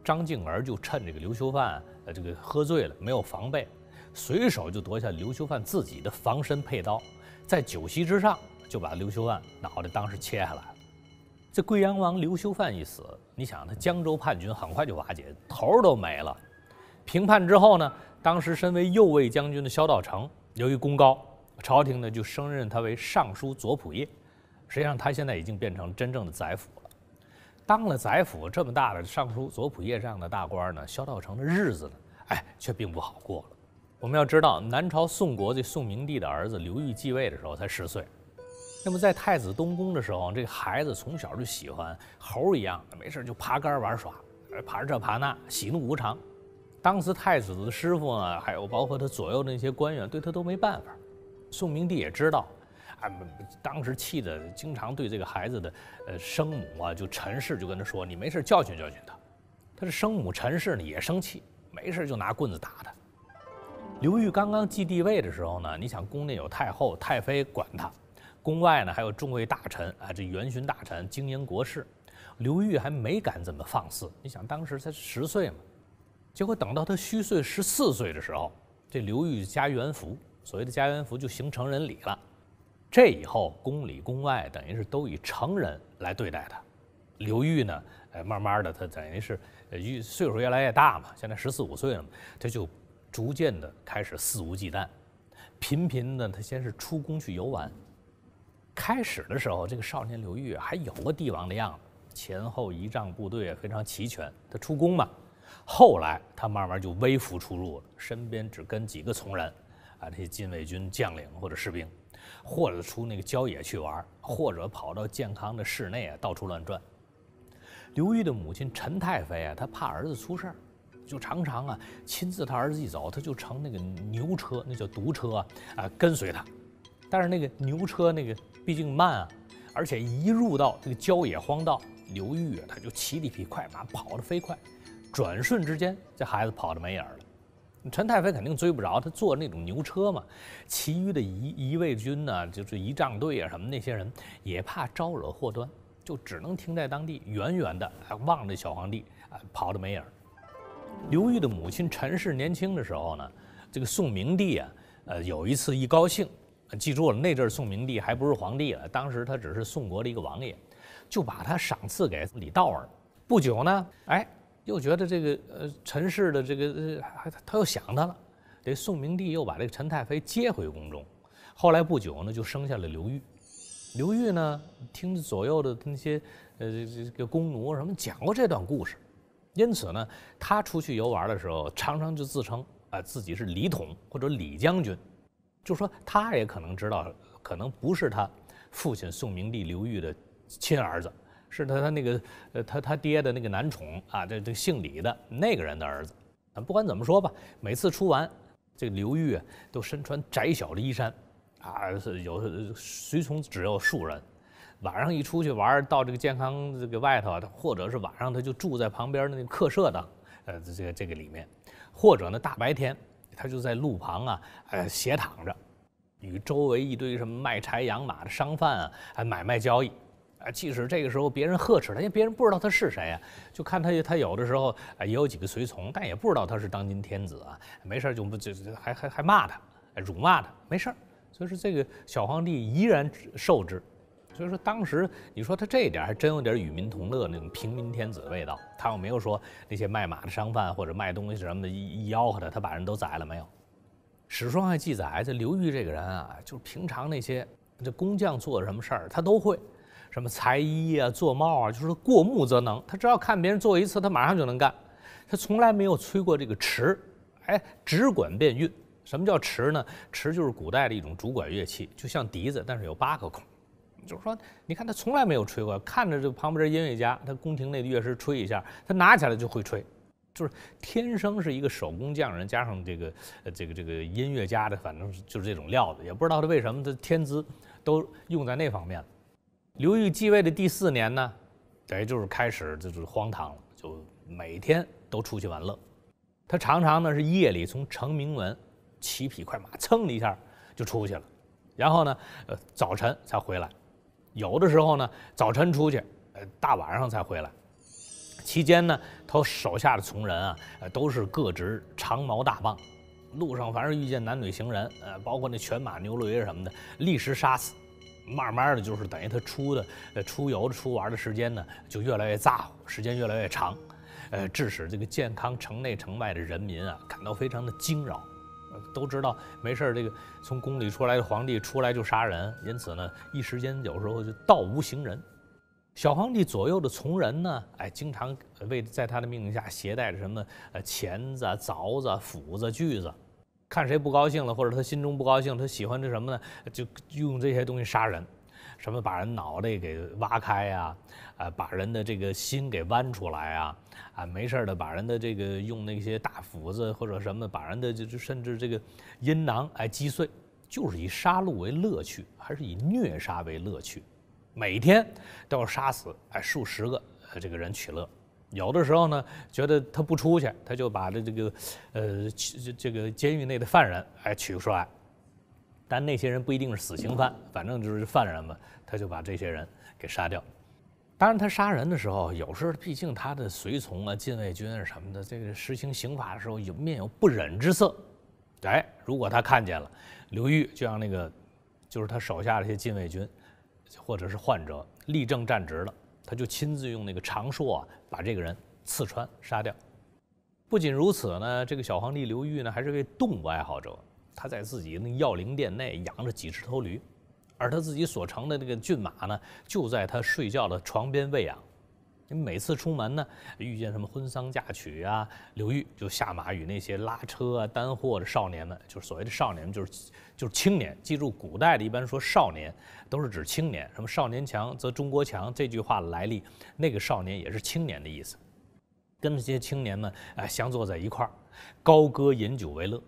张敬儿就趁这个刘修范呃这个喝醉了，没有防备，随手就夺下刘修范自己的防身佩刀，在酒席之上就把刘修范脑袋当时切下来了。这贵阳王刘修范一死，你想他江州叛军很快就瓦解，头都没了。平叛之后呢，当时身为右卫将军的萧道成由于功高，朝廷呢就升任他为尚书左仆射，实际上他现在已经变成真正的宰辅。当了宰辅这么大的尚书左仆射这样的大官呢，萧道成的日子呢，哎，却并不好过了。我们要知道，南朝宋国这宋明帝的儿子刘裕继位的时候才十岁，那么在太子东宫的时候，这个孩子从小就喜欢猴一样，没事就爬杆玩耍，爬这爬那，喜怒无常。当时太子的师傅呢，还有包括他左右那些官员，对他都没办法。宋明帝也知道。当时气得经常对这个孩子的呃生母啊，就陈氏就跟他说：“你没事教训教训他。”他的生母陈氏呢也生气，没事就拿棍子打他。刘裕刚刚继帝位的时候呢，你想宫内有太后、太妃管他，宫外呢还有众位大臣啊，这元勋大臣经营国事。刘裕还没敢怎么放肆，你想当时才十岁嘛。结果等到他虚岁十四岁的时候，这刘裕加元服，所谓的加元服就行成人礼了。这以后，宫里宫外等于是都以成人来对待他。刘裕呢，呃，慢慢的他等于是，呃，岁数越来越大嘛，现在十四五岁了嘛，他就逐渐的开始肆无忌惮，频频的他先是出宫去游玩。开始的时候，这个少年刘裕还有个帝王的样子，前后仪仗部队非常齐全。他出宫嘛，后来他慢慢就微服出入了，身边只跟几个从人，啊，这些禁卫军将领或者士兵。或者出那个郊野去玩，或者跑到建康的室内啊到处乱转。刘裕的母亲陈太妃啊，她怕儿子出事儿，就常常啊亲自他儿子一走，他就乘那个牛车，那叫独车啊，啊跟随他。但是那个牛车那个毕竟慢啊，而且一入到这个郊野荒道，刘裕啊他就骑了一匹快马，跑得飞快，转瞬之间这孩子跑得没影儿了。陈太妃肯定追不着，他坐那种牛车嘛。其余的一一卫军呢、啊，就是仪仗队啊什么那些人，也怕招惹祸端，就只能停在当地，远远的望着小皇帝啊，跑得没影儿。刘裕的母亲陈氏年轻的时候呢，这个宋明帝啊，呃，有一次一高兴，记住了，那阵宋明帝还不是皇帝了，当时他只是宋国的一个王爷，就把他赏赐给李道儿。不久呢，哎。又觉得这个呃陈氏的这个呃他又想他了，这宋明帝又把这个陈太妃接回宫中，后来不久呢就生下了刘裕。刘裕呢听着左右的那些呃这个宫奴什么讲过这段故事，因此呢他出去游玩的时候常常就自称啊、呃、自己是李统或者李将军，就说他也可能知道可能不是他父亲宋明帝刘裕的亲儿子，是他他那个呃他他爹的那个男宠啊，这这姓李的那个人的儿子。不管怎么说吧，每次出完，这个刘裕啊都身穿窄小的衣衫，啊有随从只有数人。晚上一出去玩，到这个健康这个外头，或者是晚上他就住在旁边的那个客舍当，呃这个这个里面，或者呢大白天他就在路旁啊呃斜躺着。 与周围一堆什么卖柴养马的商贩啊，还买卖交易，啊，即使这个时候别人呵斥他，因为别人不知道他是谁啊，就看他他有的时候也有几个随从，但也不知道他是当今天子啊，没事就就还还还骂他，辱骂他，没事儿。所以说这个小皇帝依然受之。所以说当时你说他这一点还真有点与民同乐那种平民天子的味道，他又没有说那些卖马的商贩或者卖东西什么的一吆喝他，他把人都宰了没有。 史书上还记载，这刘裕这个人啊，就是平常那些这工匠做的什么事儿，他都会，什么裁衣啊、做帽啊，就是过目则能。他只要看别人做一次，他马上就能干。他从来没有催过这个持，哎，只管便运。什么叫持呢？持就是古代的一种竹管乐器，就像笛子，但是有八个孔。就是说，你看他从来没有吹过，看着这旁边音乐家，他宫廷内的乐师吹一下，他拿起来就会吹。 就是天生是一个手工匠人，加上这个、呃、这个、这个音乐家的，反正就是这种料子，也不知道他为什么他天资都用在那方面了。刘裕继位的第四年呢，等于就是开始就是荒唐了，就每天都出去玩乐。他常常呢是夜里从承明门骑匹快马，噌的一下就出去了，然后呢，呃，早晨才回来，有的时候呢早晨出去，呃，大晚上才回来。 期间呢，他手下的从人啊，呃，都是各执长矛大棒，路上凡是遇见男女行人，呃，包括那犬马牛驴什么的，立时杀死。慢慢的，就是等于他出的、呃、出游的、出玩的时间呢，就越来越杂乎，时间越来越长，呃，致使这个健康城内城外的人民啊，感到非常的惊扰。呃、都知道没事这个从宫里出来的皇帝出来就杀人，因此呢，一时间有时候就道无行人。 小皇帝左右的从人呢，哎，经常为在他的命令下携带着什么呃钳子、凿子、斧子、锯子，看谁不高兴了，或者他心中不高兴，他喜欢这什么呢？就用这些东西杀人，什么把人脑袋给挖开啊，啊，把人的这个心给剜出来啊，啊，没事的把人的这个用那些大斧子或者什么把人的就甚至这个阴囊哎击碎，就是以杀戮为乐趣，还是以虐杀为乐趣。 每天都要杀死哎数十个呃这个人取乐，有的时候呢觉得他不出去，他就把这这个呃这个监狱内的犯人哎取出来，但那些人不一定是死刑犯，反正就是犯人嘛，他就把这些人给杀掉。当然他杀人的时候，有时候毕竟他的随从啊、禁卫军啊什么的，这个实行刑法的时候有面有不忍之色，哎，如果他看见了，刘裕就让那个就是他手下这些禁卫军。 或者是患者立正站直了，他就亲自用那个长槊啊，把这个人刺穿杀掉。不仅如此呢，这个小皇帝刘裕呢，还是位动物爱好者。他在自己那药灵殿内养着几十头驴，而他自己所乘的那个骏马呢，就在他睡觉的床边喂养。每次出门呢，遇见什么婚丧嫁娶啊，刘裕就下马与那些拉车啊、担货的少年们，就是所谓的少年，就是就是青年。记住，古代的一般说少年都是指青年，什么少年强则中国强这句话的来历，那个少年也是青年的意思。跟这些青年们哎相坐在一块儿，高歌饮酒为乐。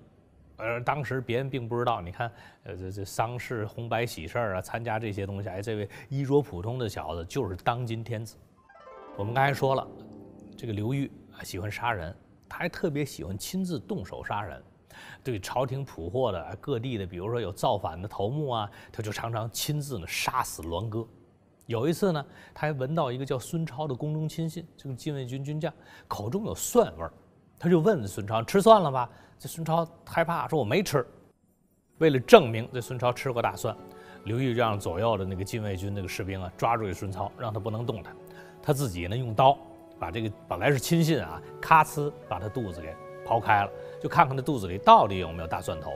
而当时别人并不知道，你看，呃，这这丧事、红白喜事啊，参加这些东西，哎，这位衣着普通的小子就是当今天子。 我们刚才说了，这个刘裕啊喜欢杀人，他还特别喜欢亲自动手杀人。对朝廷捕获的各地的，比如说有造反的头目啊，他就常常亲自呢杀死栾戈。有一次呢，他还闻到一个叫孙超的宫中亲信，这个禁卫军军将口中有蒜味儿，他就问孙超吃蒜了吧？这孙超害怕说我没吃。为了证明这孙超吃过大蒜，刘裕让左右的那个禁卫军那个士兵啊抓住这孙超，让他不能动弹。 他自己呢，用刀把这个本来是亲信啊，咔呲把他肚子给刨开了，就看看他肚子里到底有没有大蒜头。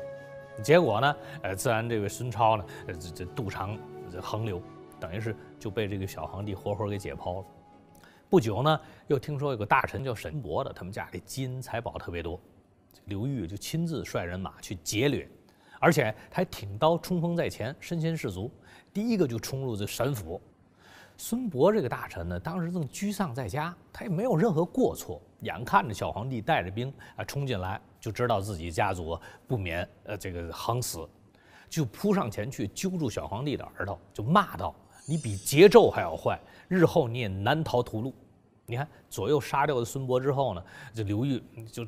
结果呢，呃，自然这位孙超呢，呃，这这肚肠横流，等于是就被这个小皇帝活活给解剖了。不久呢，又听说有个大臣叫沈伯的，他们家里金银财宝特别多，刘裕就亲自率人马去劫掠，而且他还挺刀冲锋在前，身先士卒，第一个就冲入这沈府。孙勃这个大臣呢，当时正居丧在家，他也没有任何过错。眼看着小皇帝带着兵啊冲进来，就知道自己家族不免呃这个横死，就扑上前去揪住小皇帝的耳朵，就骂道：“你比桀纣还要坏，日后你也难逃屠戮。”你看左右杀掉了孙勃之后呢，这刘裕就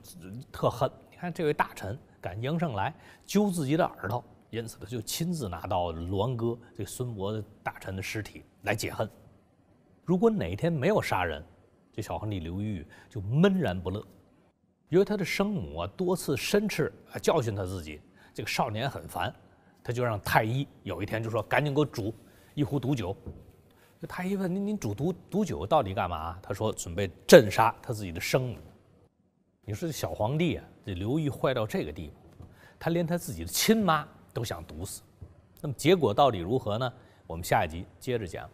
特恨。你看这位大臣敢迎上来揪自己的耳朵，因此他就亲自拿到栾戈这孙勃大臣的尸体来解恨。如果哪天没有杀人，这小皇帝刘裕就闷然不乐，因为他的生母啊多次申斥啊教训他自己，这个少年很烦，他就让太医有一天就说赶紧给我煮一壶毒酒。这太医问您您煮毒毒酒到底干嘛？他说准备镇杀他自己的生母。你说这小皇帝啊，这刘裕坏到这个地步，他连他自己的亲妈都想毒死。那么结果到底如何呢？我们下一集接着讲。